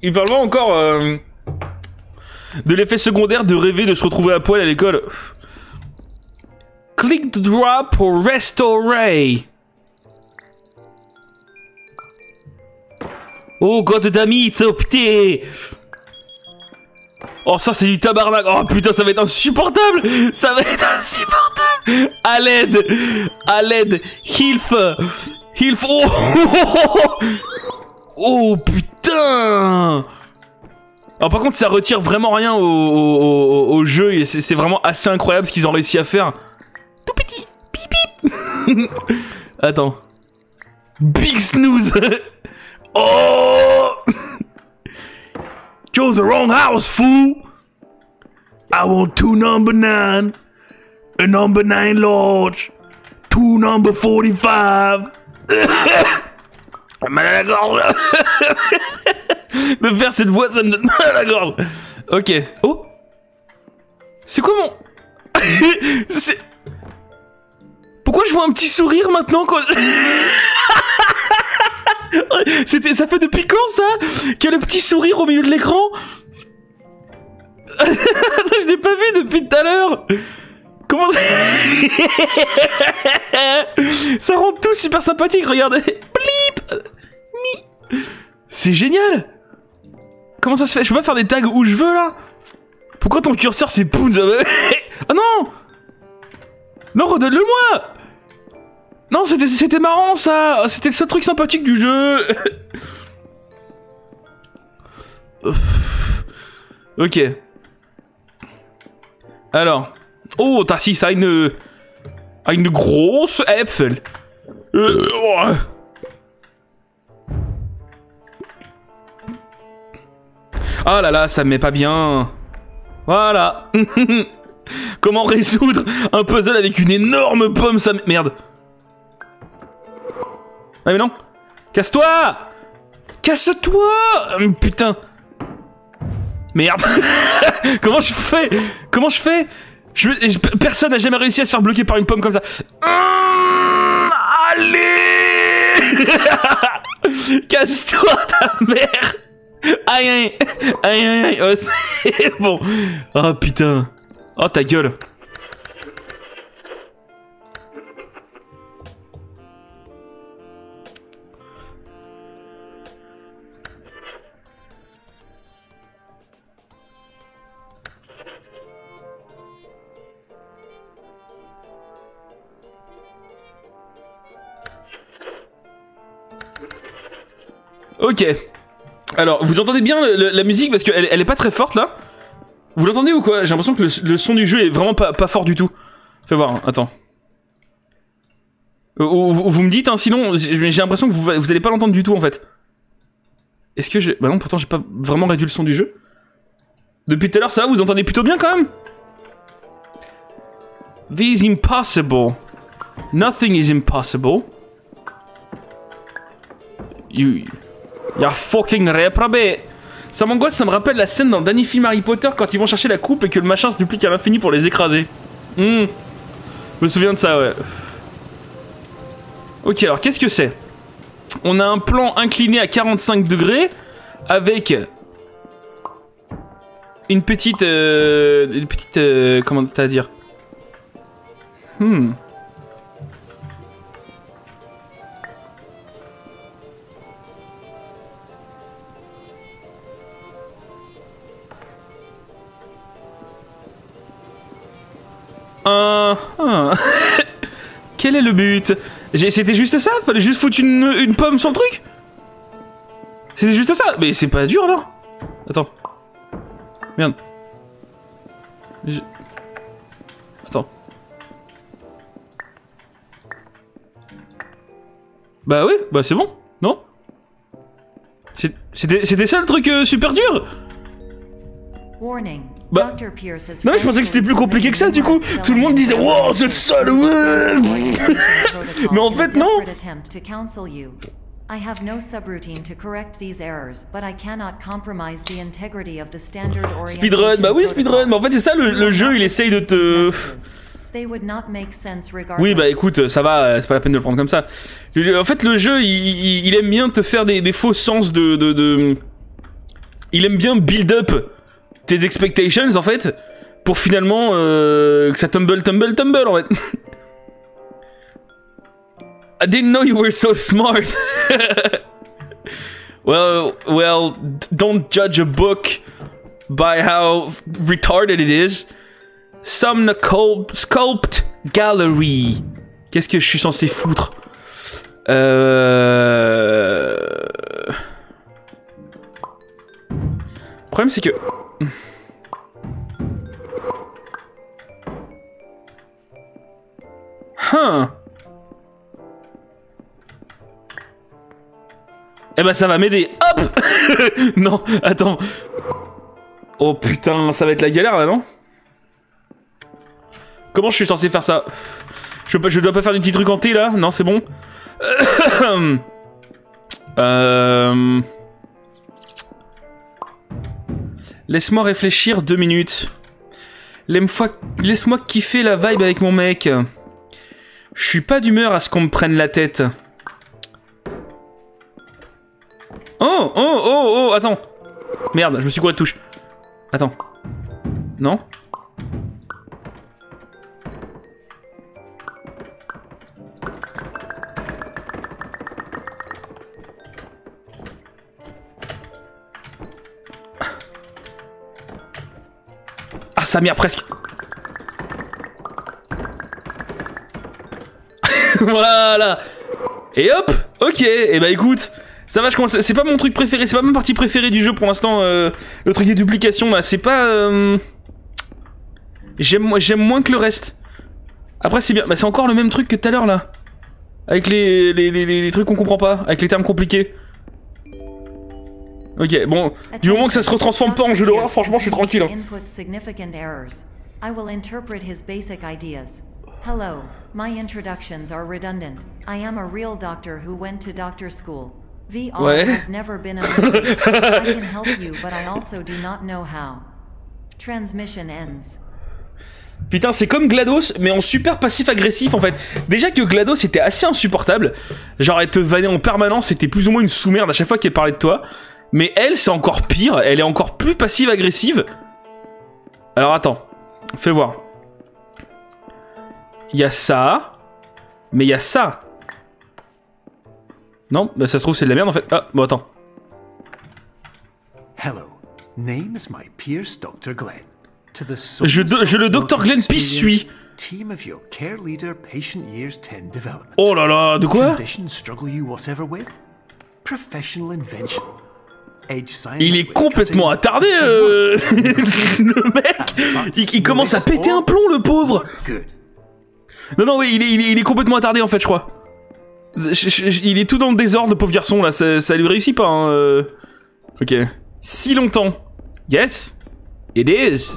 Il parle encore euh, de l'effet secondaire de rêver de se retrouver à poil à l'école. Click to drop pour restaurer. Oh god damn it, oh putain. Oh ça c'est du tabarnak. Oh putain, ça va être insupportable. Ça va être insupportable. À l'aide. À l'aide. Hilf. Hilf. Oh, oh putain. Alors par contre ça retire vraiment rien au, au, au, au jeu. Et c'est vraiment assez incroyable ce qu'ils ont réussi à faire. Tout petit, pip pip. Attends. Big snooze. Oh. Chose the wrong house, fool. I want two number nine, a number nine large, two number forty-five. Mal à la gorge. De faire cette voix, ça me donne mal à la gorge. Ok. Oh. C'est quoi mon... C'est... Pourquoi je vois un petit sourire maintenant quand... C'était, ça fait depuis quand ça? Qu'il y a le petit sourire au milieu de l'écran? Je l'ai pas vu depuis tout à l'heure. Comment ça... Ça rend tout super sympathique, regardez. Blip. Mi. C'est génial. Comment ça se fait? Je peux pas faire des tags où je veux là? Pourquoi ton curseur c'est Poonz? Ah non. Non, redonne-le-moi. Non, c'était marrant ça. C'était le seul truc sympathique du jeu. Ok. Alors. Oh, Tarsis a une... a une grosse Äpfel. Ah là là, ça me met pas bien. Voilà. Comment résoudre un puzzle avec une énorme pomme, ça... Merde. Ah mais non. Casse-toi. Casse-toi. Putain. Merde. Comment je fais? Comment je fais je, je, Personne n'a jamais réussi à se faire bloquer par une pomme comme ça. Mmh, allez. Casse-toi ta mère. Aïe aïe aïe aïe, aïe. Oh, c'est bon. Oh putain. Oh ta gueule. Ok. Alors, vous entendez bien le, le, la musique parce qu'elle elle est pas très forte là. Vous l'entendez ou quoi? J'ai l'impression que le, le son du jeu est vraiment pas, pas fort du tout. Fais voir, hein, attends. Vous, vous, vous me dites, hein, sinon, j'ai l'impression que vous, vous allez pas l'entendre du tout en fait. Est-ce que j'ai... Bah non, pourtant j'ai pas vraiment réduit le son du jeu. Depuis tout à l'heure, ça va, vous entendez plutôt bien quand même? These impossible. Nothing is impossible. You... Y'a fucking réprobé. Ça m'angoisse, ça me rappelle la scène dans le dernier film Harry Potter quand ils vont chercher la coupe et que le machin se duplique à l'infini pour les écraser. Mmh. Je me souviens de ça, ouais. Ok, alors qu'est-ce que c'est? On a un plan incliné à quarante-cinq degrés avec une petite... Euh, une petite... Euh, comment c'est à dire? Hmm... Ah. Quel est le but? C'était juste ça? Fallait juste foutre une, une pomme sur le truc? C'était juste ça? Mais c'est pas dur là. Attends. Merde. Je... Attends. Bah oui, bah c'est bon, non? C'était ça le truc euh, super dur? Warning. Bah. Non mais je pensais que c'était plus compliqué que ça du coup. Tout le monde disait wow c'est sale. Mais en fait non. I have no subroutine to correct these errors, but I cannot compromise the integrity of the standard orientation. Speedrun, bah oui speedrun, mais en fait c'est ça le, le jeu, il essaye de te... Oui bah écoute, ça va, c'est pas la peine de le prendre comme ça. En fait le jeu, il, il aime bien te faire des, des faux sens de, de, de... Il aime bien build up tes expectations en fait pour finalement euh, que ça tumble tumble tumble en fait. I didn't know you were so smart. well well don't judge a book by how retarded it is. Some sculpt gallery. Qu'est-ce que je suis censé foutre? Euh... Le problème c'est que Huh. Eh ben ça va m'aider. Hop. Non, attends. Oh putain, ça va être la galère là, non? Comment je suis censé faire ça? Je, je dois pas faire des petits trucs en T là? Non, c'est bon. euh... Laisse-moi réfléchir deux minutes. Laisse-moi kiffer la vibe avec mon mec. Je suis pas d'humeur à ce qu'on me prenne la tête. Oh, oh, oh, oh, attends. Merde, je me suis coupé de touche. Attends. Non ? Ah, ça m'a presque. Voilà. Et hop. Ok. Et bah écoute, Ça va, je commence. C'est pas mon truc préféré, c'est pas ma partie préférée du jeu pour l'instant. Euh, le truc des duplications là, c'est pas. Euh... J'aime j'aime moins que le reste. Après c'est bien, bah, c'est encore le même truc que tout à l'heure là. Avec les, les, les, les trucs qu'on comprend pas, avec les termes compliqués. Ok, bon, du moment que ça se retransforme pas en jeu d'horreur, franchement je suis tranquille. Hein. Hello, my introductions are redundant. I am a real doctor who went to doctor school. V R ouais. Has never been a mistake. I can help you, but I also do not know how. Transmission ends. Putain, c'est comme GLaDOS, mais en super passif-agressif, en fait. Déjà que GLaDOS était assez insupportable. Genre, elle te vannait en permanence, c'était plus ou moins une sous-merde à chaque fois qu'elle parlait de toi. Mais elle, c'est encore pire, elle est encore plus passive-agressive. Alors, attends, fais voir. Il y a ça, mais il y a ça. Non, bah, ça se trouve, c'est de la merde, en fait. Ah, bon, attends. Hello, name is my Pierce, doctor Glenn. Je, do, je le docteur Glenn Pierce suis. Oh là là, de quoi? Il est complètement attardé, euh... le mec. Il, il commence à péter un plomb, le pauvre. Non, non, oui, il est, il est, il est complètement attardé, en fait, je crois. Je, je, il est tout dans le désordre, le pauvre garçon, là. Ça, ça lui réussit pas, hein. Euh... Ok. Si longtemps. Yes. It is.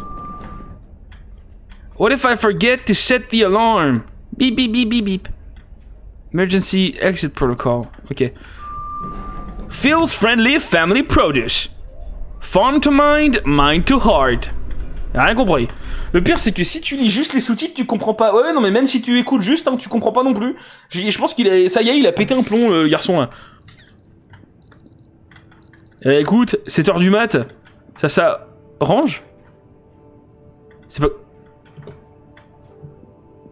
What if I forget to set the alarm? Beep, beep, beep, beep, beep. Emergency exit protocol. Ok. Feels friendly family produce. Farm to mind, mind to heart. Rien compris. Le pire, c'est que si tu lis juste les sous-titres, tu comprends pas. Ouais, non, mais même si tu écoutes juste, hein, tu comprends pas non plus. Je, je pense qu'il a... Ça y est, il a pété un plomb, le garçon, là. Eh, écoute, sept heures du mat. Ça, ça... Orange? C'est pas...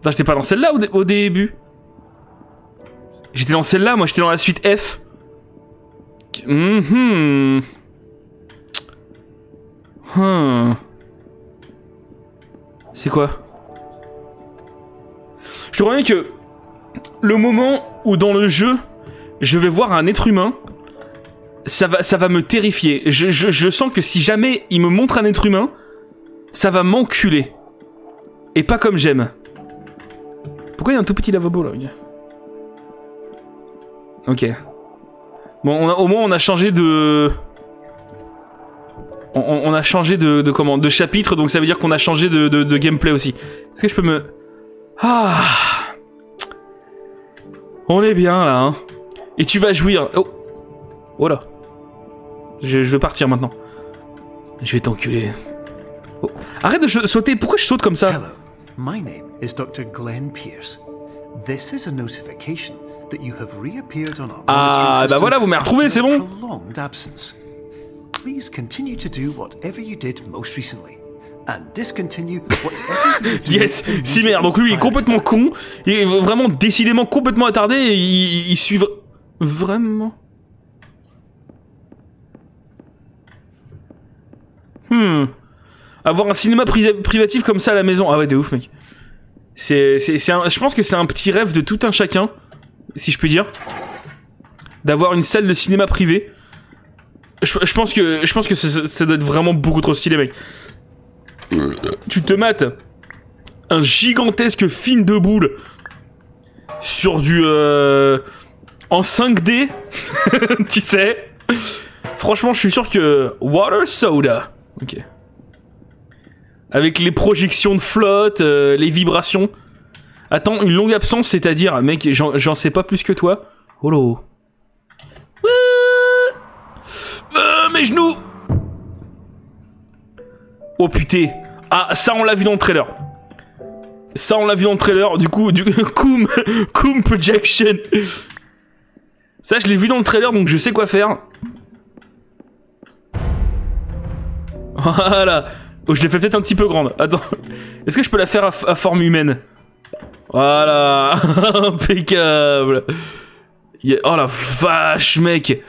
Non, j'étais pas dans celle-là au, dé au début. J'étais dans celle-là, moi, j'étais dans la suite F. Mm-hmm. Hmm. C'est quoi? Je te promets que... Le moment où dans le jeu, je vais voir un être humain... Ça va, ça va me terrifier. Je, je, je sens que si jamais il me montre un être humain, ça va m'enculer. Et pas comme j'aime. Pourquoi il y a un tout petit lavabo là? Ok. Bon, on a, au moins on a changé de... On, on a changé de, de comment? De chapitre, donc ça veut dire qu'on a changé de, de, de gameplay aussi. Est-ce que je peux me... Ah. On est bien là, hein. Et tu vas jouir. Oh. Oh là. Je, je vais partir maintenant. Je vais t'enculer. Oh. Arrête de sauter. Pourquoi je saute comme ça? Hello. My name is doctor Glenn Pierce. This is a notification that you have reappeared on our ah, bah voilà, vous m'avez retrouvé, c'est bon. Please continue to do whatever you did most recently. And discontinue whatever you did. Yes, si merde. Donc lui, il est complètement con. Il est vraiment décidément complètement attardé. Et il, il suit vraiment... Hmm. Avoir un cinéma pri privatif comme ça à la maison. Ah ouais, de ouf, mec. C'est, je pense que c'est un petit rêve de tout un chacun, si je puis dire, d'avoir une salle de cinéma privée. Je, je pense que, je pense que ça, ça doit être vraiment beaucoup trop stylé, mec. Tu te mates un gigantesque film de boule sur du... Euh, en cinq D, tu sais. Franchement, je suis sûr que... Water soda. Ok. Avec les projections de flotte, euh, les vibrations. Attends, une longue absence, c'est-à-dire... Mec, j'en sais pas plus que toi. Oh là. Ah, euh, mes genoux. Oh putain. Ah, ça, on l'a vu dans le trailer. Ça, on l'a vu dans le trailer. Du coup, du coup... Coom projection. Ça, je l'ai vu dans le trailer, donc je sais quoi faire. Voilà. Oh, je l'ai fait peut-être un petit peu grande. Attends. Est-ce que je peux la faire à, à forme humaine? Voilà. Impeccable. Yeah. Oh la vache, mec.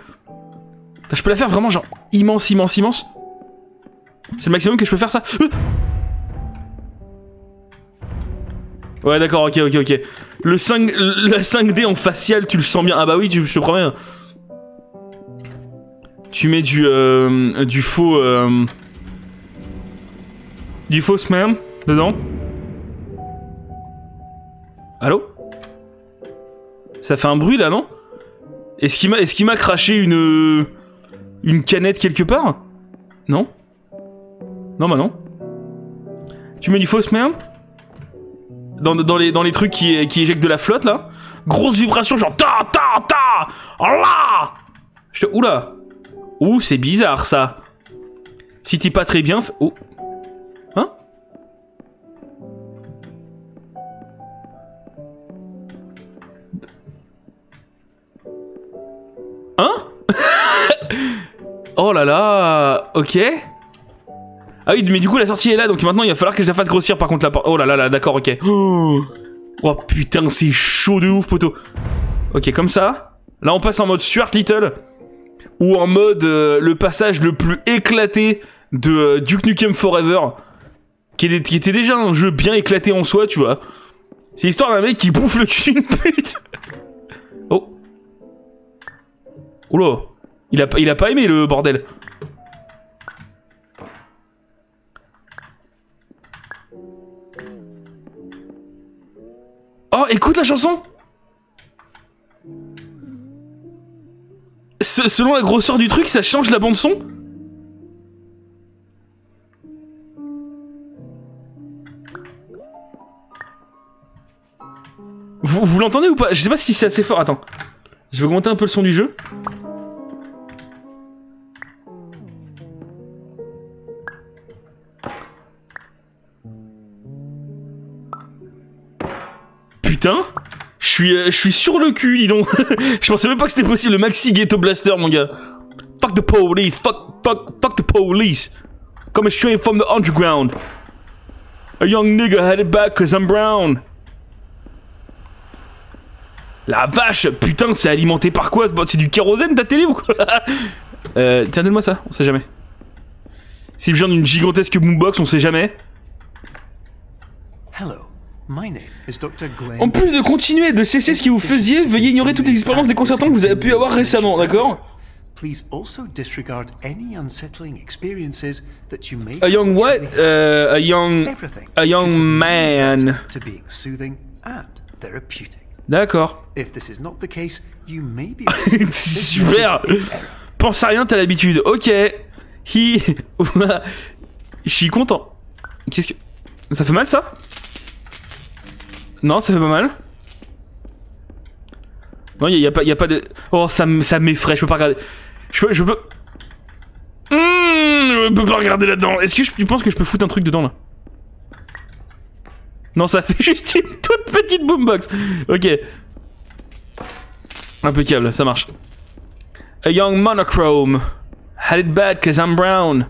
Je peux la faire vraiment genre immense, immense, immense. C'est le maximum que je peux faire ça. Ouais, d'accord, ok, ok, ok. Le cinq, la cinq D en facial, tu le sens bien. Ah bah oui, tu, je te promets. Tu mets du, euh, du faux... Euh, du faux sperme dedans. Allô? Ça fait un bruit là, non? Est-ce qu'il m'a est-ce qu'il m'a craché une... Une canette quelque part? Non? Non, bah non. Tu mets du faux sperme dans, dans, les, dans les trucs qui, qui éjectent de la flotte là. Grosse vibration genre... Ta, ta, ta, oh là je te... Oula. Ouh, c'est bizarre ça. Si t'es pas très bien... F... Oh. Hein? Hein? Oh là là. Ok. Ah oui, mais du coup la sortie est là, donc maintenant il va falloir que je la fasse grossir par contre la porte. Oh là là là, d'accord, ok. Oh, oh putain, c'est chaud de ouf, poteau. Ok, comme ça. Là on passe en mode Stuart Little. Ou en mode euh, le passage le plus éclaté de euh, Duke Nukem Forever, qui, est, qui était déjà un jeu bien éclaté en soi, tu vois. C'est l'histoire d'un mec qui bouffe le cul d'une pute. Oh. Oula. Il a, il a pas aimé le bordel. Oh, écoute la chanson. Selon la grosseur du truc, ça change la bande son. Vous, vous l'entendez ou pas? Je sais pas si c'est assez fort. Attends, je vais augmenter un peu le son du jeu. Putain, je suis, euh, je suis sur le cul, dis donc. Je pensais même pas que c'était possible, le maxi ghetto blaster, mon gars. Fuck the police, fuck, fuck, fuck the police. Coming straight from the underground. A young nigga headed back cause I'm brown. La vache, putain, c'est alimenté par quoi? C'est du kérosène ta télé ou quoi? euh, Tiens, donne-moi ça, on sait jamais. C'est le genre d'une gigantesque boombox, on sait jamais. Hello. En plus de continuer et de cesser ce que vous faisiez, veuillez ignorer toutes les expériences déconcertantes que vous avez pu avoir récemment, d'accord? A young what? Uh, a young... A young man. D'accord. Super. Pense à rien, t'as l'habitude. Ok. He... Je suis content. Qu'est-ce que... Ça fait mal ça? Non, ça fait pas mal. Non, il y, y, y a pas de... Oh, ça, ça m'effraie, je peux pas regarder. Je peux... Je peux, mmh, je peux pas regarder là-dedans. Est-ce que je, tu penses que je peux foutre un truc dedans, là? Non, ça fait juste une toute petite boombox. Ok. Impeccable, ça marche. A young monochrome. Had it bad cause I'm brown.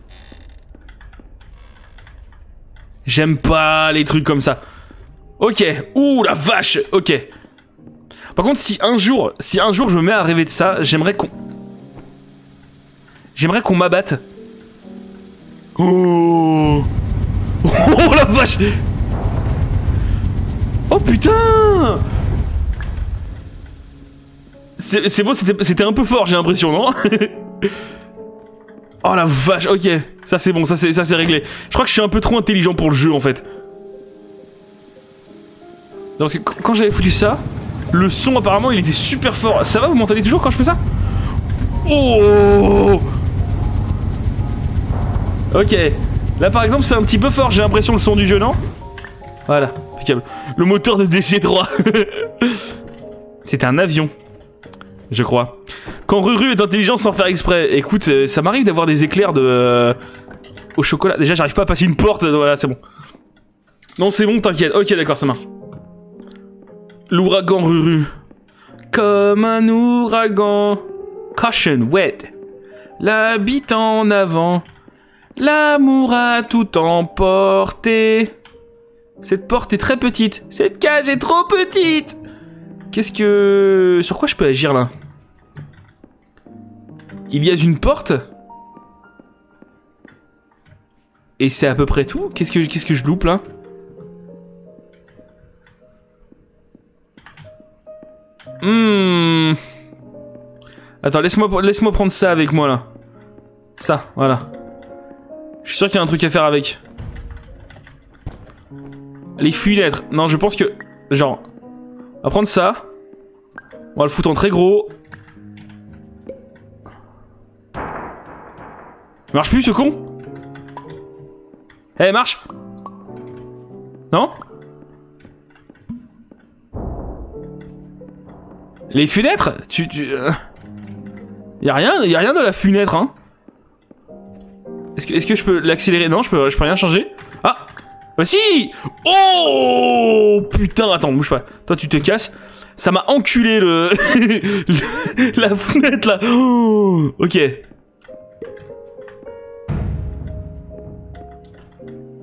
J'aime pas les trucs comme ça. Ok, ouh la vache, ok. Par contre, si un jour, si un jour je me mets à rêver de ça, j'aimerais qu'on... J'aimerais qu'on m'abatte. Oh, oh la vache. Oh putain. C'est bon, c'était un peu fort, j'ai l'impression, non? Oh la vache, ok. Ça c'est bon, ça c'est réglé. Je crois que je suis un peu trop intelligent pour le jeu, en fait. Non, parce que quand j'avais foutu ça, le son apparemment il était super fort. Ça va, vous m'entendez toujours quand je fais ça? Oh. Ok. Là par exemple c'est un petit peu fort, j'ai l'impression, le son du jeu, non? Voilà, impeccable. Le moteur de D C trois. C'est un avion, je crois. Quand Ruru est intelligent sans faire exprès. Écoute, ça m'arrive d'avoir des éclairs de... Euh, au chocolat. Déjà j'arrive pas à passer une porte, voilà c'est bon. Non c'est bon, t'inquiète. Ok d'accord, ça marche. L'ouragan Ruru. Comme un ouragan. Caution, wet. L'habitant en avant. L'amour a tout emporté. Cette porte est très petite. Cette cage est trop petite. Qu'est-ce que... Sur quoi je peux agir là? Il y a une porte. Et c'est à peu près tout. Qu'est-ce que, qu'est-ce que je loupe là? Hmm. Attends, laisse-moi laisse-moi prendre ça avec moi là. Ça, voilà. Je suis sûr qu'il y a un truc à faire avec. Les fenêtres. Non, je pense que... Genre... On va prendre ça. On va le foutre en très gros. Il marche plus, ce con? Eh, hey, marche! Non? Les fenêtres? Tu... tu... Y'a rien, y'a rien de la fenêtre, hein. Est-ce que, est-ce que je peux l'accélérer? Non, je peux, je peux rien changer. Ah! Bah si! Oh! Putain, attends, bouge pas. Toi, tu te casses. Ça m'a enculé le... la fenêtre, là. Oh, ok.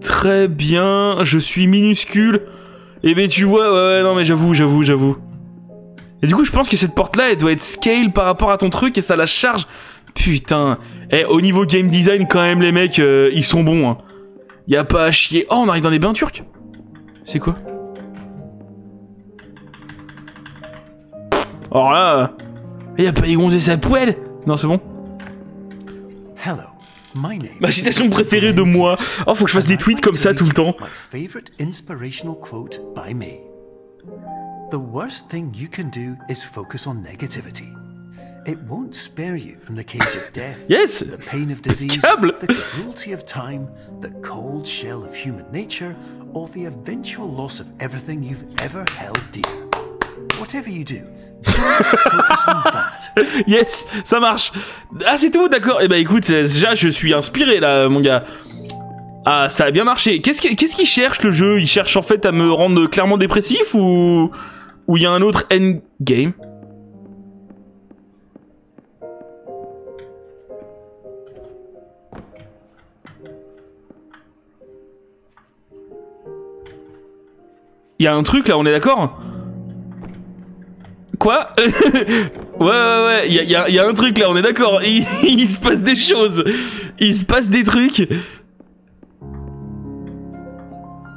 Très bien. Je suis minuscule. Et eh ben, tu vois... Ouais, ouais, non, mais j'avoue, j'avoue, j'avoue. Et du coup, je pense que cette porte-là, elle doit être scale par rapport à ton truc et ça la charge. Putain. Eh, au niveau game design, quand même, les mecs, euh, ils sont bons. Hein. Y'a pas à chier. Oh, on arrive dans les bains turcs. C'est quoi? Alors là... Y'a pas égondé sa poêle. Non, c'est bon. Hello. Ma citation préférée de moi. Oh, faut que je fasse des tweets comme ça tout le temps. The worst thing you can do is focus on negativity. It won't spare you from the cage of death, yes, the pain of disease, the cruelty of time, the cold shell of human nature, or the eventual loss of everything you've ever held dear. Whatever you do, focus on that. Yes, ça marche. Ah, c'est tout, d'accord. Eh ben, écoute, déjà, je suis inspiré là, mon gars. Ah, ça a bien marché. Qu'est-ce qu'il qu'est-ce qu'il cherche, le jeu? Il cherche en fait à me rendre clairement dépressif ou... Ou il y a un autre endgame? Il y a un truc là, on est d'accord? Quoi? Ouais, ouais, ouais, il y a, y a, y a un truc là, on est d'accord. Il, il se passe des choses. Il se passe des trucs.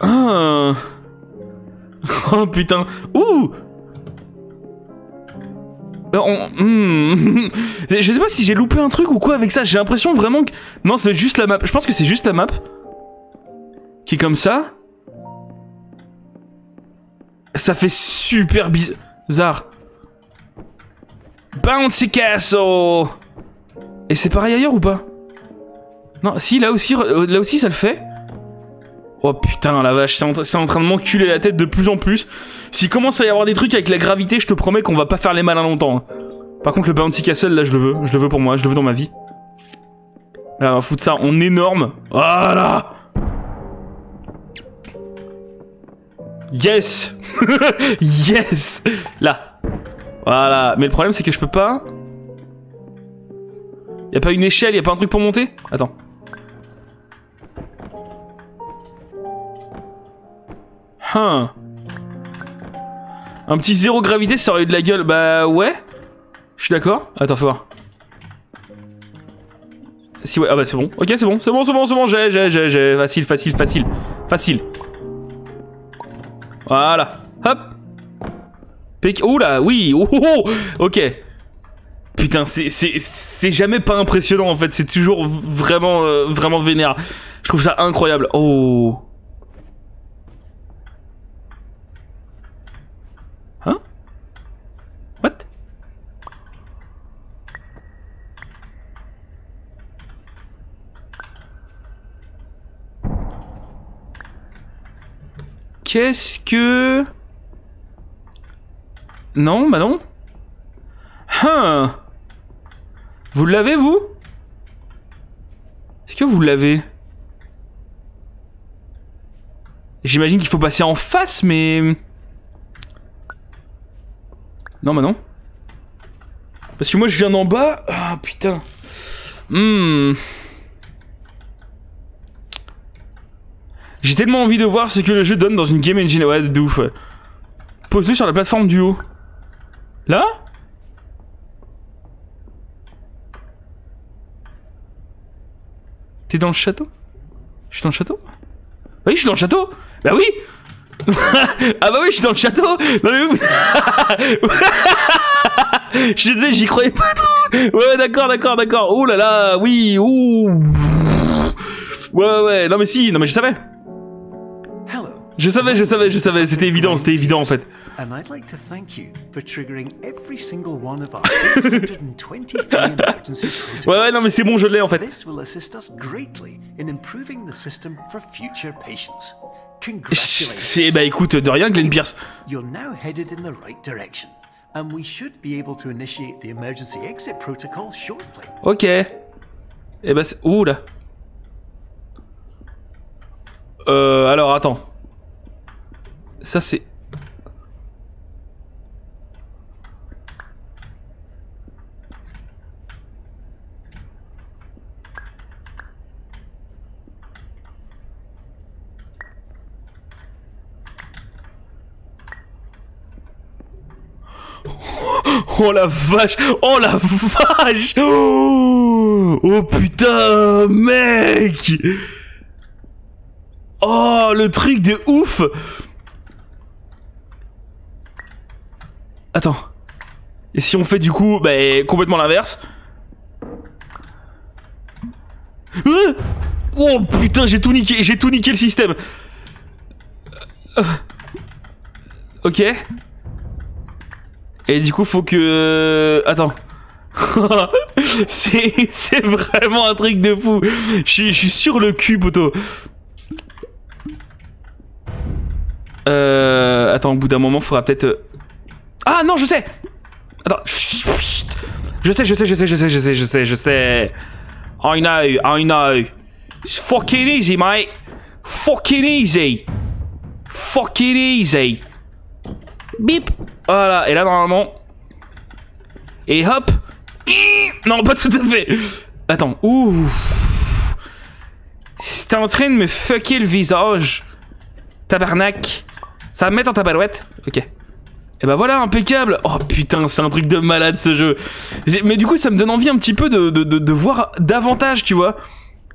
Ah. Oh putain. Ouh. On... Mmh. Je sais pas si j'ai loupé un truc ou quoi avec ça. J'ai l'impression vraiment que... Non, c'est juste la map. Je pense que c'est juste la map. Qui est comme ça. Ça fait super bizarre. Bouncy Castle. Et c'est pareil ailleurs ou pas? Non, si, là aussi, là aussi ça le fait. Oh putain la vache, c'est en, en train de m'enculer la tête de plus en plus. S'il commence à y avoir des trucs avec la gravité, je te promets qu'on va pas faire les malins longtemps. Par contre le Bouncy Castle là je le veux, je le veux pour moi, je le veux dans ma vie. Là on va foutre ça en énorme. Voilà. Yes. Yes. Là. Voilà, mais le problème c'est que je peux pas... Y'a pas une échelle, y'a pas un truc pour monter? Attends. Huh. Un petit zéro gravité, ça aurait eu de la gueule. Bah ouais. Je suis d'accord. Attends, faut voir. Si ouais, ah bah c'est bon. Ok, c'est bon, c'est bon, c'est bon, c'est bon. J'ai, j'ai, j'ai, j'ai. Facile, facile, facile, facile. Voilà. Hop. Pic. Ouh là, oui. Oh, oh, oh. Ok. Putain, c'est, c'est, c'est jamais pas impressionnant en fait. C'est toujours vraiment, euh, vraiment vénère. Je trouve ça incroyable. Oh. What? Qu'est-ce que... Non, bah non. Hein. Vous l'avez, vous? Est-ce que vous l'avez? J'imagine qu'il faut passer en face, mais... Non, bah non. Parce que moi, je viens d'en bas. Ah, putain. Hmm. J'ai tellement envie de voir ce que le jeu donne dans une game engine. Ouais, de ouf. Pose-le sur la plateforme du haut. Là? T'es dans le château? Je suis dans le château? Oui, je suis dans le château. Bah oui. Ah bah oui, je suis dans le château. Non mais... Je disais, j'y croyais pas trop. Ouais, d'accord, d'accord, d'accord. Oh là là, oui, ouh. Ouais, ouais, non mais si, non mais je savais. Je savais, je savais, je savais, c'était évident, c'était évident en fait. Ouais, ouais, non mais c'est bon, je l'ai en fait. C'est, bah écoute, de rien, Glenn Pierce. Ok. Et bah, ouh là. Euh, alors attends. Ça c'est... Oh la vache! Oh la vache! Oh, oh putain, mec! Oh, le truc de ouf! Attends. Et si on fait du coup, bah, complètement l'inverse. Ah, oh putain, j'ai tout niqué, j'ai tout niqué le système. Euh, ok. Et du coup, faut que... Attends. C'est vraiment un truc de fou. Je suis sur le cul, poteau. Euh... Attends, au bout d'un moment, faudra peut-être... Ah non, je sais. Attends. Je sais, je sais, je sais, je sais, je sais, je sais, je sais. I know, I know. It's fucking easy, mate. Fucking easy. Fucking easy. Bip. Voilà, et là normalement. Et hop. Non, pas tout à fait. Attends. Ouh. C'était en train de me fucker le visage. Tabarnak. Ça va me mettre en tabarouette. Ok. Et bah voilà, impeccable. Oh putain, c'est un truc de malade ce jeu. Mais du coup, ça me donne envie un petit peu de, de, de, de voir davantage, tu vois.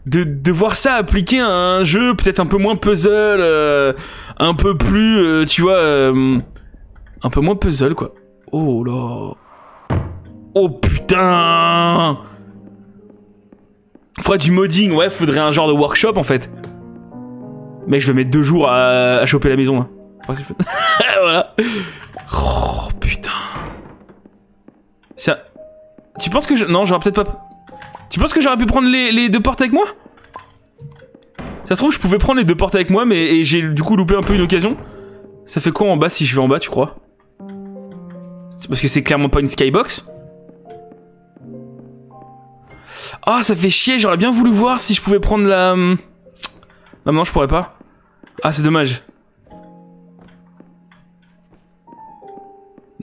De, de voir ça appliqué à un jeu peut-être un peu moins puzzle, euh, un peu plus, euh, tu vois, euh, un peu moins puzzle, quoi. Oh là. Oh putain. Faudrait du modding, ouais, faudrait un genre de workshop, en fait. Mec, je vais mettre deux jours à, à choper la maison, là. Ouais, voilà. Oh putain. Ça... Tu penses que je... Non, j'aurais peut-être pas... Tu penses que j'aurais pu prendre les, les deux portes avec moi? Ça se trouve, je pouvais prendre les deux portes avec moi, mais et j'ai du coup loupé un peu une occasion. Ça fait quoi en bas si je vais en bas, tu crois? C'est parce que c'est clairement pas une skybox. Ah, oh, ça fait chier, j'aurais bien voulu voir si je pouvais prendre la... Non, mais non, je pourrais pas. Ah, c'est dommage.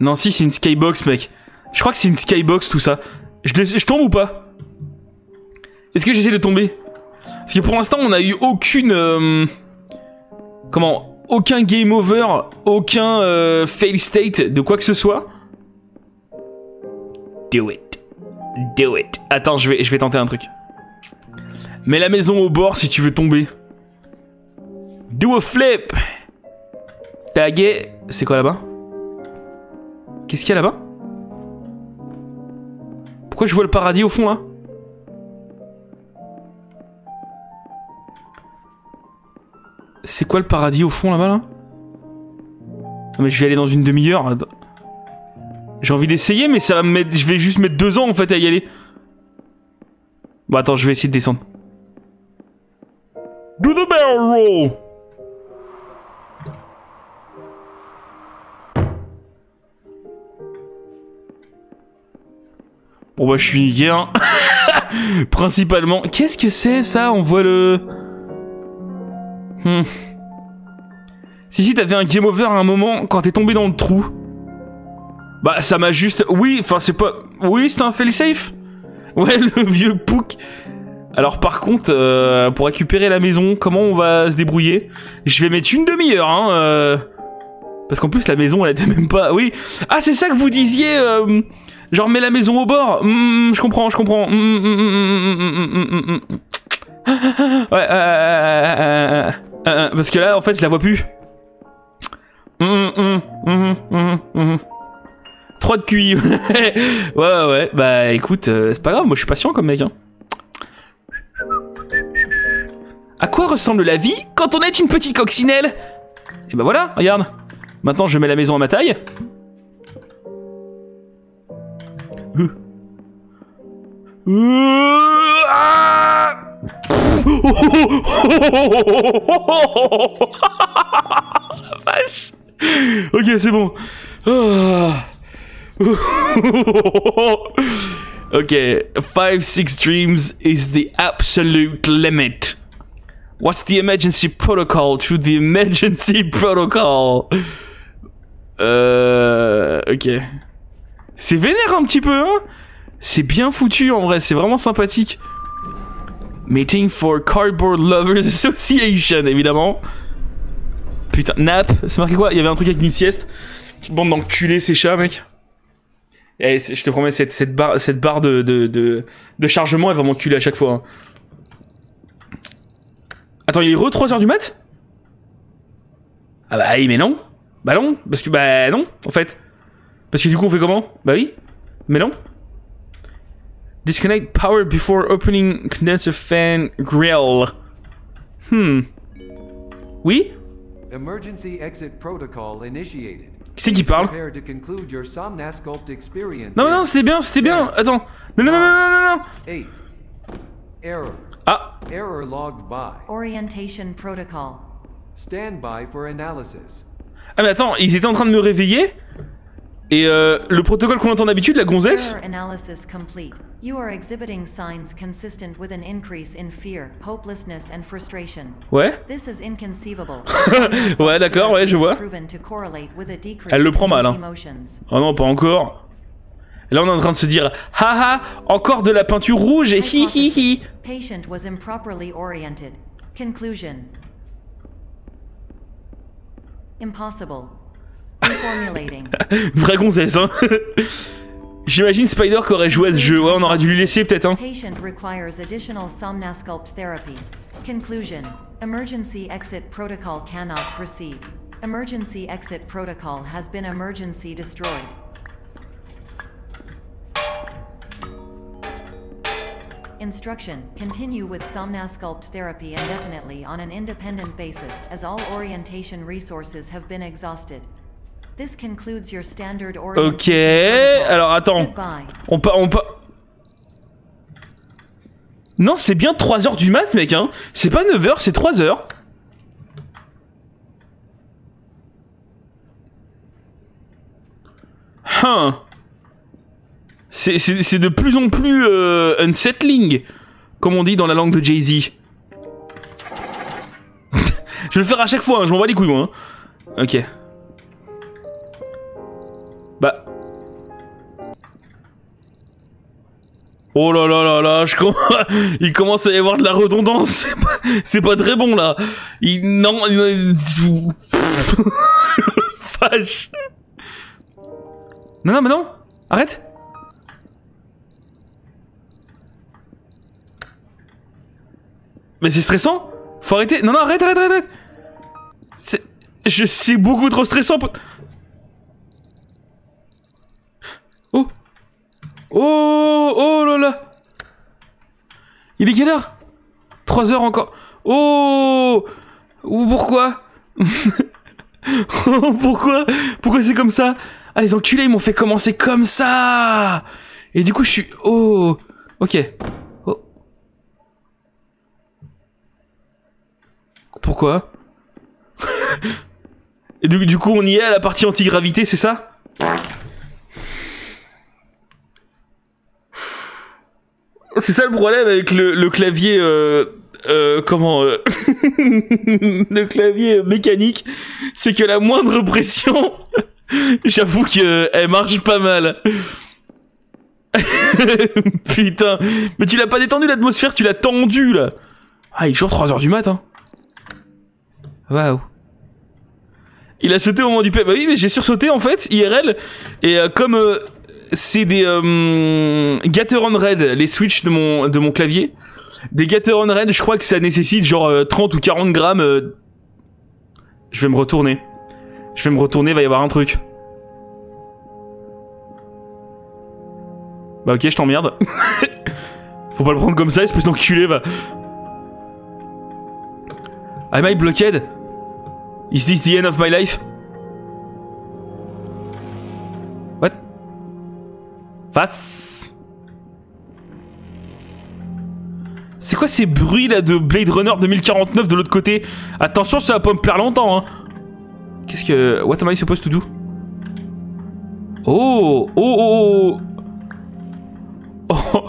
Non, si, c'est une skybox, mec. Je crois que c'est une skybox, tout ça. Je, je tombe ou pas? Est-ce que j'essaie de tomber? Parce que pour l'instant, on a eu aucune... Euh, comment? Aucun game over, aucun euh, fail state de quoi que ce soit. Do it. Do it. Attends, je vais, je vais tenter un truc. Mets la maison au bord si tu veux tomber. Do a flip. Tagué. C'est quoi là-bas? Qu'est-ce qu'il y a là-bas? Pourquoi je vois le paradis au fond là? C'est quoi le paradis au fond là-bas là? Non mais je vais aller dans une demi-heure. J'ai envie d'essayer mais ça va me mettre... Je vais juste mettre deux ans en fait à y aller. Bon attends, je vais essayer de descendre. Do the barrel roll! Bon bah je suis niqué hein. Principalement. Qu'est-ce que c'est ça? On voit le... Hmm. Si si t'avais un game over à un moment quand t'es tombé dans le trou. Bah ça m'a juste... Oui, enfin c'est pas... Oui c'était un fail-safe. Ouais le vieux Pouk. Alors par contre, euh, pour récupérer la maison, comment on va se débrouiller? Je vais mettre une demi-heure hein. Euh... Parce qu'en plus la maison elle était même pas... Oui. Ah c'est ça que vous disiez... Euh... Genre, mets la maison au bord. Mmh, je comprends, je comprends. Mmh, mmh, mmh, mmh, mmh. Ouais, euh, euh, euh, parce que là, en fait, je la vois plus. Mmh, mmh, mmh, mmh, mmh. trois de Q I. Ouais, ouais, ouais. Bah écoute, euh, c'est pas grave, moi je suis patient comme mec. Hein. À quoi ressemble la vie quand on est une petite coccinelle? Et bah voilà, regarde. Maintenant je mets la maison à ma taille. Euh. Euh. Ah. La vache. Ok, c'est bon. Oh. Ok, five six dreams is the absolute limit. What's the emergency protocol to the emergency protocol? Euh... Ok. C'est vénère un petit peu, hein? C'est bien foutu en vrai, c'est vraiment sympathique. Meeting for Cardboard Lovers Association, évidemment. Putain, nap, c'est marqué quoi? Il y avait un truc avec une sieste. Petite bande d'enculés, ces chats, mec. Et je te promets, cette, cette barre, cette barre de, de, de, de chargement, elle va m'enculer à chaque fois. Hein. Attends, il est re trois heures du mat? Ah bah oui, mais non. Bah non, parce que... Bah non, en fait. Parce que du coup, on fait comment? Bah oui, mais non. Disconnect power before opening condenser fan grill. Hmm. Oui? Emergency exit protocol initiated. Qui c'est qui parle? Non, non, c'était bien, c'était bien. Attends. Non, non, non, non, non, non. Error. Ah. Error logged by. Orientation protocol. Stand by for analysis. Ah mais attends, ils étaient en train de me réveiller. Et euh, le protocole qu'on entend d'habitude, la gonzesse. Error analysis complete. You are exhibiting signs consistent with an increase in fear, hopelessness and frustration. Ouais. This is inconceivable. Ouais, d'accord, ouais, je vois. Elle le prend mal, hein. Oh non, pas encore. Là, on est en train de se dire, haha, encore de la peinture rouge et hi hi hi. Patient was improperly oriented. Conclusion. Impossible. Vraie gonzesse, hein. J'imagine Spider qui aurait joué à ce jeu. Ouais, on aurait dû lui laisser peut-être, hein. Instruction, continue with Somnasculpt therapy indefinitely on an independent basis as all orientation resources have been exhausted. This concludes your standard orientation. Ok, alors attends. Goodbye. On part, on part. Non, c'est bien trois heures du mat, mec, hein. C'est pas neuf heures, c'est trois heures. Huh. C'est de plus en plus euh, unsettling, comme on dit dans la langue de Jay-Z. Je vais le faire à chaque fois, hein, je m'en bats les couilles, moi. Hein. Ok. Bah. Oh là là là là, je com... il commence à y avoir de la redondance. C'est pas... pas très bon, là. Il... Non... Fâche. Non, non, mais non. Arrête. Mais c'est stressant. Faut arrêter. Non, non, arrête, arrête, arrête, arrête. Je sais beaucoup trop stressant pour... Oh. Oh, oh là là. Il est quelle heure? Trois heures encore. Oh. Ou pourquoi? Pourquoi? Pourquoi c'est comme ça? Ah, les enculés, ils m'ont fait commencer comme ça. Et du coup, je suis... Oh. Ok. Pourquoi? Et du, du coup, on y est à la partie anti-gravité, c'est ça? C'est ça le problème avec le, le clavier... Euh, euh, comment euh, le clavier mécanique, c'est que la moindre pression, j'avoue qu'elle marche pas mal. Putain. Mais tu l'as pas détendu, l'atmosphère, tu l'as tendue, là. Ah, il est toujours trois heures du matin. Hein. Waouh. Il a sauté au moment du P. Bah oui, mais j'ai sursauté en fait, I R L. Et euh, comme euh, c'est des euh, Gateron Red, les switches de mon, de mon clavier, des Gateron Red, je crois que ça nécessite genre euh, trente ou quarante grammes. Euh... Je vais me retourner. Je vais me retourner, il va y avoir un truc. Bah ok, je t'emmerde. Faut pas le prendre comme ça, espèce d'enculé, va. Am I blocked? Is this the end of my life? What? Face. C'est quoi ces bruits là de Blade Runner deux mille quarante-neuf de l'autre côté? Attention, ça va pas me plaire longtemps, hein. Qu'est-ce que... What am I supposed to do? Oh, oh, oh, oh, oh.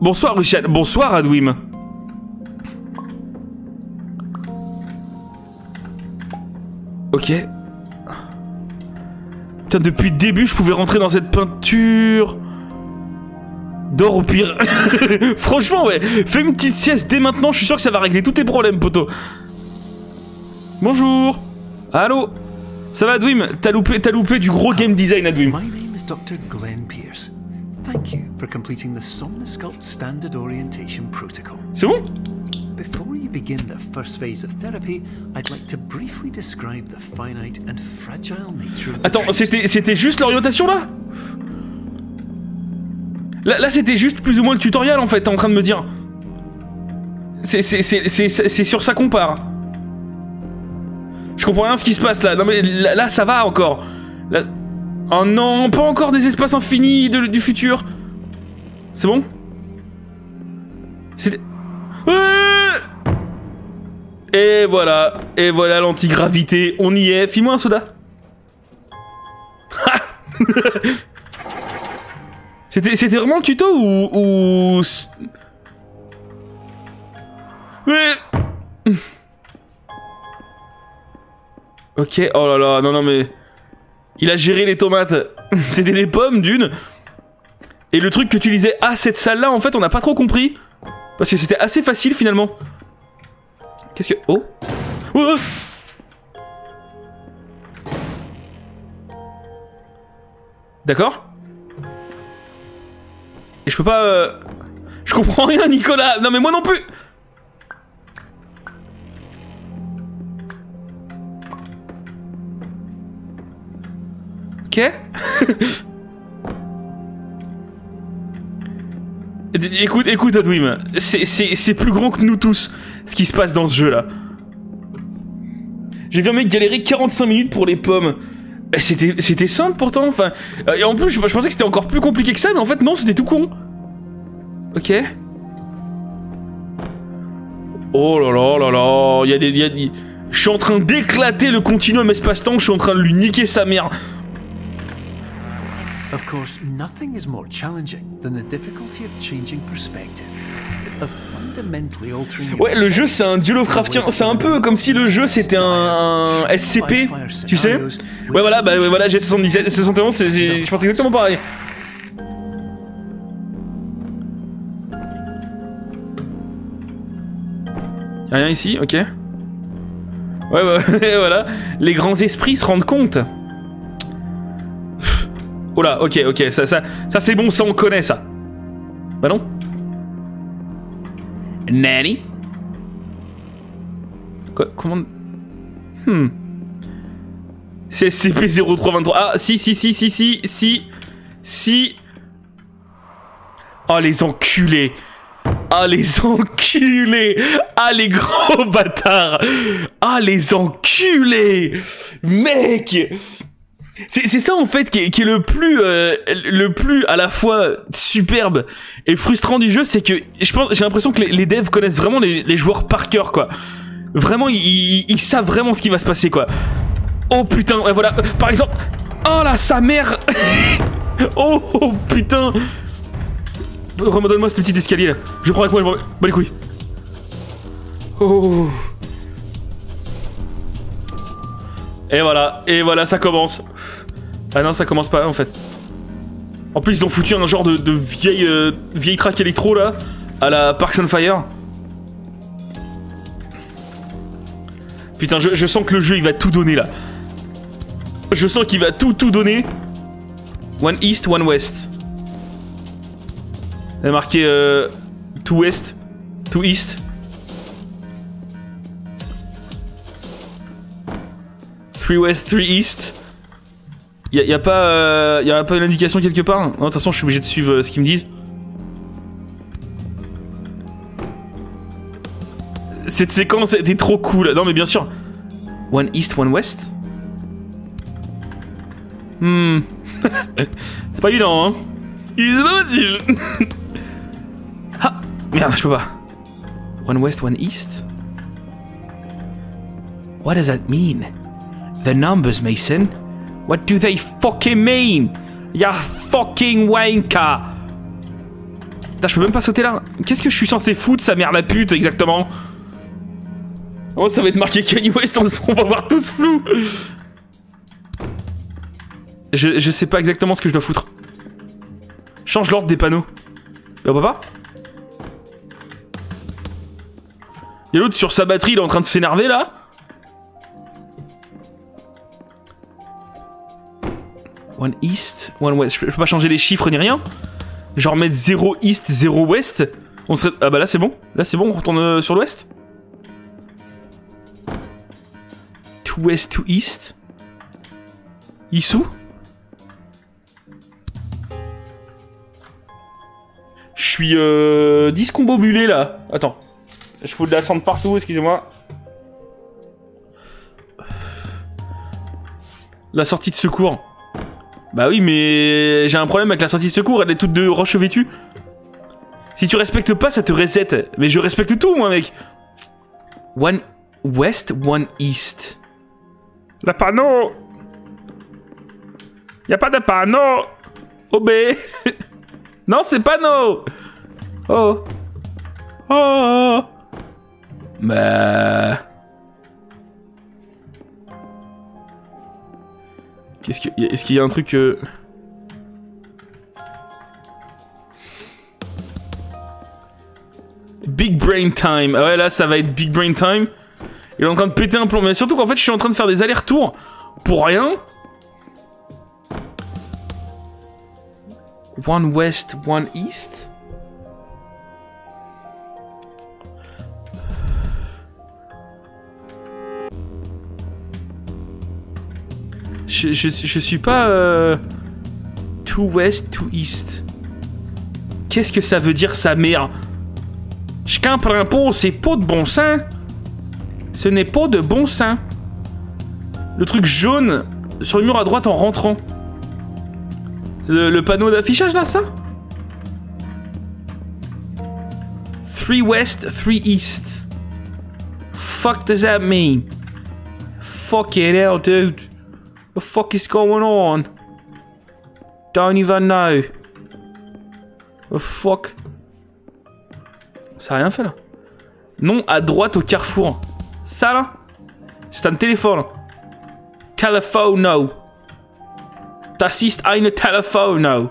Bonsoir, Lucien. Bonsoir, Adwim. Ok. Putain, depuis le début, je pouvais rentrer dans cette peinture... D'or au pire. Franchement, ouais. Fais une petite sieste dès maintenant, je suis sûr que ça va régler tous tes problèmes, poteau. Bonjour. Allô? Ça va, Adwim? T'as loupé, t'as loupé du gros game design, Adwim. My name is doctor Glenn Pierce. Thank you for completing the Somnosculpt Standard Orientation Protocol. C'est bon? Before you begin the first phase of therapy, I'd like to briefly describe the finite and fragile nature of the... Attends, c'était, c'était juste l'orientation, là? Là, là c'était juste plus ou moins le tutoriel, en fait, t'es en train de me dire. C'est, c'est, c'est, c'est, c'est sur ça qu'on part. Je comprends rien à ce qui se passe là. Non mais là, là ça va encore. Là... Oh non, pas encore des espaces infinis de, du futur. C'est bon? C'était... Et voilà, et voilà l'antigravité. On y est. File-moi un soda. C'était, c'était vraiment le tuto ou... ou... Mais... Ok, oh là là, non, non, mais... Il a géré les tomates. C'était des pommes, d'une. Et le truc que tu disais, ah, cette salle-là, en fait, on n'a pas trop compris. Parce que c'était assez facile, finalement. Qu'est-ce que... Oh, oh. D'accord. Et je peux pas... Euh... Je comprends rien, Nicolas. Non, mais moi non plus. Ok. Écoute, écoute, Adwim, c'est plus grand que nous tous, ce qui se passe dans ce jeu-là. J'ai bien mec galéré quarante-cinq minutes pour les pommes. C'était simple pourtant, enfin... Et en plus, je, je pensais que c'était encore plus compliqué que ça, mais en fait, non, c'était tout con. Ok. Oh là là là là, il y a des... Y a des... Je suis en train d'éclater le continuum espace-temps, je suis en train de lui niquer sa mère. Of course, nothing is more challenging than the difficulty of changing perspective, of fundamentally altering. Ouais, le jeu c'est un duel Lovecraftien, c'est un peu comme si le jeu c'était un S C P, tu sais? Ouais voilà, bah ouais, voilà, j'ai soixante-dix-sept, soixante et onze, je pense exactement pareil. Y'a rien ici, ok. Ouais, bah voilà, les grands esprits se rendent compte. Oh là, ok, ok, ça, ça, ça c'est bon, ça on connaît ça. Bah non. Nanny. Quoi, comment... Hmm. C'est S C P zéro trois vingt-trois. Ah, si, si, si, si, si, si, si. Oh, les enculés. Ah, les enculés. Ah, les gros bâtards. Ah, les enculés. Mec. C'est ça en fait qui est, qui est le plus euh, le plus à la fois superbe et frustrant du jeu, c'est que je pense, j'ai l'impression que les, les devs connaissent vraiment les, les joueurs par cœur quoi. Vraiment ils, ils, ils savent vraiment ce qui va se passer quoi. Oh putain, et voilà, par exemple, oh là sa mère. oh, oh putain. Redonne-moi ce petit escalier là. Je prends avec moi, je prends... Bah les couilles. Oh. Et voilà, et voilà, ça commence. Ah non, ça commence pas en fait. En plus, ils ont foutu un genre de, de vieille, euh, vieille track électro là, à la Parks and Fire. Putain, je, je sens que le jeu il va tout donner là. Je sens qu'il va tout, tout donner. One East, One West. Il a marqué euh, Two West, Two East. Three West, Three East. Y'a y a pas, euh, y a pas une indication quelque part? De toute façon, je suis obligé de suivre euh, ce qu'ils me disent. Cette séquence était trop cool. Non, mais bien sûr. One East, One West. Hmm. C'est pas évident, hein. C'est pas possible. Ah, merde, je peux pas. One West, One East. What does that mean? The numbers, Mason. What do they fucking mean? Ya fucking wanker. Putain, je peux même pas sauter là. Qu'est-ce que je suis censé foutre, sa mère la pute, exactement? Oh, ça va être marqué Kanye West, on va voir tous flou. Je, je sais pas exactement ce que je dois foutre. Change l'ordre des panneaux. On peut pas? Y'a l'autre sur sa batterie, il est en train de s'énerver là. One East, One West. Je peux pas changer les chiffres ni rien. Genre mettre zéro East, zéro West. On serait... Ah bah là c'est bon. Là c'est bon, on retourne sur l'Ouest. To West, to East. Issou. Je suis euh, discombobulé là. Attends. Je fous de la cendre partout, excusez-moi. La sortie de secours. Bah oui, mais j'ai un problème avec la sortie de secours, elle est toute de rechevêtue. Si tu respectes pas, ça te reset. Mais je respecte tout, moi, mec. One West, One East. La panneau. Y'a pas de panneau. O B. Non, c'est panneau. Oh. Oh. Bah... Qu'est-ce que... Est-ce qu'il y a un truc... Euh... Big Brain Time. Ah ouais, là, ça va être Big Brain Time. Il est en train de péter un plomb. Mais surtout qu'en fait, je suis en train de faire des allers-retours. Pour rien. One West, One East. Je, je, je suis pas... Euh... To West, to East. Qu'est-ce que ça veut dire, sa mère? Je comprends pas, c'est pas de bon sens. Ce n'est pas de bon sens. Le truc jaune sur le mur à droite en rentrant. Le, le panneau d'affichage, là, ça? Three West, Three East. Fuck does that mean? Fuck it out, dude. The fuck is going on? Don't even know. The fuck. Ça a rien fait là. Non, à droite au carrefour. Ça là. C'est un téléphone. Telephone now. T'assistes à une téléphone now.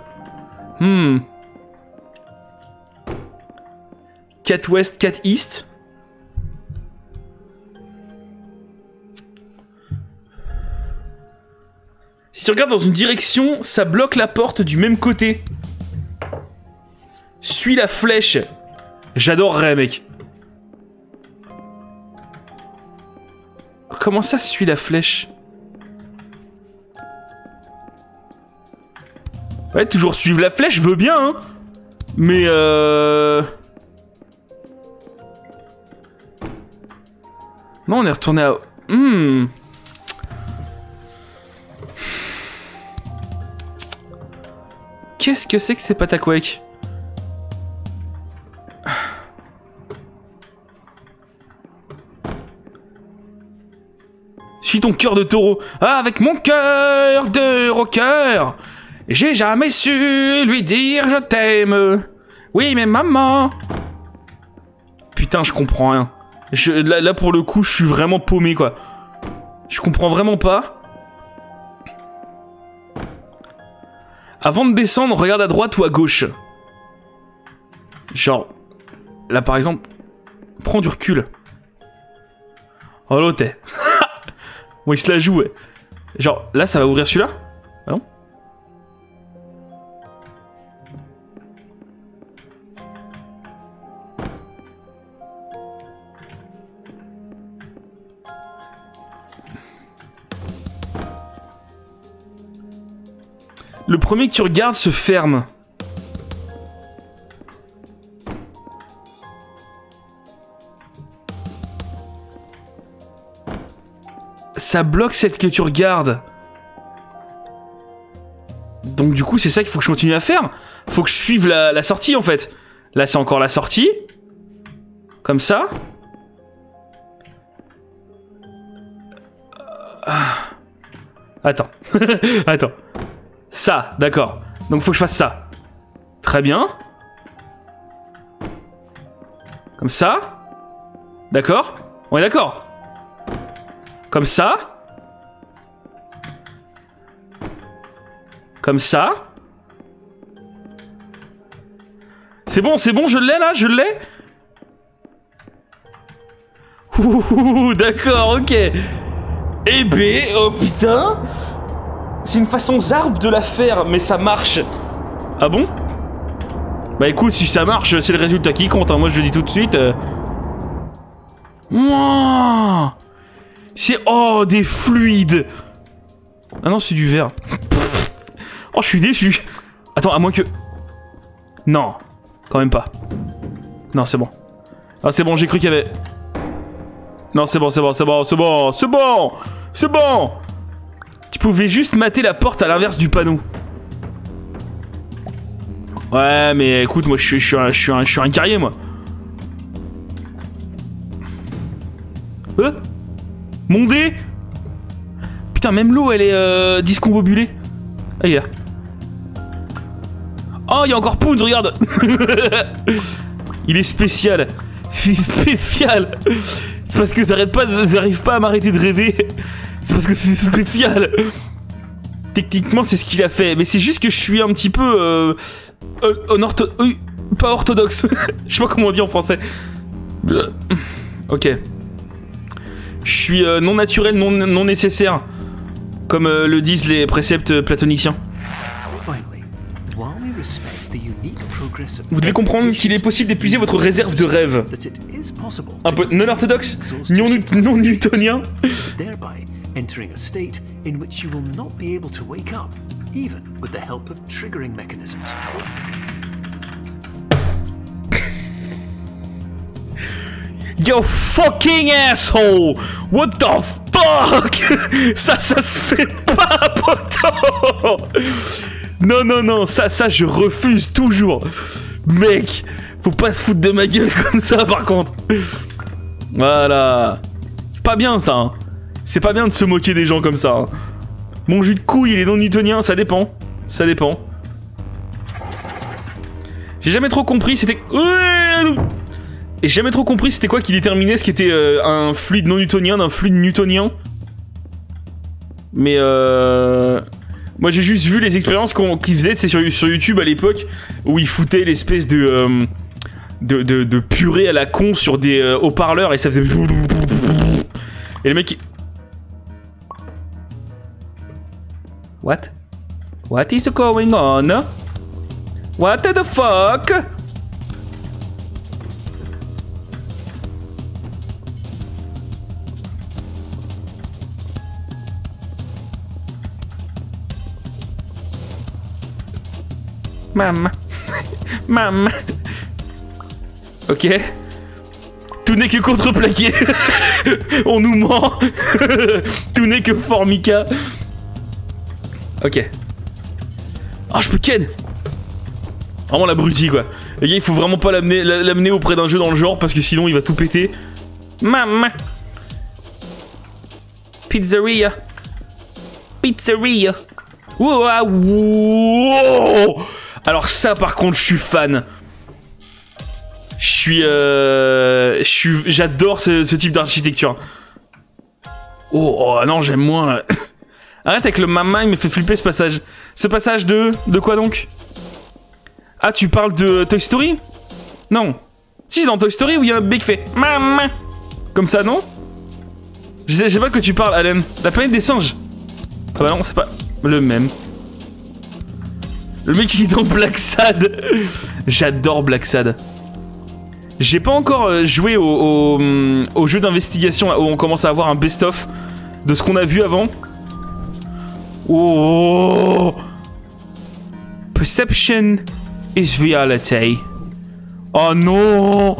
Hmm. quatre West, quatre East. Si tu regardes dans une direction, ça bloque la porte du même côté. Suis la flèche. J'adorerais, mec. Comment ça, suis la flèche? Ouais, toujours suivre la flèche, je veux bien, hein. Mais euh... Non, on est retourné à... Hmm... Qu'est-ce que c'est que ces pâtes à couac? Suis ton cœur de taureau. Ah, avec mon cœur de rocker, j'ai jamais su lui dire je t'aime. Oui, mais maman. Putain, je comprends rien. Je, là, là, pour le coup, je suis vraiment paumé, quoi. Je comprends vraiment pas. Avant de descendre, regarde à droite ou à gauche. Genre, là par exemple, prends du recul. Oh l'autre, t'es. Bon, il se la joue, ouais. Genre, là, ça va ouvrir celui-là? Ah non? Le premier que tu regardes se ferme. Ça bloque celle que tu regardes. Donc du coup, c'est ça qu'il faut que je continue à faire. Faut que je suive la, la sortie, en fait. Là, c'est encore la sortie. Comme ça. Attends. Attends. Ça, d'accord. Donc faut que je fasse ça. Très bien. Comme ça. D'accord. On est d'accord. Comme ça. Comme ça. C'est bon, c'est bon, je l'ai là, je l'ai. Ouh, d'accord, ok. Eh ben, oh putain. C'est une façon zarbe de la faire, mais ça marche. Ah bon? Bah écoute, si ça marche, c'est le résultat qui compte, hein. Moi je le dis tout de suite. Euh... Wow. C'est... Oh, des fluides. Ah non, c'est du verre. Oh, je suis déçu. Attends, à moins que... Non, quand même pas. Non, c'est bon. Ah, c'est bon, j'ai cru qu'il y avait... Non, c'est bon, c'est bon, c'est bon, c'est bon, c'est bon, c'est bon. Tu pouvais juste mater la porte à l'inverse du panneau. Ouais, mais écoute, moi, je suis un, un, un carrier, moi. Euh Mon dé. Putain, même l'eau, elle est euh, discombobulée. Ah, il est là. Oh, il y a encore Poonz, regarde. Il est spécial. C'est spécial. Parce que t'arrêtes pas, j'arrive pas à m'arrêter de rêver. Parce que c'est spécial. Techniquement, c'est ce qu'il a fait. Mais c'est juste que je suis un petit peu... Euh, euh, en ortho euh, pas orthodoxe. Je sais pas comment on dit en français. Ok. Je suis euh, non naturel, non, non nécessaire. Comme euh, le disent les préceptes platoniciens. Vous devez comprendre qu'il est possible d'épuiser votre réserve de rêve. Un peu non-orthodoxe, non-newtonien. Yo fucking asshole! What the fuck? Ça, ça se fait pas, poteau! Non, non, non, ça, ça, je refuse toujours. Mec, faut pas se foutre de ma gueule comme ça, par contre. Voilà. C'est pas bien, ça. Hein. C'est pas bien de se moquer des gens comme ça. Hein. Mon jus de couille, il est non-newtonien, ça dépend. Ça dépend. J'ai jamais trop compris, c'était... J'ai jamais trop compris, c'était quoi qui déterminait ce qui était euh, un fluide non-newtonien d'un fluide newtonien. Mais euh... moi j'ai juste vu les expériences qu'on qu'ils faisaient, c'est sur, sur YouTube à l'époque où ils foutaient l'espèce de, euh, de, de de purée à la con sur des euh, haut-parleurs et ça faisait et le mec il... What? What is going on? What the fuck? Maman. Maman. Ok. Tout n'est que contreplaqué. On nous ment. Tout n'est que formica. Ok. Ah, oh, je peux ken. Vraiment l'abruti, quoi. Les gars, il faut vraiment pas l'amener auprès d'un jeu dans le genre parce que sinon il va tout péter. Maman. Pizzeria. Pizzeria. Wow, wow. Alors ça par contre je suis fan. Je suis... Euh, je suis j'adore ce, ce type d'architecture. Oh, oh non j'aime moins là. Arrête avec le mama, il me fait flipper ce passage. Ce passage de... De quoi donc? Ah tu parles de Toy Story? Non. Si c'est dans Toy Story où il y a un bébé qui fait... Maman. Comme ça non? Je sais, je sais pas de quoi tu parles Alan. La planète des singes. Ah bah non c'est pas le même. Le mec qui est dans Black Sad. J'adore Black Sad. J'ai pas encore joué au, au, au jeu d'investigation où on commence à avoir un best-of de ce qu'on a vu avant. Oh, Perception is reality. Oh non!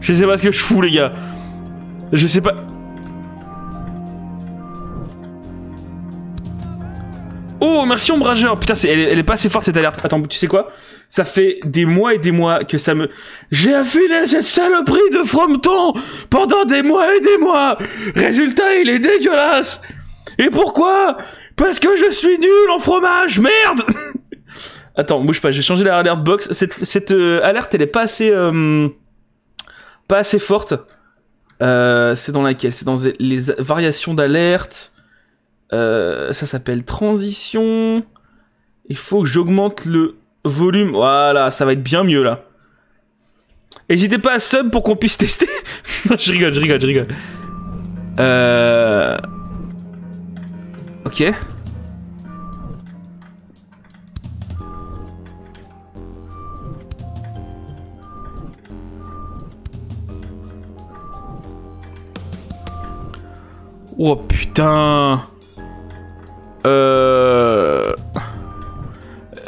Je sais pas ce que je fous, les gars. Je sais pas. Oh, merci ombrageur. Putain, est... Elle, est... elle est pas assez forte cette alerte. Attends, tu sais quoi? Ça fait des mois et des mois que ça me... J'ai affiné cette saloperie de Frometon pendant des mois et des mois. Résultat, il est dégueulasse. Et pourquoi? Parce que je suis nul en fromage. Merde. Attends, bouge pas. J'ai changé la alerte box. Cette, cette euh, alerte, elle est pas assez... Euh... Pas assez forte. Euh, c'est dans laquelle? C'est dans les variations d'alerte. Euh, ça s'appelle transition. Il faut que j'augmente le volume. Voilà, ça va être bien mieux là. N'hésitez pas à sub pour qu'on puisse tester. Je rigole, je rigole, je rigole. Euh... Ok. Oh putain. Euh...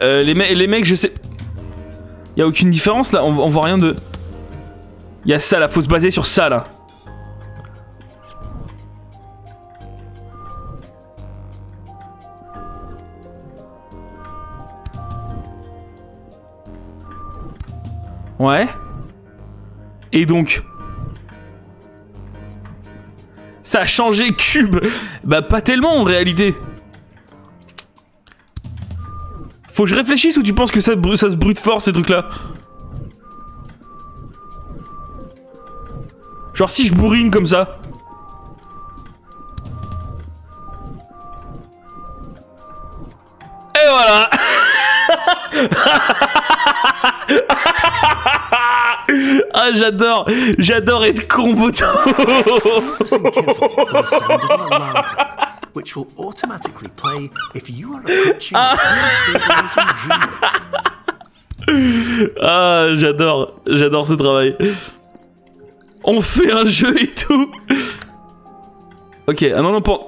euh les, me les mecs, je sais... Y a aucune différence là, on, on voit rien de... Y a ça là, faut se baser sur ça là. Ouais. Et donc... Ça a changé cube. Bah pas tellement en réalité. Faut que je réfléchisse ou tu penses que ça, ça se brute fort ces trucs là? Genre si je bourrine comme ça. Et voilà. Ah j'adore, j'adore être con, putain. Ah j'adore, j'adore ce travail. On fait un jeu et tout. Ok, ah non non pas.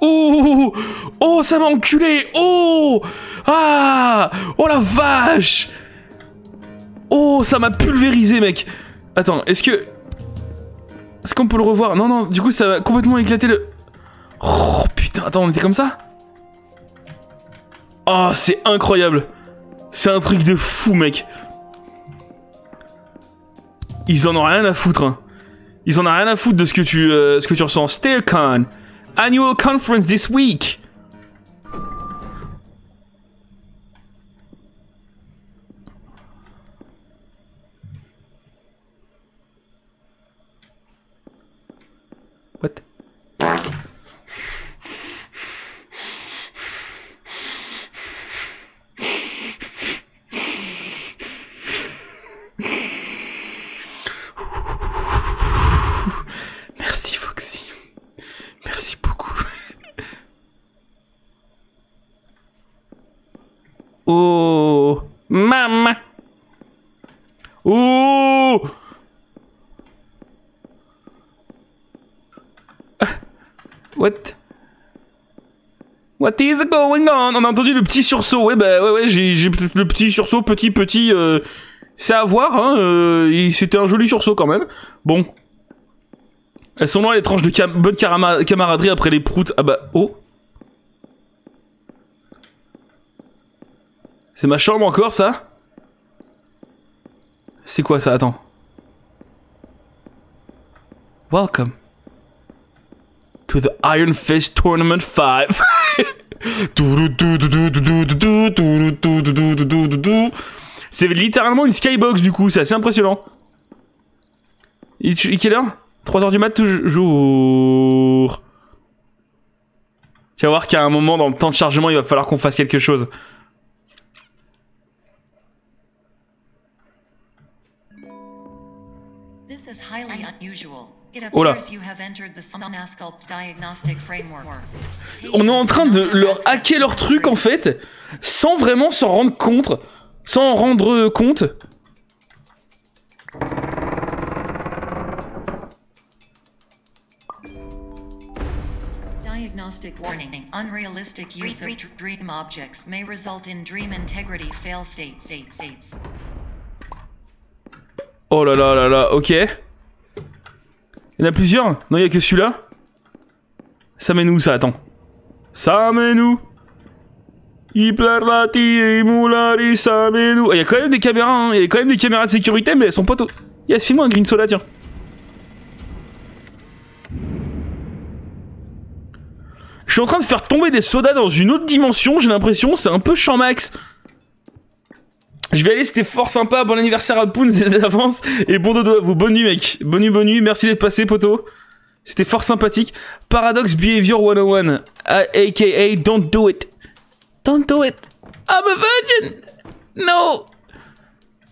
Oh, oh ça m'a enculé. Oh, ah, oh la vache. Oh, ça m'a pulvérisé, mec. Attends, est-ce que... Est-ce qu'on peut le revoir? Non, non, du coup, ça a complètement éclaté le... Oh, putain, attends, on était comme ça? Oh, c'est incroyable. C'est un truc de fou, mec. Ils en ont rien à foutre, hein. Ils en ont rien à foutre de ce que tu, euh, ce que tu ressens. StairCon, annual conference this week. Merci Foxy. Merci beaucoup. Oh, maman. Oh. What? What is going on? On a entendu le petit sursaut. Ouais, bah ouais, ouais, j'ai le petit sursaut, petit, petit. Euh, c'est à voir, hein. Euh, C'était un joli sursaut quand même. Bon. Elles sont loin les tranches de cam bonne camaraderie après les proutes. Ah bah, oh. C'est ma chambre encore, ça? C'est quoi ça? Attends. Welcome to the Iron Fist Tournament five. C'est littéralement une skybox du coup, c'est assez impressionnant. Il est quelle heure? trois heures du mat toujours. Tu vas voir qu'à un moment dans le temps de chargement, il va falloir qu'on fasse quelque chose. Oh là. On est en train de leur hacker leur truc en fait, sans vraiment s'en rendre compte. Sans en rendre compte. Diagnostic warning. Unrealistic use of dream objects may result in dream integrity fail states. Oh là là là là, ok. Il y en a plusieurs? Non, il n'y a que celui-là? Ça mène où ça? Attends. Ça mène où? Hyperlati et Moulari, ça mène où? Il y a quand même des caméras, hein. Il y a quand même des caméras de sécurité, mais elles sont pas toutes. Il y a ce film, un green soda, tiens. Je suis en train de faire tomber des sodas dans une autre dimension, j'ai l'impression, c'est un peu champ-max. Je vais aller, c'était fort sympa, bon anniversaire à Poonz d'avance, et bon dodo à vous, bonne nuit mec, bonne nuit, bonne nuit, merci d'être passé poto, c'était fort sympathique. Paradox Behavior cent un, aka Don't Do It. Don't do it, I'm a virgin, no.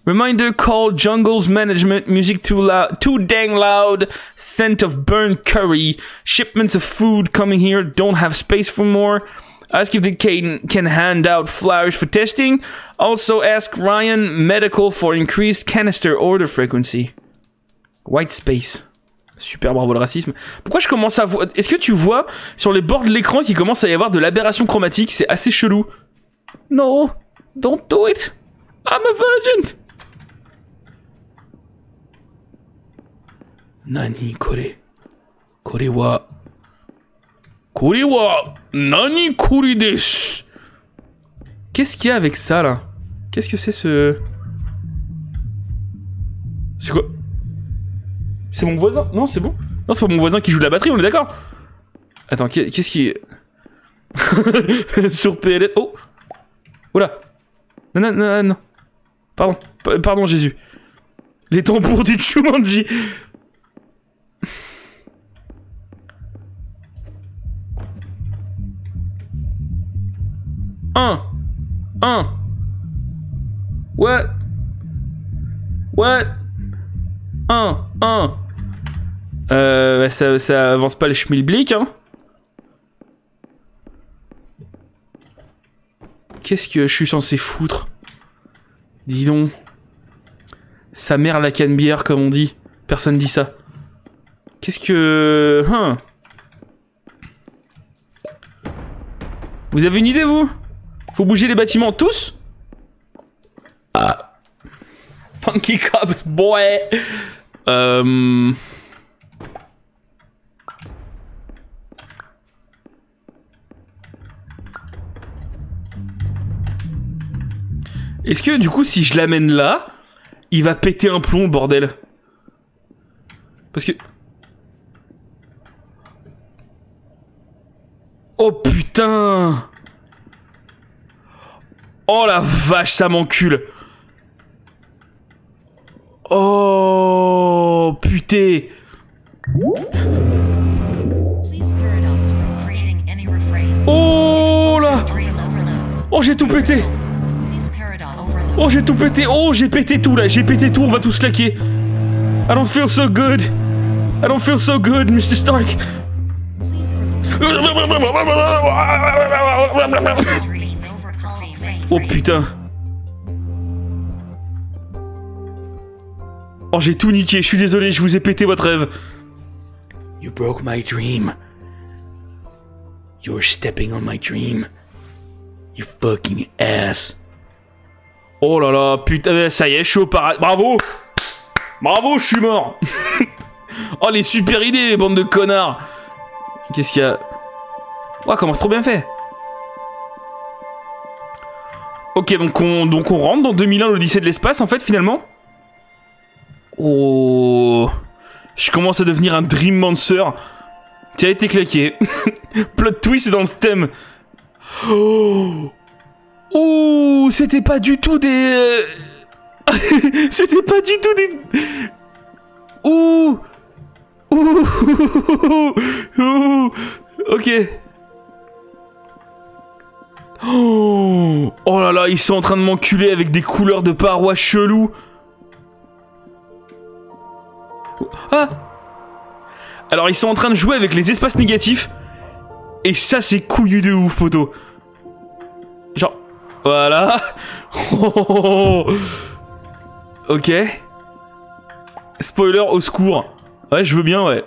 Reminder call Jungles Management, music too loud, too dang loud, scent of burned curry, shipments of food coming here, don't have space for more. Ask if they can, can hand out flowers for testing. Also ask Ryan Medical for increased canister order frequency. White space. Super, bravo le racisme. Pourquoi je commence à voir... Est-ce que tu vois sur les bords de l'écran qu'il commence à y avoir de l'aberration chromatique? C'est assez chelou. No, don't do it. I'm a virgin. Nani kore? Kore wa... Kore wa... Nani kuri desu. Qu'est-ce qu'il y a avec ça là? Qu'est-ce que c'est ce... C'est quoi? C'est mon voisin? Non c'est bon? Non c'est pas mon voisin qui joue de la batterie, on est d'accord? Attends, qu'est-ce qui... Sur P L S... Oh! Oula! Non, non, non, non. Pardon, pardon Jésus. Les tambours du Chumanji. un un. What? What? un un. Euh... Ça, ça avance pas les schmilblick, hein. Qu'est-ce que je suis censé foutre? Dis donc. Sa mère la canne-bière, comme on dit. Personne dit ça. Qu'est-ce que... Hein. Vous avez une idée, vous? Faut bouger les bâtiments tous. Ah. Funky cops boy. Euh... Est-ce que du coup si je l'amène là, il va péter un plomb bordel? Parce que... Oh putain. Oh la vache, ça m'encule. Oh putain. Oh là. Oh j'ai tout pété. Oh j'ai tout pété. Oh j'ai pété tout là. J'ai pété tout, on va tous claquer. I don't feel so good. I don't feel so good, Mister Stark. Oh putain. Oh j'ai tout niqué, je suis désolé, je vous ai pété votre rêve. You broke my dream. You're stepping on my dream. You fucking ass. Oh là là, putain, ça y est, je suis au paradis. Bravo. Bravo, je suis mort. Oh les super idées, bande de connards. Qu'est-ce qu'il y a? Oh comment c'est trop bien fait. Ok, donc on, donc on rentre dans deux mille un, l'Odyssée de l'espace, en fait, finalement. Oh... Je commence à devenir un Dream Mancer. Tu as été claqué. Plot twist dans le stem. Oh... Oh... C'était pas du tout des... C'était pas du tout des... Ouh... Ouh... Ouh... Ok... Oh, oh là là, ils sont en train de m'enculer avec des couleurs de parois cheloues. Ah. Alors ils sont en train de jouer avec les espaces négatifs. Et ça c'est couillu de ouf, poteau. Genre, voilà. Ok. Spoiler au secours. Ouais, je veux bien, ouais.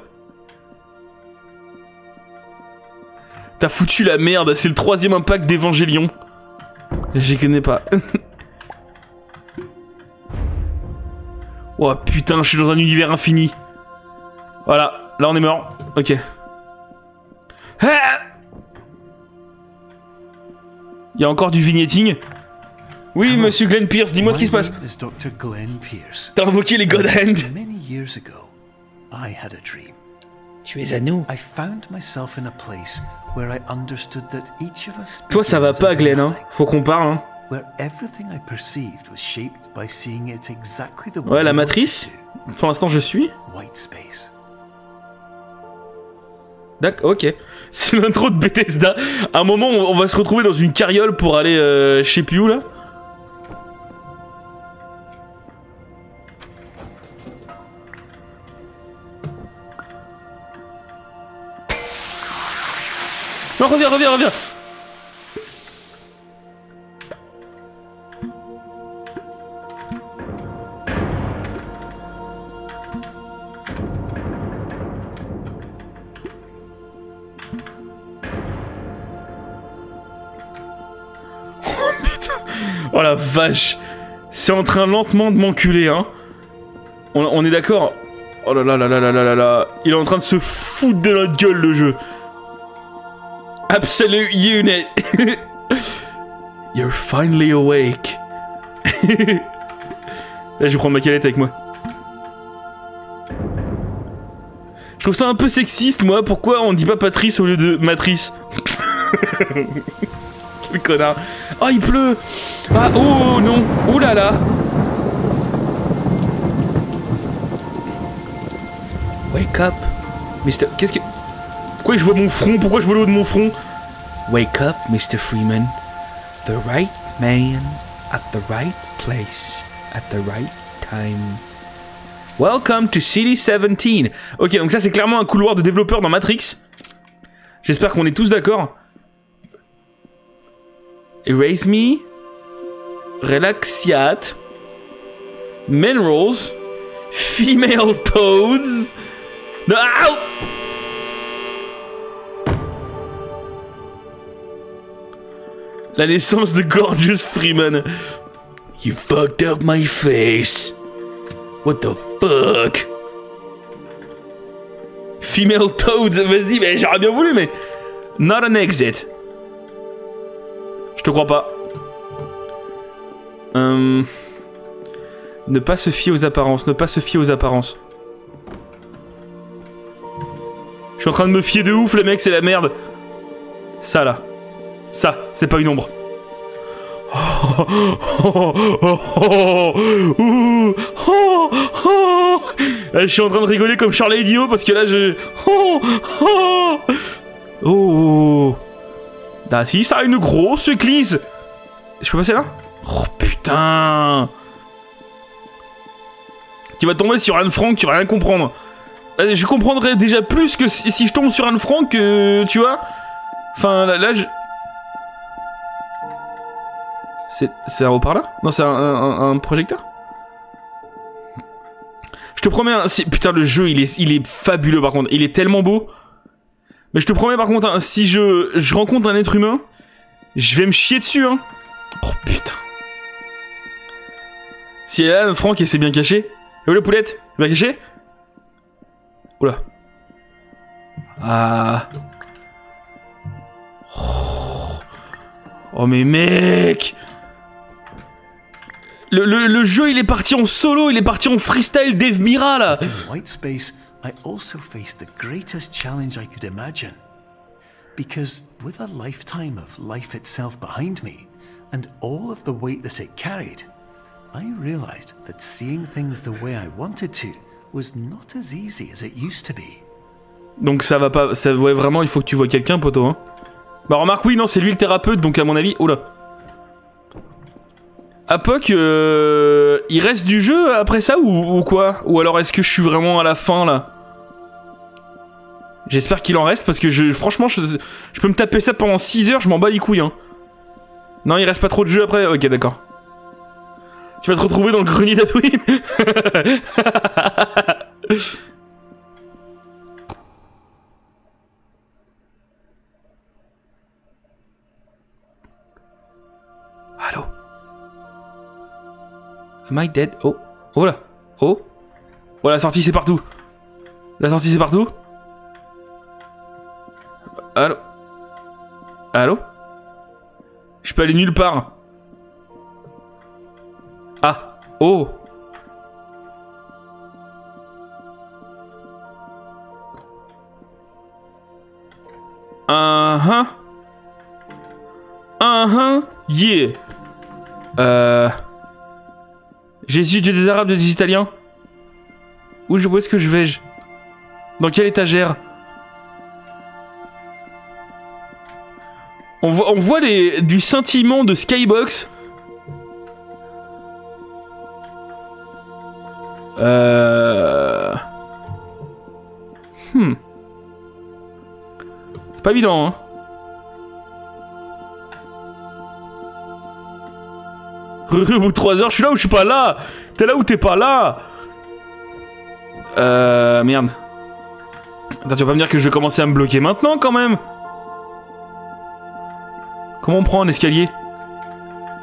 T'as foutu la merde, c'est le troisième impact d'Evangélion. J'y connais pas. Oh putain, je suis dans un univers infini. Voilà, là on est mort. Ok. Ah, il y a encore du vignetting. Oui, ah, monsieur Glenn Pierce, dis-moi ce qui se passe. T'as invoqué les God Hand. Tu es à nous. Toi, ça va pas, Glenn, hein. Faut qu'on parle, hein. Ouais, la matrice. Pour l'instant, je suis. D'accord, ok. C'est l'intro de Bethesda. À un moment, on va se retrouver dans une carriole pour aller euh, je sais plus où, là. Non, reviens, reviens, reviens. Oh la vache, c'est en train lentement de m'enculer, hein. On, on est d'accord. Oh là là là là là là là. Il est en train de se foutre de notre gueule, le jeu. Absolute unit. You're finally awake. Là, je vais prendre ma calette avec moi. Je trouve ça un peu sexiste, moi. Pourquoi on dit pas Patrice au lieu de Matrice? Quel connard. Oh, il pleut. Ah, oh, non. Oh là là. Wake up. Mister... Qu'est-ce que... Pourquoi je vois mon front? Pourquoi je vois l'eau de mon front? Wake up, Mister Freeman. The right man at the right place at the right time. Welcome to City seventeen. Ok, donc ça, c'est clairement un couloir de développeurs dans Matrix. J'espère qu'on est tous d'accord. Erase me. Relaxiat. Minerals. Female toads. No, ow! La naissance de Gorgeous Freeman. You fucked up my face. What the fuck? Female toads, vas-y, mais j'aurais bien voulu, mais... Not an exit. Je te crois pas. Euh... Ne pas se fier aux apparences, ne pas se fier aux apparences. Je suis en train de me fier de ouf, les mecs, c'est la merde. Ça, là. Ça, c'est pas une ombre. Oh, oh, oh, oh, oh, oh, oh. Je suis en train de rigoler comme Charlie Idiot parce que là je... Oh, oh, oh. Ah si, ça a une grosse glisse. Je peux passer là? Oh putain. Tu vas tomber sur Anne Frank, tu vas rien comprendre. Je comprendrais déjà plus que si, si je tombe sur Anne Frank, euh, tu vois. Enfin, là, là je... C'est un haut-parleur? Non, c'est un, un, un projecteur? Je te promets, un, putain, le jeu, il est, il est fabuleux par contre. Il est tellement beau. Mais je te promets par contre, hein, si je, je rencontre un être humain, je vais me chier dessus, hein. Oh putain. Si elle est là, Franck, elle s'est bien cachée. Et où la poulette? Bien cachée? Oula. Ah. Oh, oh mais mec. Le, le, le jeu, il est parti en solo, il est parti en freestyle Dave Mira, là. White space, I also faced the greatest challenge I could imagine. Because with a lifetime of life itself behind me, and all of the weight that it carried, I realized that seeing things the way I wanted to was not as easy as it used to be. Donc ça va pas, ça ouais, vraiment, il faut que tu vois quelqu'un, poteau, hein. Bah remarque, oui, non, c'est lui le thérapeute, donc à mon avis, oula. Apoc, euh, il reste du jeu après ça ou, ou quoi? Ou alors est-ce que je suis vraiment à la fin là? J'espère qu'il en reste parce que je, franchement, je, je peux me taper ça pendant six heures, je m'en bats les couilles. Hein. Non, il reste pas trop de jeu après. Ok, d'accord. Tu vas te retrouver dans le grenier d'Adwim. Allô? Am I dead? Oh. Oh là. Oh. Oh, la sortie, c'est partout. La sortie, c'est partout. Allô? Allô? Je peux aller nulle part. Ah. Oh. Uh-huh. Uh-huh. Yeah. Euh... Jésus, Dieu des Arabes, Dieu des Italiens. Où, où est-ce que je vais-je? Dans quelle étagère? On voit, on voit les, du scintillement de Skybox. Euh... Hmm. C'est pas évident, hein. Ruru, au bout de trois heures, je suis là ou je suis pas là? T'es là ou t'es pas là? Euh... Merde. Attends, tu vas pas me dire que je vais commencer à me bloquer maintenant, quand même? Comment on prend un escalier?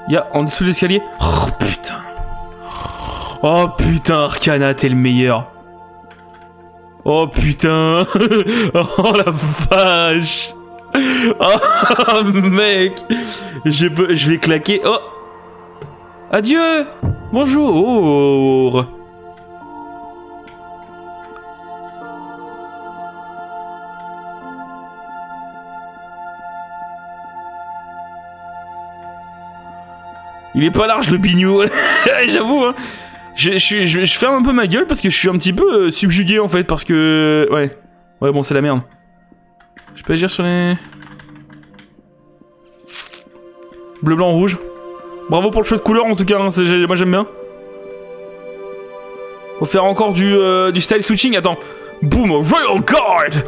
Y'a en dessous de l'escalier? Oh, putain. Oh, putain, Arcana, t'es le meilleur. Oh, putain. Oh, la vache. Oh, mec. Je, peux... je vais claquer. Oh. Adieu. Bonjour. Il est pas large le bignou. J'avoue, hein. Je, je, je, je ferme un peu ma gueule parce que je suis un petit peu euh, subjugué en fait. Parce que. Ouais. Ouais, bon, c'est la merde. Je peux agir sur les. Bleu, blanc, rouge. Bravo pour le choix de couleur en tout cas. Hein, moi j'aime bien. Faut faire encore du, euh, du style switching. Attends. Boom, Royal Guard!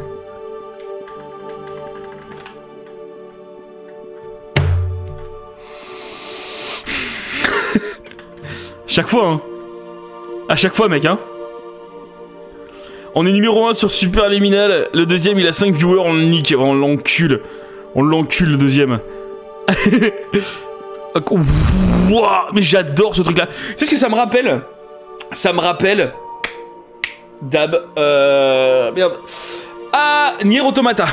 Chaque fois, hein. À chaque fois, mec, hein. On est numéro un sur Superliminal. Le deuxième, il a cinq viewers. On le nique. On l'encule. On l'encule, le deuxième. Wouah, mais j'adore ce truc-là. Tu sais ce que ça me rappelle? Ça me rappelle... Dab... Euh... Merde. Ah, Nier Automata.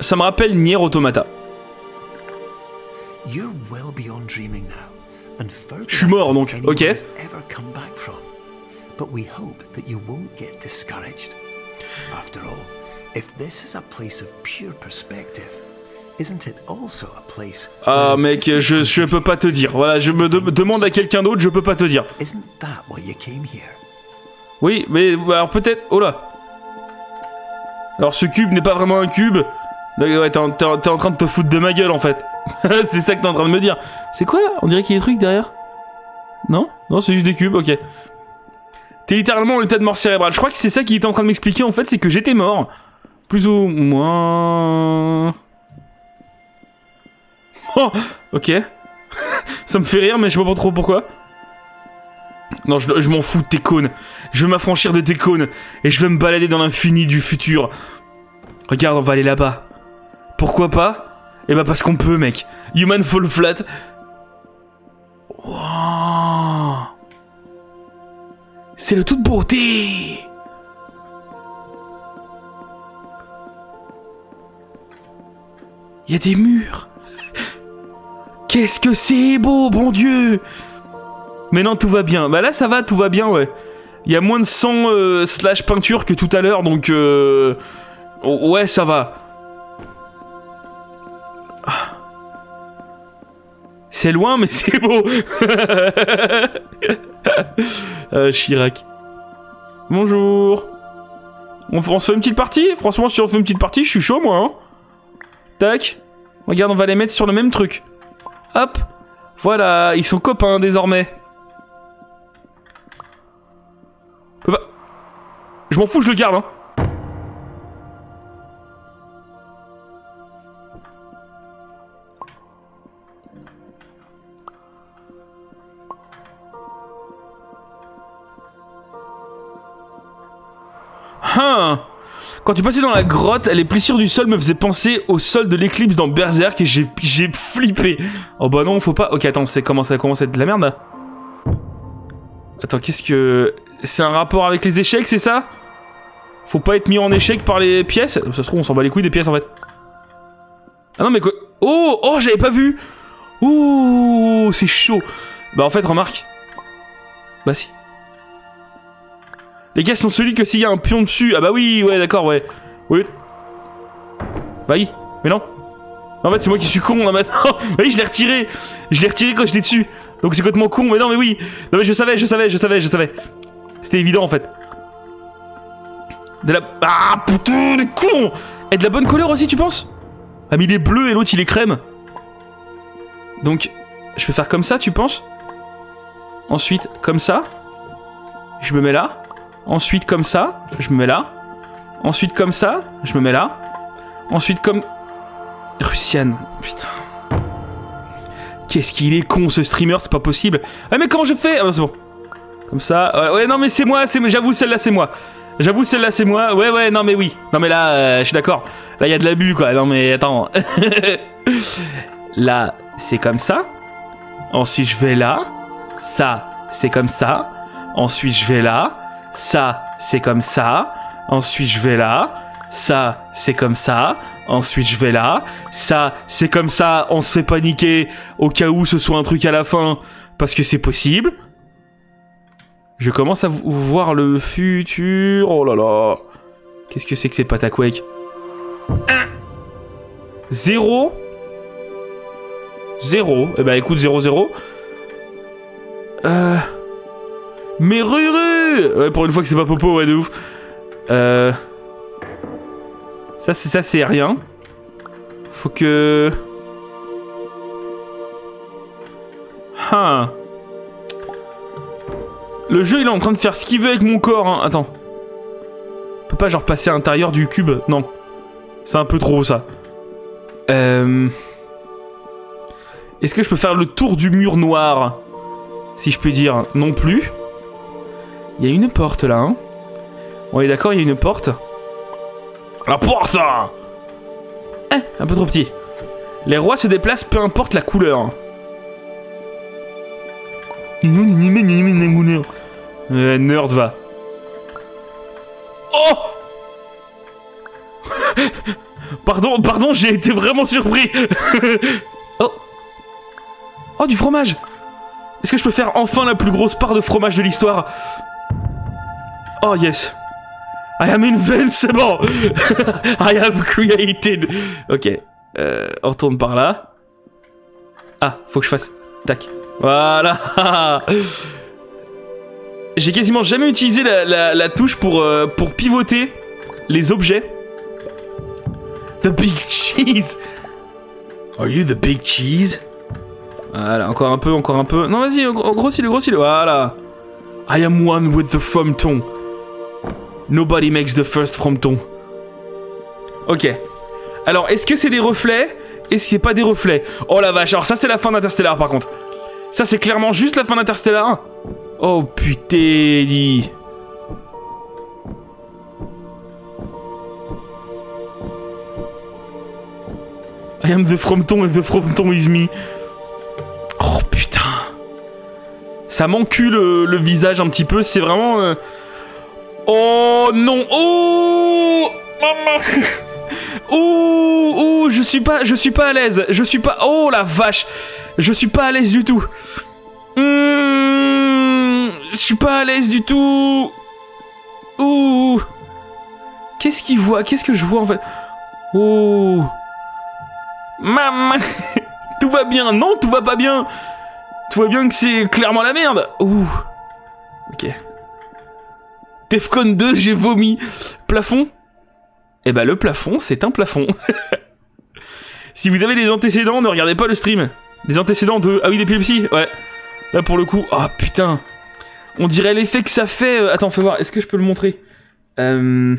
Ça me rappelle Nier Automata. You're well beyond dreaming now. Je suis mort donc, ok. Ah mec, je, je peux pas te dire. Voilà, je me de demande à quelqu'un d'autre, je peux pas te dire. Oui, mais alors peut-être... Oh là. Alors ce cube n'est pas vraiment un cube. Ouais, t'es en, en, en train de te foutre de ma gueule en fait. C'est ça que t'es en train de me dire. C'est quoi? On dirait qu'il y a des trucs derrière. Non? Non, c'est juste des cubes, ok. T'es littéralement en état de mort cérébrale. Je crois que c'est ça qu'il était en train de m'expliquer en fait, c'est que j'étais mort. Plus ou moins... Oh, ok. Ça me fait rire, mais je sais pas trop pourquoi. Non, je, je m'en fous de tes cônes. Je vais m'affranchir de tes cônes. Et je vais me balader dans l'infini du futur. Regarde, on va aller là-bas. Pourquoi pas? Eh bah ben parce qu'on peut, mec. Human fall flat. Wow. C'est le toute beauté. Il y a des murs. Qu'est-ce que c'est beau, bon Dieu. Mais non, tout va bien. Bah là, ça va, tout va bien, ouais. Il y a moins de sang euh, slash peinture que tout à l'heure, donc... Euh... Ouais, ça va. C'est loin, mais c'est beau. euh, Chirac. Bonjour. On, on se fait une petite partie? Franchement, si on fait une petite partie, je suis chaud, moi. Hein. Tac. Regarde, on va les mettre sur le même truc. Hop. Voilà, ils sont copains, désormais. Je m'en fous, je le garde. Hein. Quand tu passais dans la grotte, les plissures du sol me faisaient penser au sol de l'éclipse dans Berserk et j'ai flippé. Oh bah non, faut pas... Ok, attends, ça commence à être de la merde, là. Attends, qu'est-ce que... C'est un rapport avec les échecs, c'est ça? Faut pas être mis en échec par les pièces? Ça se trouve, on s'en bat les couilles des pièces, en fait. Ah non, mais quoi... Oh, oh, j'avais pas vu. Ouh, c'est chaud. Bah en fait, remarque. Bah si. Les gars sont celui que s'il y a un pion dessus. Ah bah oui, ouais, d'accord, ouais. Oui. Bah oui, mais non. En fait, c'est moi qui suis con là maintenant. Oui, je l'ai retiré. Je l'ai retiré quand je l'ai dessus. Donc c'est complètement con, mais non, mais oui. Non, mais je savais, je savais, je savais, je savais. C'était évident en fait. De la. Ah putain, des cons. Et de la bonne couleur aussi, tu penses? Ah, mais il est bleu et l'autre il est crème. Donc, je peux faire comme ça, tu penses? Ensuite, comme ça. Je me mets là. Ensuite, comme ça, je me mets là. Ensuite, comme ça, je me mets là. Ensuite, comme... Russian, putain. Qu'est-ce qu'il est con, ce streamer, c'est pas possible. Ah, mais comment je fais? Ah, ben, c'est bon. Comme ça... Ouais, non, mais c'est moi, j'avoue, celle-là, c'est moi. J'avoue, celle-là, c'est moi. Ouais, ouais, non, mais oui. Non, mais là, euh, je suis d'accord. Là, il y a de l'abus, quoi. Non, mais attends. Là, c'est comme ça. Ensuite, je vais là. Ça, c'est comme ça. Ensuite, je vais là. Ça, c'est comme ça. Ensuite, je vais là. Ça, c'est comme ça. Ensuite, je vais là. Ça, c'est comme ça. On se fait paniquer au cas où ce soit un truc à la fin. Parce que c'est possible. Je commence à voir le futur. Oh là là. Qu'est-ce que c'est que ces pâtes à Quake? Zéro. Zéro. Eh ben écoute, zéro zéro. Euh... Mais Ruru! Ouais, pour une fois que c'est pas Popo, ouais, de ouf. Euh... Ça, c'est ça, c'est rien. Faut que... Hein. Le jeu, il est en train de faire ce qu'il veut avec mon corps, hein. Attends. On peut pas, genre, passer à l'intérieur du cube. Non. C'est un peu trop, ça. Euh... Est-ce que je peux faire le tour du mur noir? Si je peux dire non plus. Il y a une porte là, hein. On est d'accord, il y a une porte. La porte, hein, un peu trop petit. Les rois se déplacent peu importe la couleur. Euh, nerd va. Oh. Pardon, pardon, j'ai été vraiment surpris. Oh. Oh, du fromage. Est-ce que je peux faire enfin la plus grosse part de fromage de l'histoire? Oh yes. I am invincible. I have created. Ok. Euh, on retourne par là. Ah, faut que je fasse... Tac. Voilà. J'ai quasiment jamais utilisé la, la, la touche pour, euh, pour pivoter les objets. The big cheese. Are you the big cheese? Voilà, encore un peu, encore un peu. Non, vas-y, grossis-le, grossis-le. Voilà. I am one with the frometon. Nobody makes the first frometon. Ok. Alors, est-ce que c'est des reflets? Est-ce que c'est pas des reflets? Oh la vache, alors ça, c'est la fin d'Interstellar, par contre. Ça, c'est clairement juste la fin d'Interstellar. Oh, putain, dit. I am the frometon and the frometon is me. Oh putain. Ça m'encule le, le visage un petit peu, c'est vraiment... Euh... Oh non. Oh maman. Oh, oh, je suis pas, je suis pas à l'aise, je suis pas... Oh la vache. Je suis pas à l'aise du tout. Mmh, je suis pas à l'aise du tout. Oh. Qu'est-ce qu'il voit? Qu'est-ce que je vois en fait? Oh. Maman. Tout va bien, non, tout va pas bien. Tout va bien que c'est clairement la merde. Ouh. Ok. Defcon deux, j'ai vomi. Plafond. Eh ben le plafond, c'est un plafond. Si vous avez des antécédents, ne regardez pas le stream. Des antécédents de... Ah oui, d'épilepsie, ouais. Là pour le coup... Ah oh, putain. On dirait l'effet que ça fait... Attends, fais voir, est-ce que je peux le montrer? Euh...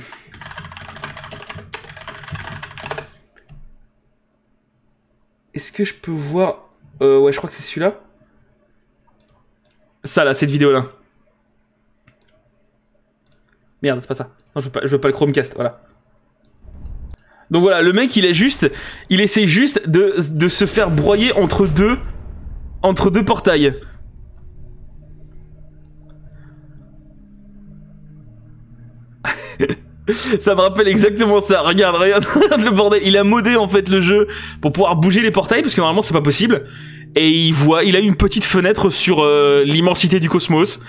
Est-ce que je peux voir... Euh, ouais, je crois que c'est celui-là. Ça, là, cette vidéo-là. Merde, c'est pas ça. Non, je veux pas, je veux pas le Chromecast, voilà. Donc voilà, le mec, il est juste, il essaie juste de, de se faire broyer entre deux, entre deux portails. Ça me rappelle exactement ça. Regarde, regarde, regarde le bordel. Il a modé en fait le jeu pour pouvoir bouger les portails parce que normalement c'est pas possible. Et il voit, il a une petite fenêtre sur euh, l'immensité du cosmos,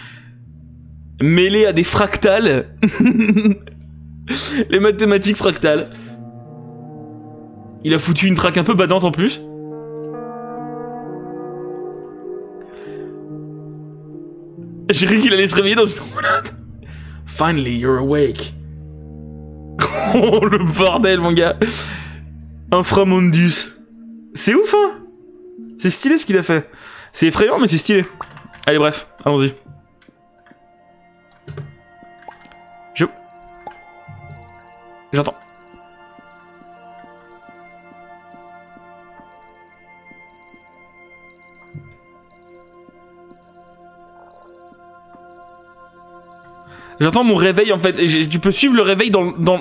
mêlée à des fractales. Les mathématiques fractales. Il a foutu une traque un peu badante en plus. J'ai cru qu'il allait se réveiller dans une roulade. Finally, you're awake. Oh le bordel, mon gars. Inframondus. C'est ouf, hein. C'est stylé ce qu'il a fait. C'est effrayant, mais c'est stylé. Allez, bref, allons-y. Je... J'entends. J'entends mon réveil en fait, et tu peux suivre le réveil dans... dans...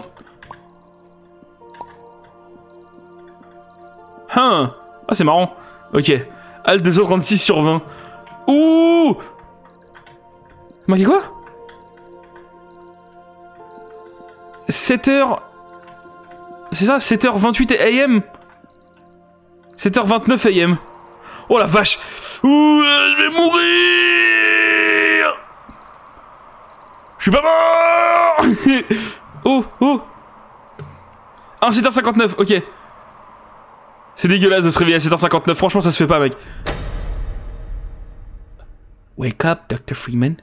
Hein. Ah c'est marrant. Ok. Alt deux cent trente-six sur vingt. Ouh. Marquez quoi, sept heures... C'est ça, sept heures vingt-huit A M, sept heures vingt-neuf A M. Oh la vache. Ouh, je vais mourir. Je suis pas mort. Oh, oh. Ah, sept heures cinquante-neuf, ok. C'est dégueulasse de se réveiller à sept heures cinquante-neuf, franchement ça se fait pas, mec. Wake up, docteur Freeman.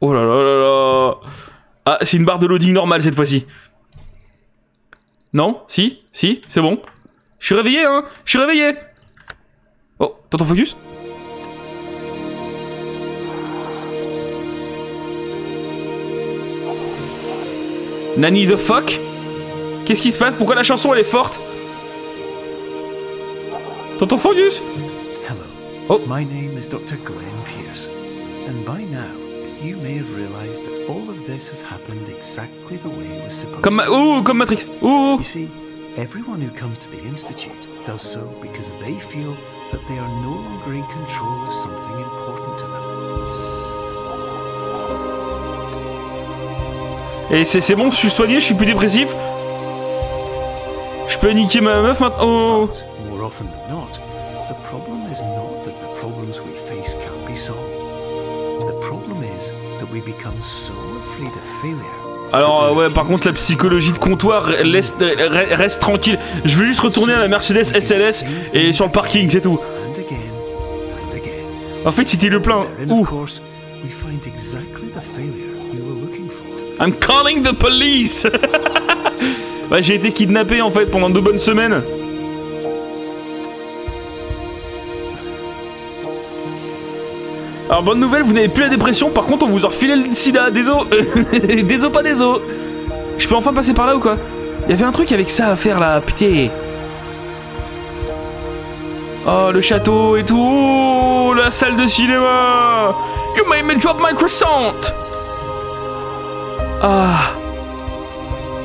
Oh là là là là. Ah, c'est une barre de loading normale cette fois-ci. Non, si, si, c'est bon. Je suis réveillé, hein, je suis réveillé. Oh, t'entends focus? Nanny the fuck? Qu'est-ce qui se passe? Pourquoi la chanson elle est forte? Tonton Fondus? Hello. Oh. My name is docteur Glenn Pierce, and by now you may have realized that all of this has happened exactly the way it was supposed. Comme oh, comme Matrix. Oh. You see, everyone who comes to the institute does so because they feel that they are no longer in control of something important to them. Et c'est bon, je suis soigné, je suis plus dépressif. Je peux niquer ma meuf maintenant. Oh. Alors euh, ouais, par contre la psychologie de comptoir laisse, reste tranquille. Je veux juste retourner à la Mercedes S L S et sur le parking, c'est tout. En fait, c'était le plein. Ouh. I'm calling the police. Bah j'ai été kidnappé en fait pendant deux bonnes semaines. Alors bonne nouvelle, vous n'avez plus la dépression, par contre on vous a refilé le sida, désolé. Désolé pas désolé. Je peux enfin passer par là ou quoi? Il y avait un truc avec ça à faire là, putain. Oh le château et tout, oh, la salle de cinéma. You made me drop my croissant. Ah.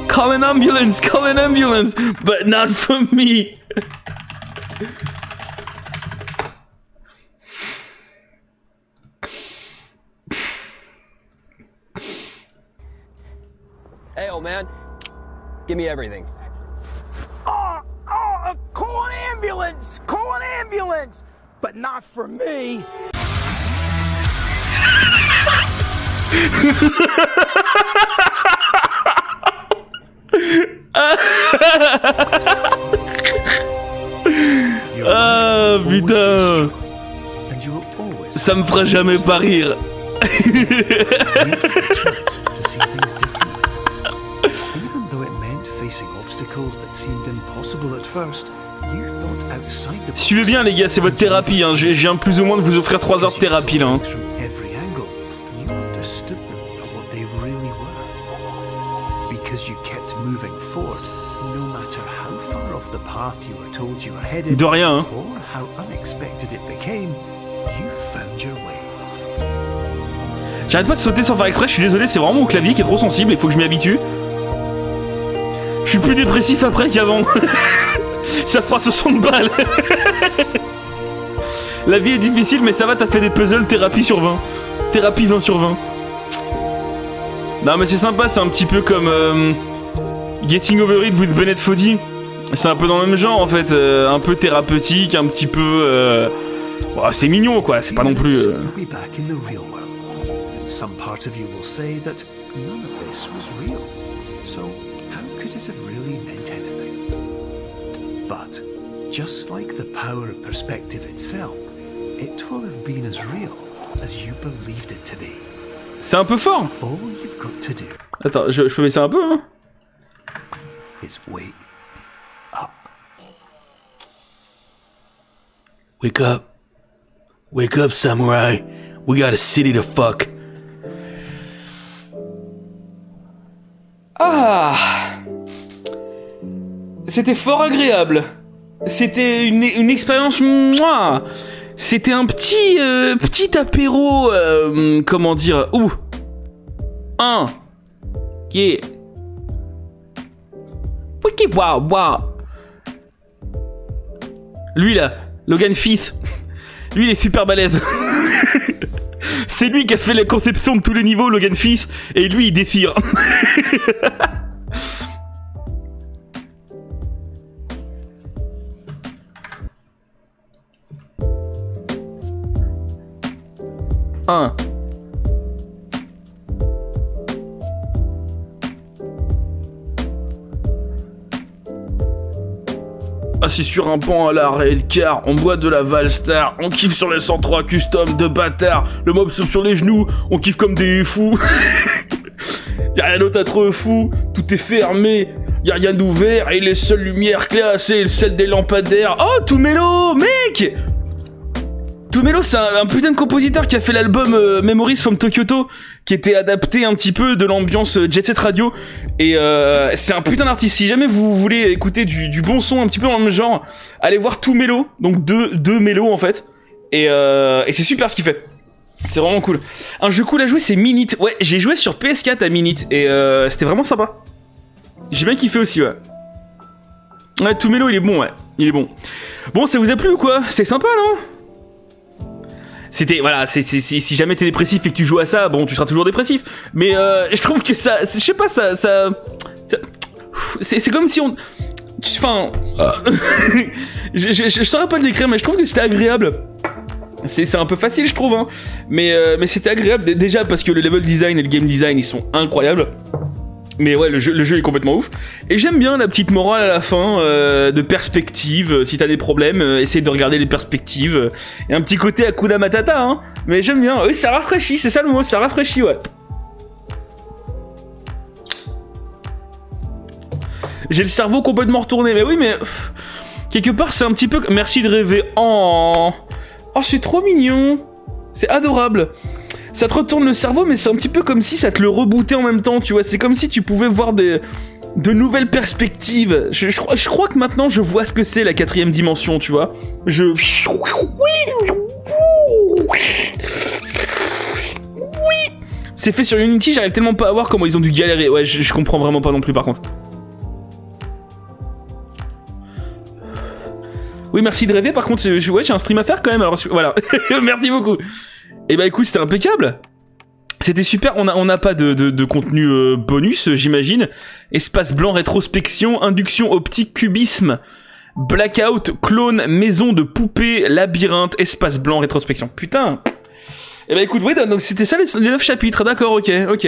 Call an ambulance, call an ambulance, but not for me. Hey, old man, give me everything. Oh, oh, call an ambulance, call an ambulance, but not for me. Ah putain, ça me fera jamais pas rire. Suivez bien les gars, c'est votre thérapie, hein. Je viens plus ou moins de vous offrir trois heures de thérapie là, hein. De rien, hein. J'arrête pas de sauter sans faire exprès, je suis désolé, c'est vraiment mon clavier qui est trop sensible, il faut que je m'y habitue. Je suis plus dépressif après qu'avant. Ça fera soixante balles. La vie est difficile, mais ça va, t'as fait des puzzles thérapie sur vingt. Thérapie vingt sur vingt. Non mais c'est sympa, c'est un petit peu comme euh, Getting Over It with Bennett Foddy. C'est un peu dans le même genre en fait, euh, un peu thérapeutique, un petit peu... Euh... Bon, c'est mignon quoi, c'est pas non plus... Euh... Just like the power of perspective itself, it will have been as real as you believed it to be. C'est un peu fort. All you've got to do. Attends, je, je peux baisser un peu, hein. Is wake up. Wake up. Wake up, samurai. We got a city to fuck. Ah. C'était fort agréable. C'était une, une expérience, moi. C'était un petit euh, petit apéro, euh, comment dire, ouh, un qui est, qui waouh waouh, lui là, Logan Fifth, lui il est super balèze. C'est lui qui a fait la conception de tous les niveaux, Logan Fifth, et lui il déchire. un. Assis sur un pan à l'arrêt et le quart, on boit de la Valstar, on kiffe sur les cent trois custom de bâtard, le mob saute sur les genoux, on kiffe comme des fous. Y'a rien d'autre à trop fou, tout est fermé, y'a rien d'ouvert et les seules lumières claires c'est celle des lampadaires. Oh Toumelo, mec! Toumelo, c'est un, un putain de compositeur qui a fait l'album euh, Memories from Tokyo, qui était adapté un petit peu de l'ambiance euh, Jet Set Radio. Et euh, c'est un putain d'artiste. Si jamais vous voulez écouter du, du bon son un petit peu dans le même genre, allez voir Toumelo. Donc deux, deux mélos en fait. Et, euh, et c'est super ce qu'il fait. C'est vraiment cool. Un jeu cool à jouer, c'est Minit. Ouais, j'ai joué sur P S quatre à Minit. Et euh, c'était vraiment sympa. J'ai bien kiffé aussi, ouais. Ouais, Toumelo, il est bon, ouais. Il est bon. Bon, ça vous a plu ou quoi? C'était sympa, non? C'était, voilà, c'est, c'est, c'est, si jamais t'es dépressif et que tu joues à ça, bon, tu seras toujours dépressif. Mais euh, je trouve que ça, je sais pas, ça... ça, ça c'est comme si on... Enfin... je, je, je, je saurais pas le décrire, mais je trouve que c'était agréable. C'est un peu facile, je trouve, hein. Mais, euh, mais c'était agréable, déjà, parce que le level design et le game design, ils sont incroyables. Mais ouais, le jeu, le jeu est complètement ouf. Et j'aime bien la petite morale à la fin, euh, de perspective. Si t'as des problèmes, euh, essaye de regarder les perspectives. Et un petit côté Hakuna Matata, hein. Mais j'aime bien. Oui, ça rafraîchit, c'est ça le mot, ça rafraîchit, ouais. J'ai le cerveau complètement retourné, mais oui, mais... Quelque part, c'est un petit peu... Merci de rêver. Oh, oh c'est trop mignon. C'est adorable. Ça te retourne le cerveau, mais c'est un petit peu comme si ça te le rebootait en même temps, tu vois. C'est comme si tu pouvais voir des, de nouvelles perspectives. Je, je, je crois que maintenant, je vois ce que c'est la quatrième dimension, tu vois. Je... Oui. C'est fait sur Unity, j'arrive tellement pas à voir comment ils ont dû galérer. Ouais, je, je comprends vraiment pas non plus, par contre. Oui, merci de rêver, par contre, ouais, j'ai un stream à faire quand même, alors voilà. Merci beaucoup. Et eh bah ben, écoute, c'était impeccable. C'était super, on n'a on a pas de, de, de contenu euh, bonus, j'imagine. Espace blanc, rétrospection, induction optique, cubisme, blackout, clone, maison de poupée, labyrinthe, espace blanc, rétrospection. Putain. Et eh bah ben, écoute, ouais, donc c'était ça les, les neuf chapitres, d'accord, ok, ok.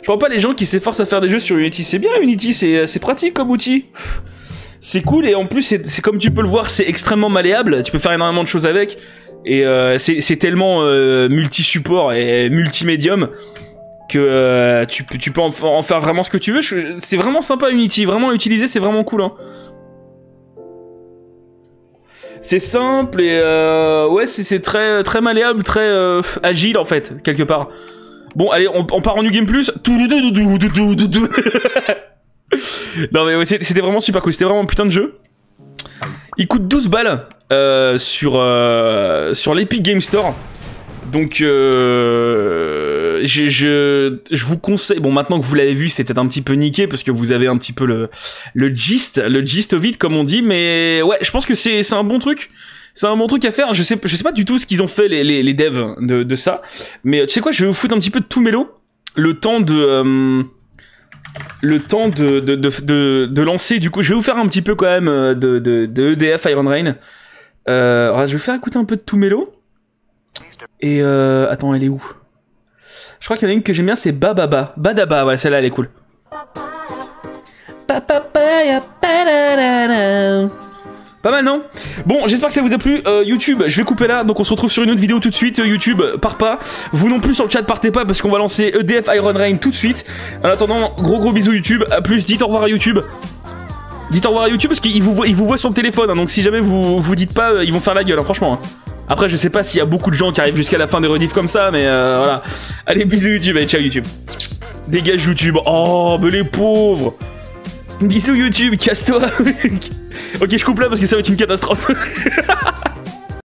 Je vois pas les gens qui s'efforcent à faire des jeux sur Unity, c'est bien Unity, c'est pratique comme outil. C'est cool et en plus, c'est comme tu peux le voir, c'est extrêmement malléable, tu peux faire énormément de choses avec. Et euh, c'est tellement euh, multi-support et multimédium que euh, tu, tu peux en, en faire vraiment ce que tu veux. C'est vraiment sympa Unity, vraiment à utiliser, c'est vraiment cool. Hein. C'est simple et euh, ouais, c'est très, très malléable, très euh, agile en fait, quelque part. Bon, allez, on, on part en New Game Plus. Non mais ouais, c'était vraiment super cool, c'était vraiment un putain de jeu. Il coûte douze balles. Euh, sur euh, sur l'Epic Game Store Donc, euh, je, je, je vous conseille... Bon, maintenant que vous l'avez vu, c'est peut-être un petit peu niqué, parce que vous avez un petit peu le, le gist, le gist au vide, comme on dit, mais ouais, je pense que c'est un bon truc. C'est un bon truc à faire. Je sais, je sais pas du tout ce qu'ils ont fait, les, les, les devs de, de ça, mais tu sais quoi, je vais vous foutre un petit peu de Toumelo, le temps de... Euh, le temps de, de, de, de, de lancer, du coup, je vais vous faire un petit peu quand même de, de, de E D F Iron Rain. Euh, alors, je vais vous faire écouter un peu de Toumelo. Et euh, attends, elle est où? Je crois qu'il y en a une que j'aime bien, c'est Bababa. Badaba, voilà, celle-là, elle est cool. Pas mal, non? Bon, j'espère que ça vous a plu. Euh, YouTube, je vais couper là, donc on se retrouve sur une autre vidéo tout de suite. Euh, YouTube, part pas. Vous non plus sur le chat, partez pas, parce qu'on va lancer E D F Iron Rain tout de suite. En attendant, gros gros bisous YouTube, à plus, dites au revoir à YouTube. Dites au revoir à YouTube, parce qu'ils vous voient, ils vous voient sur le téléphone, hein, donc si jamais vous vous dites pas, ils vont faire la gueule, hein, franchement. Hein. Après, je sais pas s'il y a beaucoup de gens qui arrivent jusqu'à la fin des rediffs comme ça, mais euh, voilà. Allez, bisous YouTube, allez, ciao YouTube. Dégage YouTube. Oh, mais les pauvres. Bisous YouTube, casse-toi. Ok, je coupe là parce que ça va être une catastrophe.